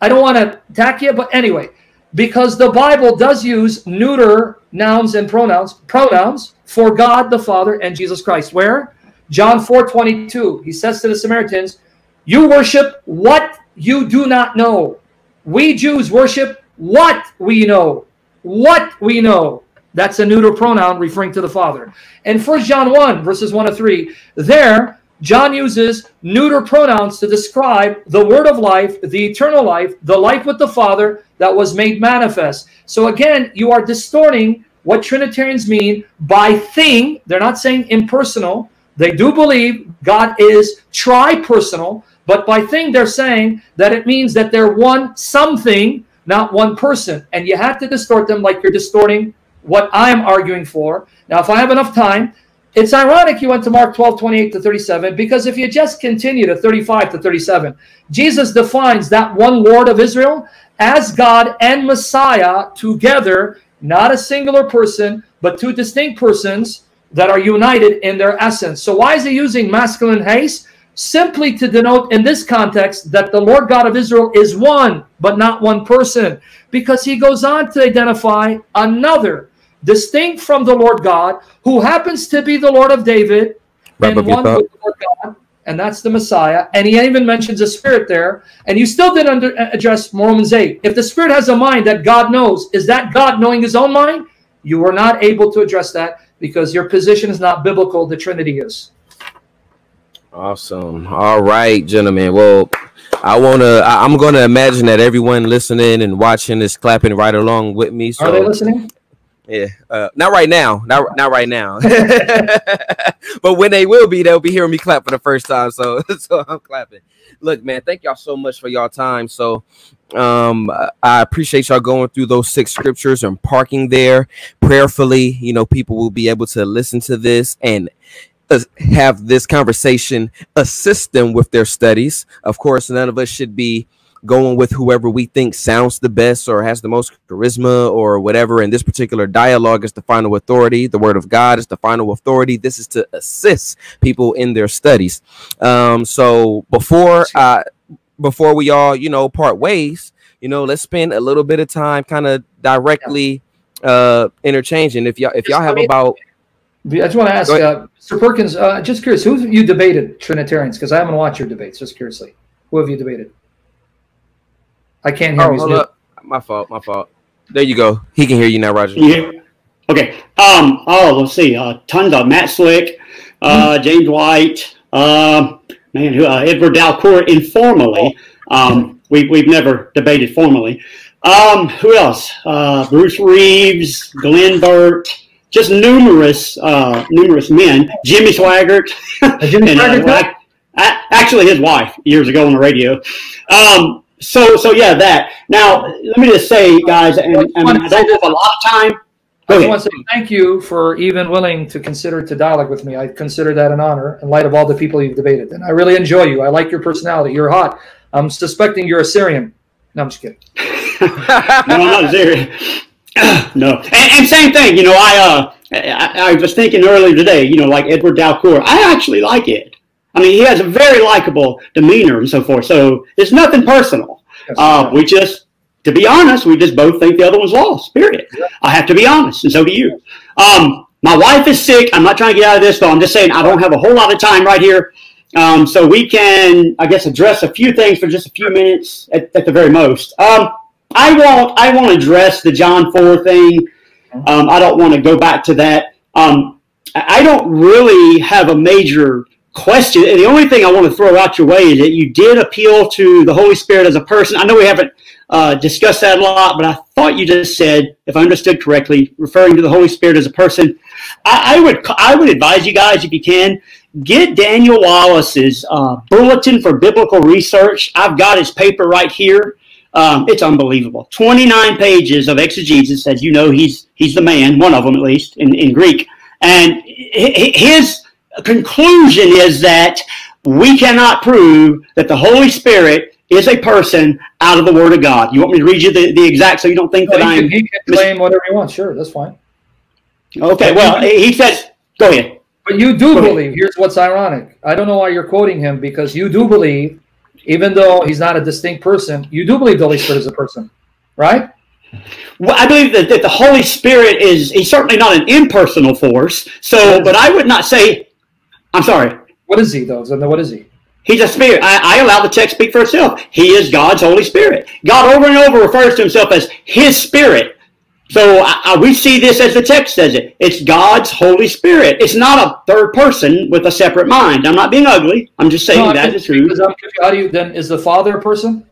I don't want to attack you, but anyway, because the Bible does use neuter nouns and pronouns, pronouns for God the Father and Jesus Christ. Where? John four twenty-two, he says to the Samaritans, you worship what you do not know. We Jews worship what we know. What we know. That's a neuter pronoun referring to the Father. And First John one, verses one to three, there, John uses neuter pronouns to describe the word of life, the eternal life, the life with the Father that was made manifest. So again, you are distorting what Trinitarians mean by thing. They're not saying impersonal. They do believe God is tri-personal, but by thing they're saying that it means that they're one something, not one person. And you have to distort them like you're distorting what I'm arguing for. Now, if I have enough time, it's ironic you went to Mark twelve, twenty-eight to thirty-seven, because if you just continue to thirty-five to thirty-seven, Jesus defines that one Lord of Israel as God and Messiah together, not a singular person, but two distinct persons that are united in their essence. So why is he using masculine haste? Simply to denote in this context that the Lord God of Israel is one, but not one person, because he goes on to identify another distinct from the Lord God, who happens to be the Lord of David, and one with the Lord God, and that's the Messiah. And he even mentions a spirit there, and you still didn't under address Romans eight. If the spirit has a mind that God knows, is that God knowing his own mind? You were not able to address that because your position is not biblical. The Trinity is. Awesome. All right, gentlemen. Well, I want to, I'm going to imagine that everyone listening and watching is clapping right along with me. So. Are they listening? Yeah, uh, not right now, not not right now. But when they will be, they'll be hearing me clap for the first time. So, so I'm clapping. Look, man, thank y'all so much for y'all time. So, um, I appreciate y'all going through those six scriptures and parking there prayerfully. You know, people will be able to listen to this and have this conversation assist them with their studies. Of course, none of us should be going with whoever we think sounds the best or has the most charisma or whatever. And this particular dialogue is the final authority. The word of God is the final authority. This is to assist people in their studies. Um, so before uh, before we all, you know, part ways, you know, let's spend a little bit of time kind of directly uh, interchanging. If y'all if y'all have about... I just want to ask, uh, Mister Perkins, uh, just curious, who have you debated, Trinitarians? Because I haven't watched your debates, just curiously. Who have you debated? I can't hear oh, hold up. My fault. My fault. There you go. He can hear you now, Roger. Yeah. Okay. Um. Oh, let's see. Uh, tons of Matt Slick, uh, mm-hmm. James White, uh, man, who uh, Edward Dalcourt informally. Um. We we've never debated formally. Um. Who else? Uh. Bruce Reeves, Glenn Burt, just numerous uh numerous men. Jimmy Swaggart. Jimmy and, Swaggart. Uh, I, actually, his wife years ago on the radio. Um. So, so yeah, that. Now, let me just say, guys, and, and I don't have a lot of time. I just want to say thank you for even willing to consider to dialogue with me. I consider that an honor in light of all the people you've debated. And I really enjoy you. I like your personality. You're hot. I'm suspecting you're a Syrian. No, I'm just kidding. No, I'm not Syrian. No. And, and same thing, you know, I, uh, I, I was thinking earlier today, you know, like Edward Dalcourt, I actually like it. I mean, he has a very likable demeanor and so forth. So it's nothing personal. Yes, uh, we just, to be honest, we just both think the other one's lost, period. Yeah. I have to be honest, and so do you. Um, my wife is sick. I'm not trying to get out of this, though. I'm just saying I don't have a whole lot of time right here. Um, so we can, I guess, address a few things for just a few minutes at, at the very most. Um, I won't, I won't address the John four thing. Um, I don't want to go back to that. Um, I don't really have a major question, and the only thing I want to throw out your way is that you did appeal to the Holy Spirit as a person. I know we haven't uh, discussed that a lot, but I thought you just said, if I understood correctly, referring to the Holy Spirit as a person. I, I would I would advise you guys, if you can, get Daniel Wallace's uh, Bulletin for Biblical Research. I've got his paper right here. Um, it's unbelievable. twenty-nine pages of exegesis. As you know, he's he's the man, one of them at least, in, in Greek. And his conclusion is that we cannot prove that the Holy Spirit is a person out of the Word of God. You want me to read you the, the exact, so you don't think no, that I am... He can claim whatever he wants. Sure, that's fine. Okay, well, he says... Go ahead. But you do go believe. Ahead. Here's what's ironic. I don't know why you're quoting him, because you do believe, even though he's not a distinct person, you do believe the Holy Spirit is a person, right? Well, I believe that, that the Holy Spirit is... He's certainly not an impersonal force, so... But I would not say... I'm sorry. What is he, though? What is he? He's a spirit. I, I allow the text speak for itself. He is God's Holy Spirit. God over and over refers to himself as his spirit. So I, I, we see this as the text says it. It's God's Holy Spirit. It's not a third person with a separate mind. I'm not being ugly. I'm just saying no, that is true. How do you, then, is the Father a person?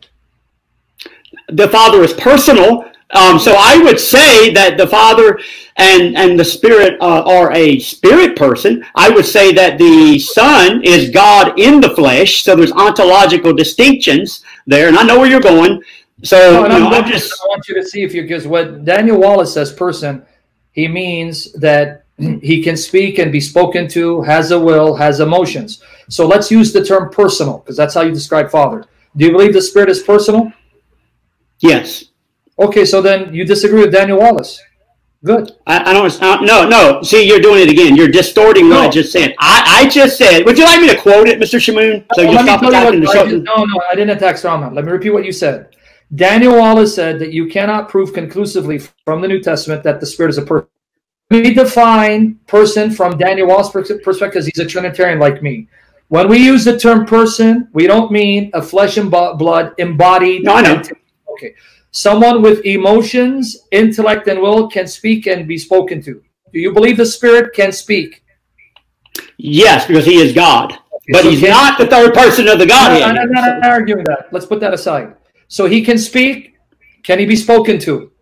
The Father is personal. Um, so I would say that the Father and, and the Spirit uh, are a spirit person. I would say that the Son is God in the flesh. So there's ontological distinctions there. And I know where you're going. So no, you know, I just I want you to see if you, because what Daniel Wallace says person, he means that he can speak and be spoken to, has a will, has emotions. So let's use the term personal, because that's how you describe Father. Do you believe the Spirit is personal? Yes. Okay, so then you disagree with Daniel Wallace. Good. I, I don't, I, no, no. See, you're doing it again. You're distorting what no. I just said. I, I just said, would you like me to quote it, Mister Shamoun? So no, you stop attacking the show. No, no, I didn't attack Salman. Let me repeat what you said. Daniel Wallace said that you cannot prove conclusively from the New Testament that the Spirit is a person. We define person from Daniel Wallace's perspective because he's a Trinitarian like me. When we use the term person, we don't mean a flesh and blood embodied. No, I know. Okay. Someone with emotions, intellect, and will can speak and be spoken to. Do you believe the Spirit can speak? Yes, because he is God. Okay, but so he's not the third person of the Godhead. I'm not, not, not arguing that. Let's put that aside. So he can speak. Can he be spoken to?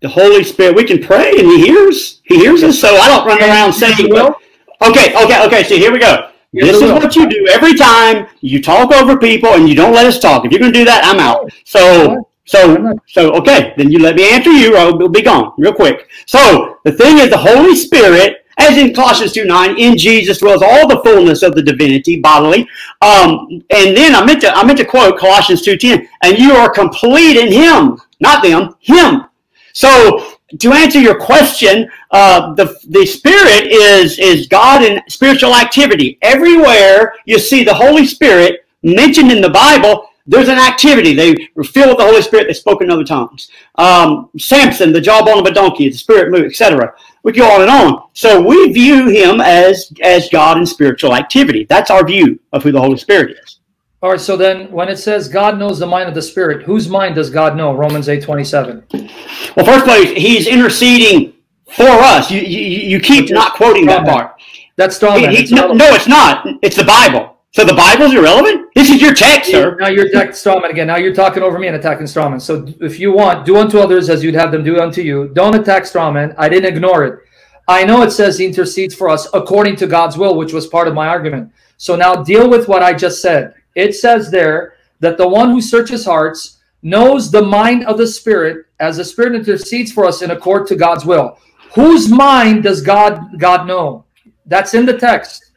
The Holy Spirit. We can pray and he hears. He hears us. So I don't run and around saying, well, okay, okay, okay. So here we go. This is what you do every time you talk over people and you don't let us talk. If you're going to do that, I'm out. So... So, so okay, then you let me answer you, or we'll be gone real quick. So, the thing is, the Holy Spirit, as in Colossians two nine, in Jesus dwells all the fullness of the divinity, bodily. Um, and then I meant to, I meant to quote Colossians two ten, and you are complete in Him, not them, Him. So, to answer your question, uh, the, the Spirit is, is God in spiritual activity. Everywhere you see the Holy Spirit mentioned in the Bible, there's an activity. They were filled with the Holy Spirit. They spoke in other tongues. Um, Samson, the jawbone of a donkey, the Spirit moved, et cetera. We go on and on. So we view him as, as God in spiritual activity. That's our view of who the Holy Spirit is. All right, so then when it says God knows the mind of the Spirit, whose mind does God know? Romans eight twenty-seven. Well, first place, he's interceding for us. You, you, you keep not quoting that part. That's strong. No, no, it's not. It's the Bible. So the Bible's irrelevant? This is your text, sir. Now you're attacking Strawman again. Now you're talking over me and attacking Strawman. So if you want, do unto others as you'd have them do unto you. Don't attack Strawman. I didn't ignore it. I know it says he intercedes for us according to God's will, which was part of my argument. So now deal with what I just said. It says there that the one who searches hearts knows the mind of the Spirit as the Spirit intercedes for us in accord to God's will. Whose mind does God, God know? That's in the text.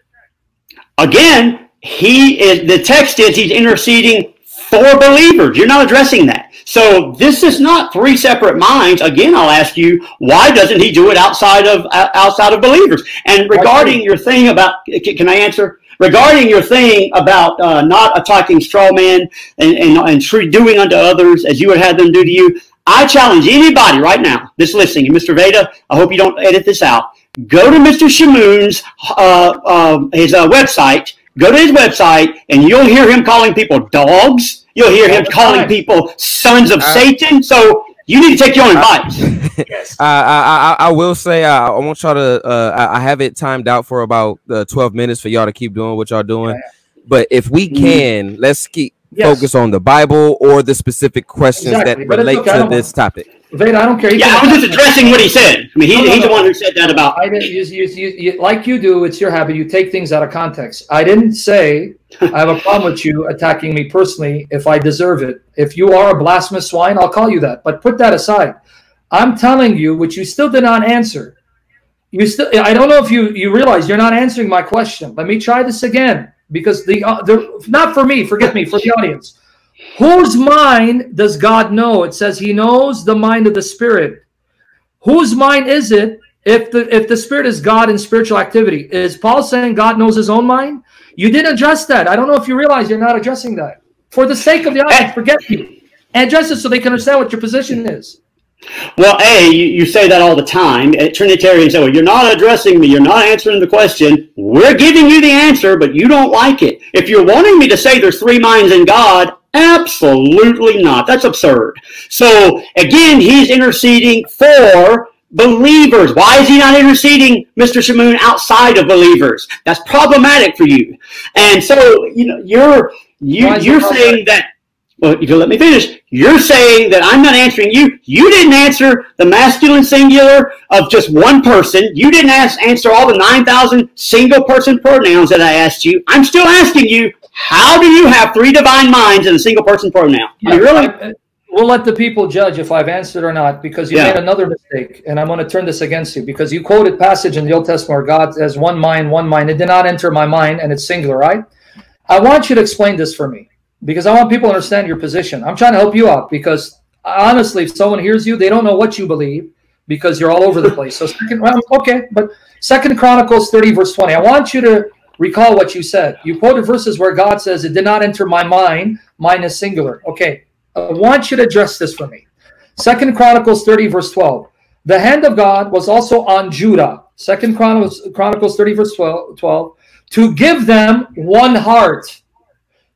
Again, He is, the text is, he's interceding for believers. You're not addressing that. So this is not three separate minds. Again, I'll ask you, why doesn't he do it outside of outside of believers? And regarding your thing about, can I answer? Regarding your thing about uh, not attacking straw man and, and, and doing unto others as you would have them do to you, I challenge anybody right now that's listening. And Mister Veda, I hope you don't edit this out. Go to Mister Shamoun's, uh, uh, his uh, website. Go to his website, and you'll hear him calling people dogs. You'll hear him calling people sons of uh, Satan. So you need to take your own advice. Yes. Uh, I, I, I will say uh, I want y'all to uh, – I have it timed out for about uh, twelve minutes for y'all to keep doing what y'all doing. But if we can, let's keep yes. focus on the Bible or the specific questions exactly. that but relate okay. to this topic. Veda, I don't care. He yeah, I was just addressing what he said. I mean, he, no, no, he's no. the one who said that about. I didn't. You, you, you, you, like you do, it's your habit. You take things out of context. I didn't say I have a problem with you attacking me personally if I deserve it. If you are a blasphemous swine, I'll call you that. But put that aside. I'm telling you, which you still did not answer. You still. I don't know if you you realize you're not answering my question. Let me try this again because the, uh, the not for me. Forgive me, for the audience. Whose mind does God know? It says he knows the mind of the Spirit. Whose mind is it? If the, if the Spirit is God in spiritual activity, is Paul saying God knows his own mind? You didn't address that. I don't know if you realize you're not addressing that. For the sake of the audience, forget you. And address it so they can understand what your position is. Well, A, you, you say that all the time. At Trinitarians say, well, you're not addressing me. You're not answering the question. We're giving you the answer, but you don't like it. If you're wanting me to say there's three minds in God, absolutely not. That's absurd. So, again, he's interceding for believers. Why is he not interceding, Mister Shamoun, outside of believers? That's problematic for you. And so, you know, you're you, you're saying that. Well, if you let me finish, you're saying that I'm not answering you. You didn't answer the masculine singular of just one person. You didn't ask, answer all the nine thousand single person pronouns that I asked you. I'm still asking you, how do you have three divine minds in a single person pronoun? Are you really? I, I, we'll let the people judge if I've answered or not, because you yeah. made another mistake, and I'm going to turn this against you, because you quoted passage in the Old Testament where God has one mind, one mind. It did not enter my mind, and it's singular, right? I want you to explain this for me, because I want people to understand your position. I'm trying to help you out, because honestly, if someone hears you, they don't know what you believe, because you're all over the place. So, second, well, okay, but Second Chronicles thirty, verse twenty. I want you to recall what you said. You quoted verses where God says, it did not enter my mind, mine is singular. Okay, I want you to address this for me. Second Chronicles thirty, verse twelve. The hand of God was also on Judah. Second Chronicles thirty, verse twelve, to give them one heart,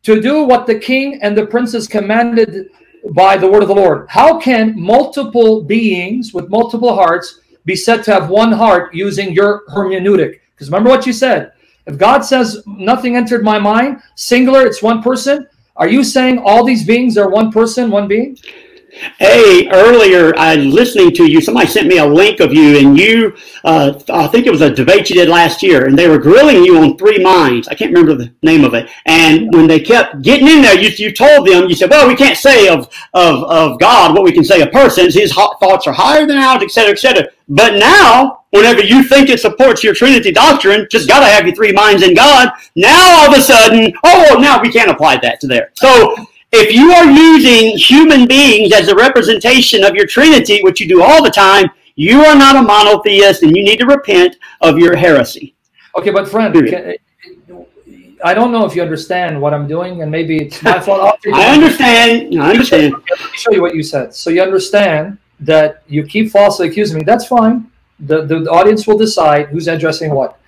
to do what the king and the princes commanded by the word of the Lord. How can multiple beings with multiple hearts be said to have one heart using your hermeneutic? Because remember what you said. If God says nothing entered my mind, singular, it's one person. Are you saying all these beings are one person, one being? Hey, earlier, I listening to you, somebody sent me a link of you, and you, uh, I think it was a debate you did last year, and they were grilling you on three minds. I can't remember the name of it. And when they kept getting in there, you, you told them, you said, well, we can't say of, of, of God what we can say of persons. His thoughts are higher than ours, et cetera, et cetera. But now, whenever you think it supports your Trinity doctrine, just got to have your three minds in God. Now, all of a sudden, oh, now we can't apply that to there. So, if you are using human beings as a representation of your Trinity, which you do all the time, you are not a monotheist, and you need to repent of your heresy. Okay, but friend, can, I don't know if you understand what I'm doing, and maybe it's my fault. I understand. I understand. Let me show you what you said. So you understand that you keep falsely accusing me. That's fine. The, the, the audience will decide who's addressing what.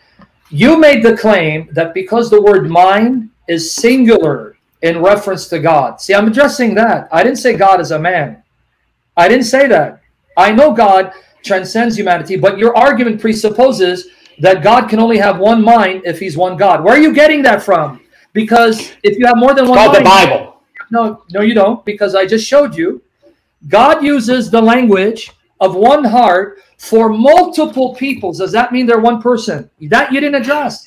You made the claim that because the word mind is singular in reference to God. See, I'm addressing that. I didn't say God is a man. I didn't say that. I know God transcends humanity, but your argument presupposes that God can only have one mind if he's one God. Where are you getting that from? Because if you have more than one mind... It's called the Bible. No, no, you don't, because I just showed you. God uses the language of one heart for multiple peoples. Does that mean they're one person? That you didn't address.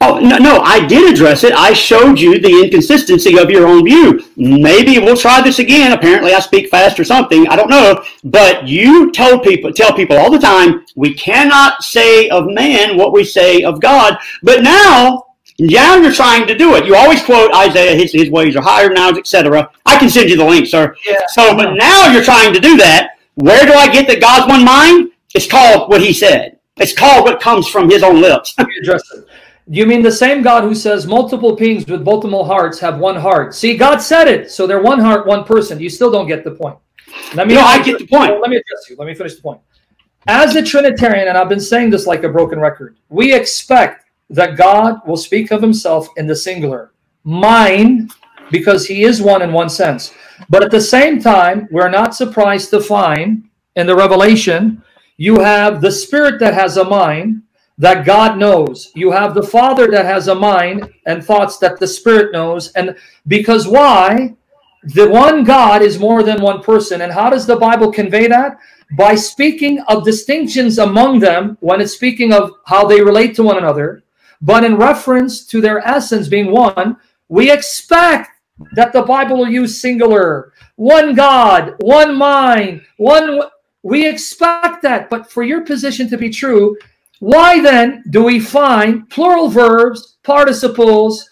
Oh, no, no, I did address it. I showed you the inconsistency of your own view. Maybe we'll try this again. Apparently I speak fast or something. I don't know. But you told people, tell people all the time, we cannot say of man what we say of God. But now, now you're trying to do it. You always quote Isaiah, his, his ways are higher than ours, et cetera. I can send you the link, sir. Yeah. So, but now you're trying to do that. Where do I get that God's one mind? It's called what he said. It's called what comes from his own lips. You addressed it. You mean the same God who says multiple beings with multiple hearts have one heart? See, God said it, so they're one heart, one person. You still don't get the point. Let me no, I get the point. Let me address you. Let me finish the point. As a Trinitarian, and I've been saying this like a broken record, we expect that God will speak of himself in the singular. Mine, because he is one in one sense. But at the same time, we're not surprised to find in the Revelation, you have the Spirit that has a mind, that God knows. You have the Father that has a mind and thoughts that the Spirit knows. And because why? The one God is more than one person. And how does the Bible convey that? By speaking of distinctions among them when it's speaking of how they relate to one another. But in reference to their essence being one, we expect that the Bible will use singular. One God, one mind, one... We expect that. But for your position to be true... Why then do we find plural verbs, participles,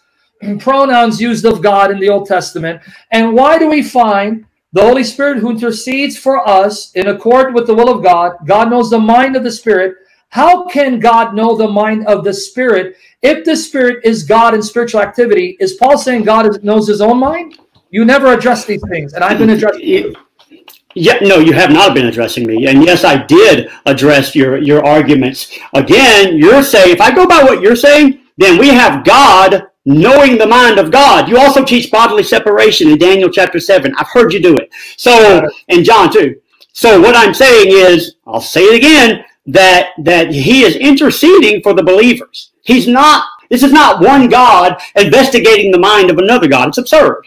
pronouns used of God in the Old Testament. And why do we find the Holy Spirit who intercedes for us in accord with the will of God? God knows the mind of the Spirit. How can God know the mind of the Spirit if the Spirit is God in spiritual activity? Is Paul saying God knows his own mind? You never address these things, and I've been addressing you. Yeah, no, you have not been addressing me. And yes, I did address your, your arguments. Again, you're saying, if I go by what you're saying, then we have God knowing the mind of God. You also teach bodily separation in Daniel chapter seven. I've heard you do it. So, and John too. So what I'm saying is, I'll say it again, that that he is interceding for the believers. He's not, this is not one God investigating the mind of another God. It's absurd.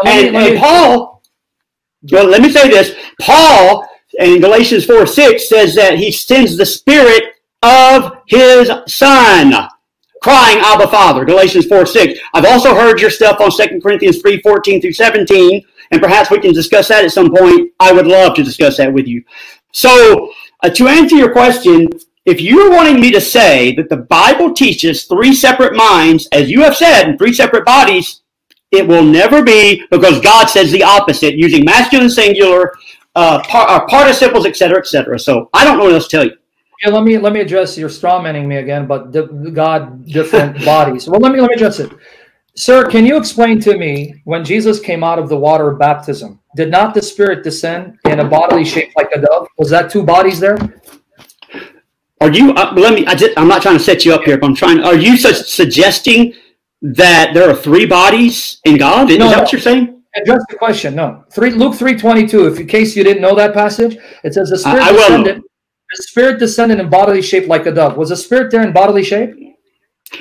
Okay, and, me, and Paul, well, let me say this. Paul in Galatians four six says that he sends the Spirit of his Son, crying, Abba, Father. Galatians four six. I've also heard your stuff on Second Corinthians three fourteen through seventeen, and perhaps we can discuss that at some point. I would love to discuss that with you. So, Uh, to answer your question, if you're wanting me to say that the Bible teaches three separate minds, as you have said, and three separate bodies, it will never be, because God says the opposite, using masculine singular, uh, par uh, participles, et cetera, et cetera. So I don't know what else to tell you. Yeah, let me let me address your strawmanning me again, but God different bodies. Well, let me let me address it, sir. Can you explain to me when Jesus came out of the water of baptism? Did not the Spirit descend in a bodily shape like a dove? Was that two bodies there? Are you? Uh, let me. I just, I'm not trying to set you up here, but I'm trying. Are you su suggesting that there are three bodies in God? Is, no, is that no. what you're saying? Address the question. No. Three. Luke three twenty two. If in case you didn't know that passage, it says the Spirit I, I descended. The Spirit descended in bodily shape like a dove. Was the Spirit there in bodily shape?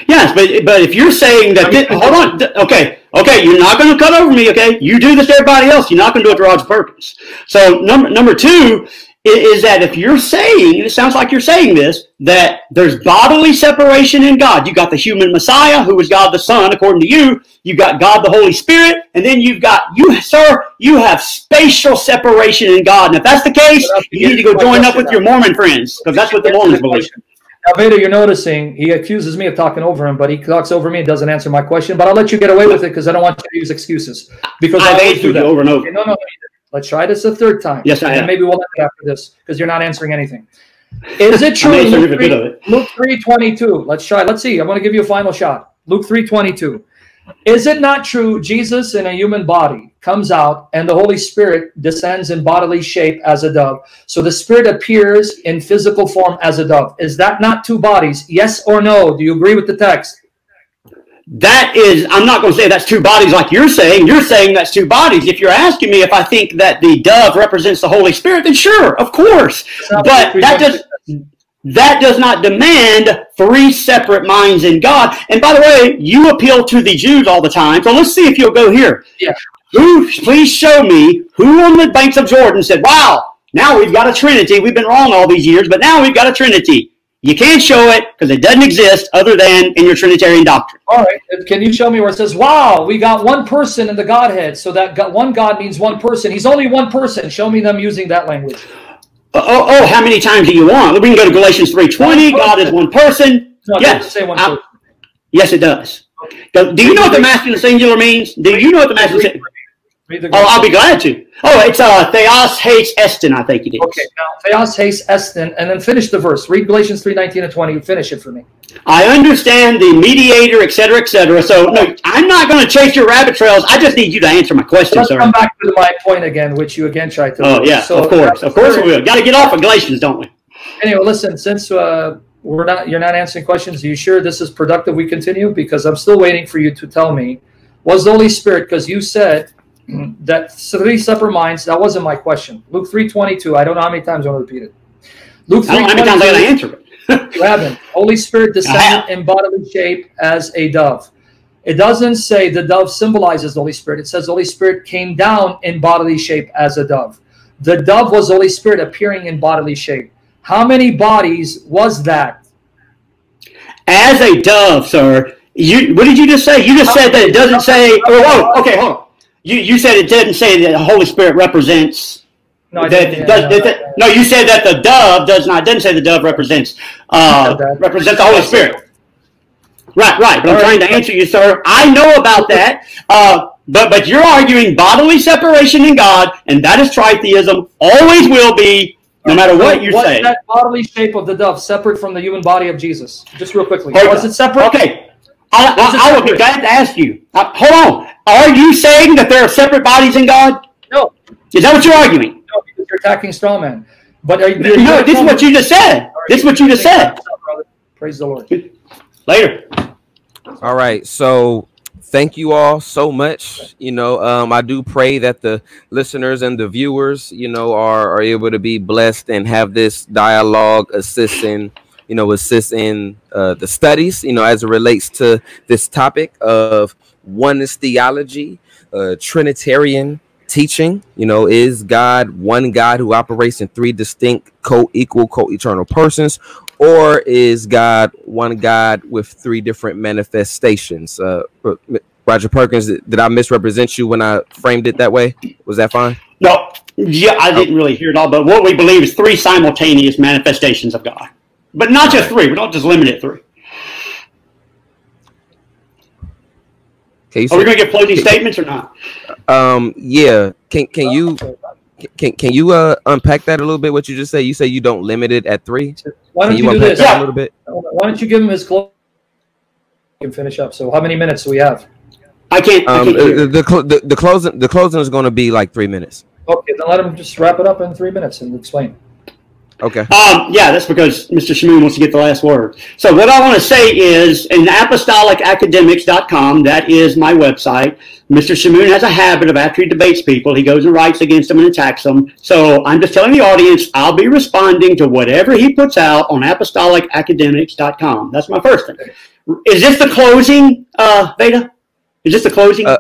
Yes, but but if you're saying that, I mean, hold on, okay, okay, you're not going to cut over me, okay? You do this to everybody else. You're not going to do it to Roger Perkins. So number number two is, is that if you're saying, and it sounds like you're saying this, that there's bodily separation in God. You got the human Messiah, who is God the Son, according to you. You got God the Holy Spirit, and then you've got you, sir. You have spatial separation in God, and if that's the case, you need to go join up with your Mormon friends, because that's what the Mormons believe. Now, Vader, you're noticing he accuses me of talking over him, but he talks over me and doesn't answer my question. But I'll let you get away with it because I don't want you to use excuses. Because I've answered you over and over. Okay, no, no, no. Let's try this a third time. Yes, I am. And maybe we'll end it after this because you're not answering anything. Is it true? Luke three twenty-two. Let's try. Let's see. I'm going to give you a final shot. Luke three twenty-two. Is it not true Jesus in a human body comes out and the Holy Spirit descends in bodily shape as a dove? So the Spirit appears in physical form as a dove. Is that not two bodies? Yes or no? Do you agree with the text? That is, I'm not going to say that's two bodies like you're saying. You're saying that's two bodies. If you're asking me if I think that the dove represents the Holy Spirit, then sure, of course. But that does... That does not demand three separate minds in God. And by the way, you appeal to the Jews all the time. So let's see if you'll go here. Yeah. Who, please show me who on the banks of Jordan said, wow, now we've got a Trinity. We've been wrong all these years, but now we've got a Trinity. You can't show it because it doesn't exist other than in your Trinitarian doctrine. All right. Can you show me where it says, wow, we got one person in the Godhead. So that one God means one person. He's only one person. Show me them using that language. Oh, oh, how many times do you want? We can go to Galatians three twenty. God is one person. No, it yes. Say one person. I, yes, it does. Okay. Do you know what the masculine singular means? Do you know what the masculine singular means? Oh, I'll be glad to. Oh, it's uh, theos, heis, estin, I think it is. Okay, now theos, heis, estin, and then finish the verse. Read Galatians three nineteen and twenty. Finish it for me. I understand the mediator, et cetera, et cetera. So, no, I'm not going to chase your rabbit trails. I just need you to answer my question, Let's sir. Let's come back to my point again, which you again tried to. Oh, yeah, so, of course. Of course we will. Got to get off of Galatians, don't we? Anyway, listen, since uh, we're not, you're not answering questions, are you sure this is productive we continue? Because I'm still waiting for you to tell me, was the Holy Spirit, because you said that three separate minds, that wasn't my question. Luke three twenty-two, I don't know how many times I want to repeat it. Luke three twenty-two, I don't know how many times I got to answer it. Rabin, Holy Spirit descended in bodily shape as a dove. It doesn't say the dove symbolizes the Holy Spirit. It says the Holy Spirit came down in bodily shape as a dove. The dove was the Holy Spirit appearing in bodily shape. How many bodies was that? As a dove, sir. You, what did you just say? You just said that it doesn't say... Oh, oh, okay, hold on. You, you said it didn't say that the Holy Spirit represents... No, that, yeah, does, no, that, that, no, you said that the dove does not. Didn't say the dove represents uh, represents the Holy Spirit. Right, right. But I'm trying to answer you, sir. I know about that. Uh, but but you're arguing bodily separation in God, and that is tritheism. Always will be, no matter what you say. What's that bodily shape of the dove separate from the human body of Jesus? Just real quickly. Was it separate? Okay. I, I, I would be glad to ask you. Uh, hold on. Are you saying that there are separate bodies in God? No. Is that what you're arguing? No, because you're attacking straw man. But are you, no, this is what you just said. This is what you just said. Praise the Lord. Later. All right. So thank you all so much. You know, um, I do pray that the listeners and the viewers, you know, are, are able to be blessed and have this dialogue assisting, you know, assist in uh, the studies, you know, as it relates to this topic of oneness theology, uh, Trinitarian teaching. You know, is God one God who operates in three distinct co-equal, co-eternal persons, or is God one God with three different manifestations? Uh, Roger Perkins, did I misrepresent you when I framed it that way? Was that fine? No, yeah, I didn't really hear it all, but what we believe is three simultaneous manifestations of God. But not just three. We don't just limit it three. Are we going to get closing statements or not? Um, yeah. Can can you can can you uh, unpack that a little bit? What you just say? You say you don't limit it at three. Why don't you, you do this? Yeah. A little bit? Why don't you give him his close? You can finish up. So how many minutes do we have? I can't. Um, I can't the, the, the the closing the closing is going to be like three minutes. Okay, then let him just wrap it up in three minutes and explain. Okay. Um, yeah, that's because Mister Shamoun wants to get the last word. So what I want to say is, in apostolic academics dot com, that is my website, Mister Shamoun has a habit of, after he debates people, he goes and writes against them and attacks them. So I'm just telling the audience, I'll be responding to whatever he puts out on apostolic academics dot com. That's my first thing. Is this the closing, uh, Veda? Is this the closing? Uh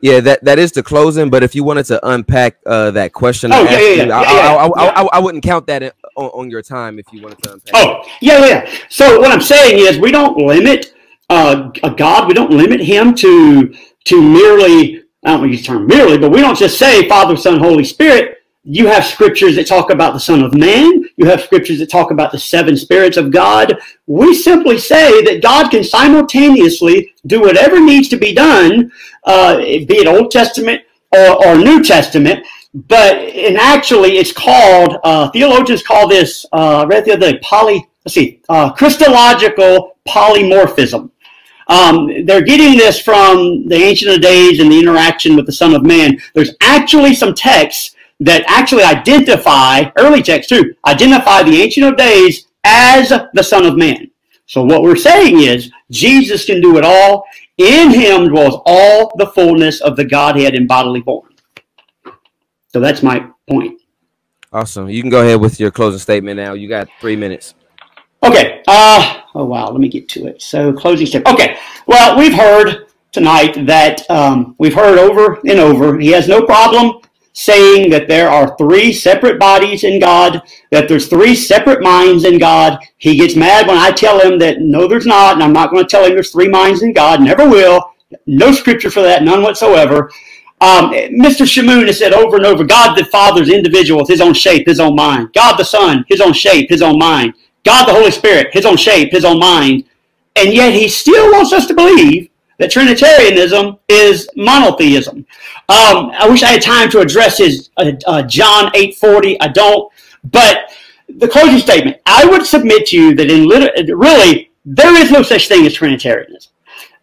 Yeah, that, that is the closing. But if you wanted to unpack uh, that question, oh, I, yeah, yeah, you, yeah, I, yeah, I, I, I, I wouldn't count that in, on, on your time if you wanted to unpack Oh, it. yeah, yeah. So what I'm saying is we don't limit uh, a God. We don't limit him to to merely, I don't want to use the term merely, but we don't just say Father, Son, Holy Spirit. You have scriptures that talk about the Son of Man. You have scriptures that talk about the seven spirits of God. We simply say that God can simultaneously do whatever needs to be done, uh, be it Old Testament or, or New Testament. But and actually, it's called, uh, theologians call this, uh, I read the other day, poly, let's see, uh, Christological polymorphism. Um, they're getting this from the Ancient of Days and the interaction with the Son of Man. There's actually some texts that actually identify, early texts too, identify the Ancient of Days as the Son of Man. So what we're saying is Jesus can do it all. In him dwells all the fullness of the Godhead in bodily form. So that's my point. Awesome. You can go ahead with your closing statement now. You got three minutes. Okay. Uh, oh, wow. Let me get to it. So closing statement. Okay. Well, we've heard tonight that um, we've heard over and over. He has no problem saying that there are three separate bodies in God, that there's three separate minds in God. He gets mad when I tell him that no, there's not, and I'm not going to tell him there's three minds in God. Never will. No scripture for that, none whatsoever. Um, Mister Shamoun has said over and over, God the Father is individual with his own shape, his own mind. God the Son, his own shape, his own mind. God the Holy Spirit, his own shape, his own mind. And yet he still wants us to believe that Trinitarianism is monotheism. Um, I wish I had time to address his uh, uh, John eight forty. I don't. But the closing statement, I would submit to you that in really, there is no such thing as Trinitarianism.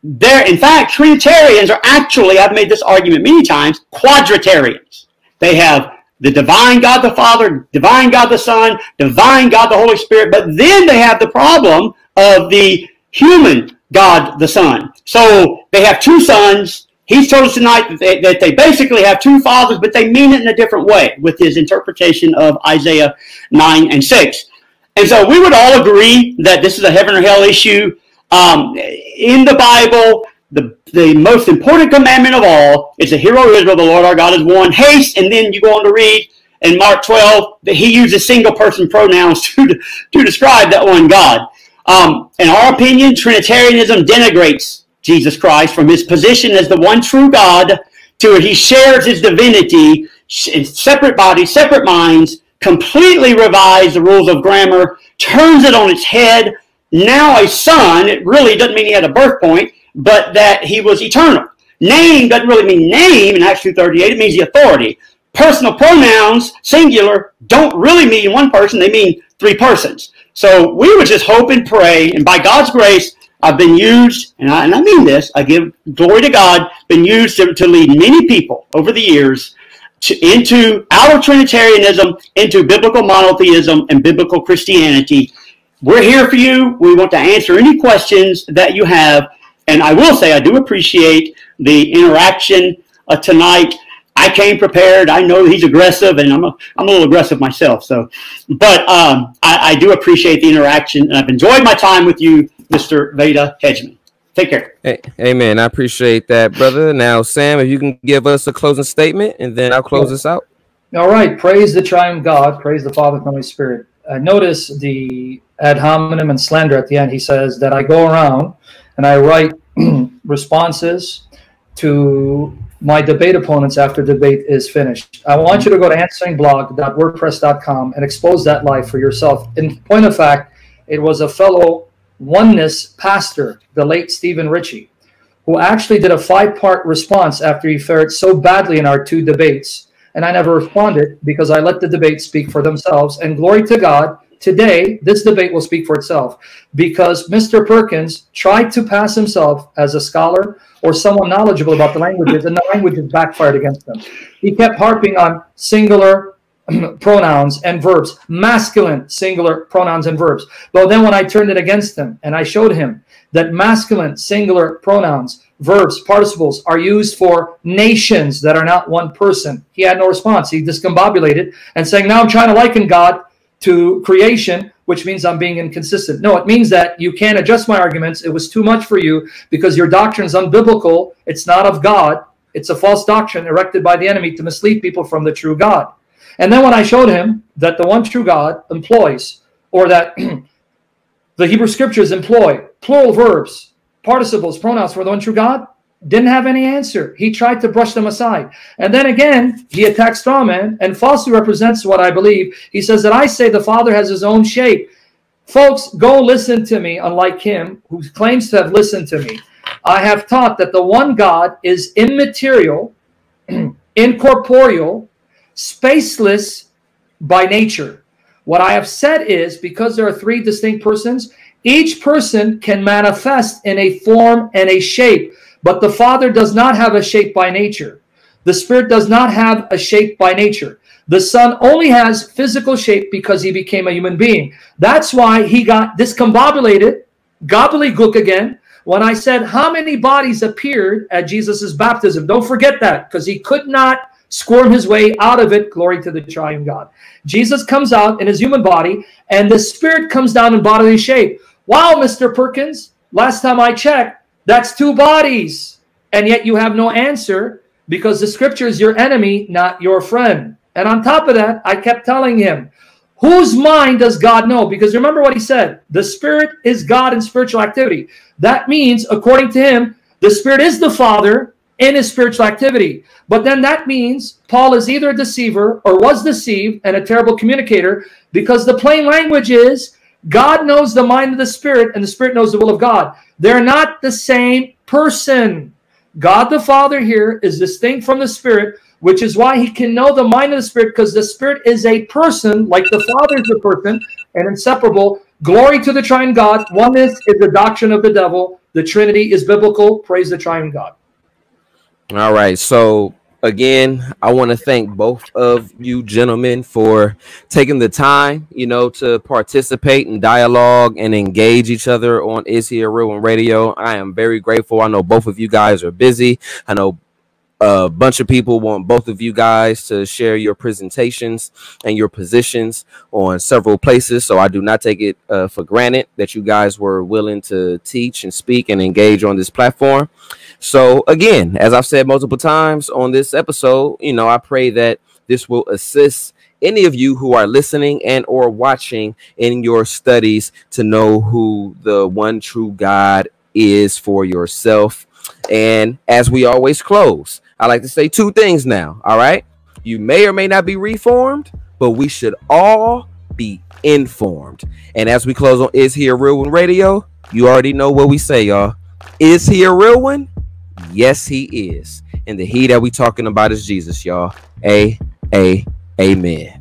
There, in fact, Trinitarians are actually, I've made this argument many times, quadritarians. They have the divine God the Father, divine God the Son, divine God the Holy Spirit, but then they have the problem of the human God the Son. So they have two sons. He's told us tonight that they, that they basically have two fathers, but they mean it in a different way with his interpretation of Isaiah nine and six. And so we would all agree that this is a heaven or hell issue. Um, in the Bible, the, the most important commandment of all is the hero of Israel, the Lord our God is one. Haste, and then you go on to read in Mark twelve that he uses single person pronouns to, to describe that one God. Um, in our opinion, Trinitarianism denigrates Jesus Christ from his position as the one true God to he shares his divinity in separate bodies, separate minds, completely revises the rules of grammar, turns it on its head, now a son, it really doesn't mean he had a birth point, but that he was eternal. Name doesn't really mean name in Acts two thirty-eight. It means the authority. Personal pronouns, singular, don't really mean one person. They mean three persons. So we would just hope and pray, and by God's grace, I've been used, and I, and I mean this, I give glory to God, been used to, to lead many people over the years to, into our Trinitarianism, into biblical monotheism, and biblical Christianity. We're here for you. We want to answer any questions that you have. And I will say I do appreciate the interaction uh, tonight. I came prepared. I know he's aggressive, and I'm a, I'm a little aggressive myself. So, but um, I, I do appreciate the interaction, and I've enjoyed my time with you, Mister Veda Hedgeman. Take care. Hey, amen. I appreciate that, brother. Now, Sam, if you can give us a closing statement, and then I'll close this out. All right. Praise the triune God. Praise the Father and Holy Spirit. Uh, notice the ad hominem and slander at the end. He says that I go around and I write responses to my debate opponents after debate is finished. I want you to go to answering blog dot wordpress dot com and expose that live for yourself. In point of fact, it was a fellow oneness pastor, the late Stephen Ritchie, who actually did a five-part response after he fared so badly in our two debates. And I never responded because I let the debate speak for themselves. And glory to God, today, this debate will speak for itself because Mister Perkins tried to pass himself as a scholar or someone knowledgeable about the languages, and the languages backfired against him. He kept harping on singular pronouns and verbs, masculine singular pronouns and verbs. But then when I turned it against him and I showed him that masculine singular pronouns, verbs, participles are used for nations that are not one person, he had no response. He discombobulated and saying, now I'm trying to liken God to creation, which means I'm being inconsistent. No, it means that you can't adjust my arguments. It was too much for you because your doctrine is unbiblical. It's not of God. It's a false doctrine erected by the enemy to mislead people from the true God. And then when I showed him that the one true God employs, or that the Hebrew Scriptures employ plural verbs, participles, pronouns for the one true God, didn't have any answer. He tried to brush them aside. And then again, he attacks straw man and falsely represents what I believe. He says that I say the Father has his own shape. Folks, go listen to me, unlike him, who claims to have listened to me. I have taught that the one God is immaterial, incorporeal, spaceless by nature. What I have said is, because there are three distinct persons, each person can manifest in a form and a shape. But the Father does not have a shape by nature. The Spirit does not have a shape by nature. The Son only has physical shape because he became a human being. That's why he got discombobulated, gobbledygook again, when I said how many bodies appeared at Jesus' baptism. Don't forget that, because he could not squirm his way out of it. Glory to the triune God. Jesus comes out in his human body, and the Spirit comes down in bodily shape. Wow, Mister Perkins, last time I checked, that's two bodies, and yet you have no answer because the Scripture is your enemy, not your friend. And on top of that, I kept telling him, whose mind does God know? Because remember what he said, the Spirit is God in spiritual activity. That means, according to him, the Spirit is the Father in his spiritual activity. But then that means Paul is either a deceiver or was deceived and a terrible communicator, because the plain language is, God knows the mind of the Spirit, and the Spirit knows the will of God. They're not the same person. God the Father here is distinct from the Spirit, which is why he can know the mind of the Spirit, because the Spirit is a person, like the Father is a person, and inseparable. Glory to the triune God. Oneness is the doctrine of the devil. The Trinity is biblical. Praise the triune God. All right, so again, I want to thank both of you gentlemen for taking the time, you know, to participate and dialogue and engage each other on Is He a Real One Radio. I am very grateful. I know both of you guys are busy. I know a bunch of people want both of you guys to share your presentations and your positions on several places. So I do not take it uh, for granted that you guys were willing to teach and speak and engage on this platform. So again, as I've said multiple times on this episode, you know, I pray that this will assist any of you who are listening and or watching in your studies to know who the one true God is for yourself. And as we always close, I like to say two things now. All right. You may or may not be reformed, but we should all be informed. And as we close on Is He a Real One Radio, you already know what we say, y'all. Is he a real one? Yes, he is. And the he that we talking about is Jesus, y'all. A, a, amen.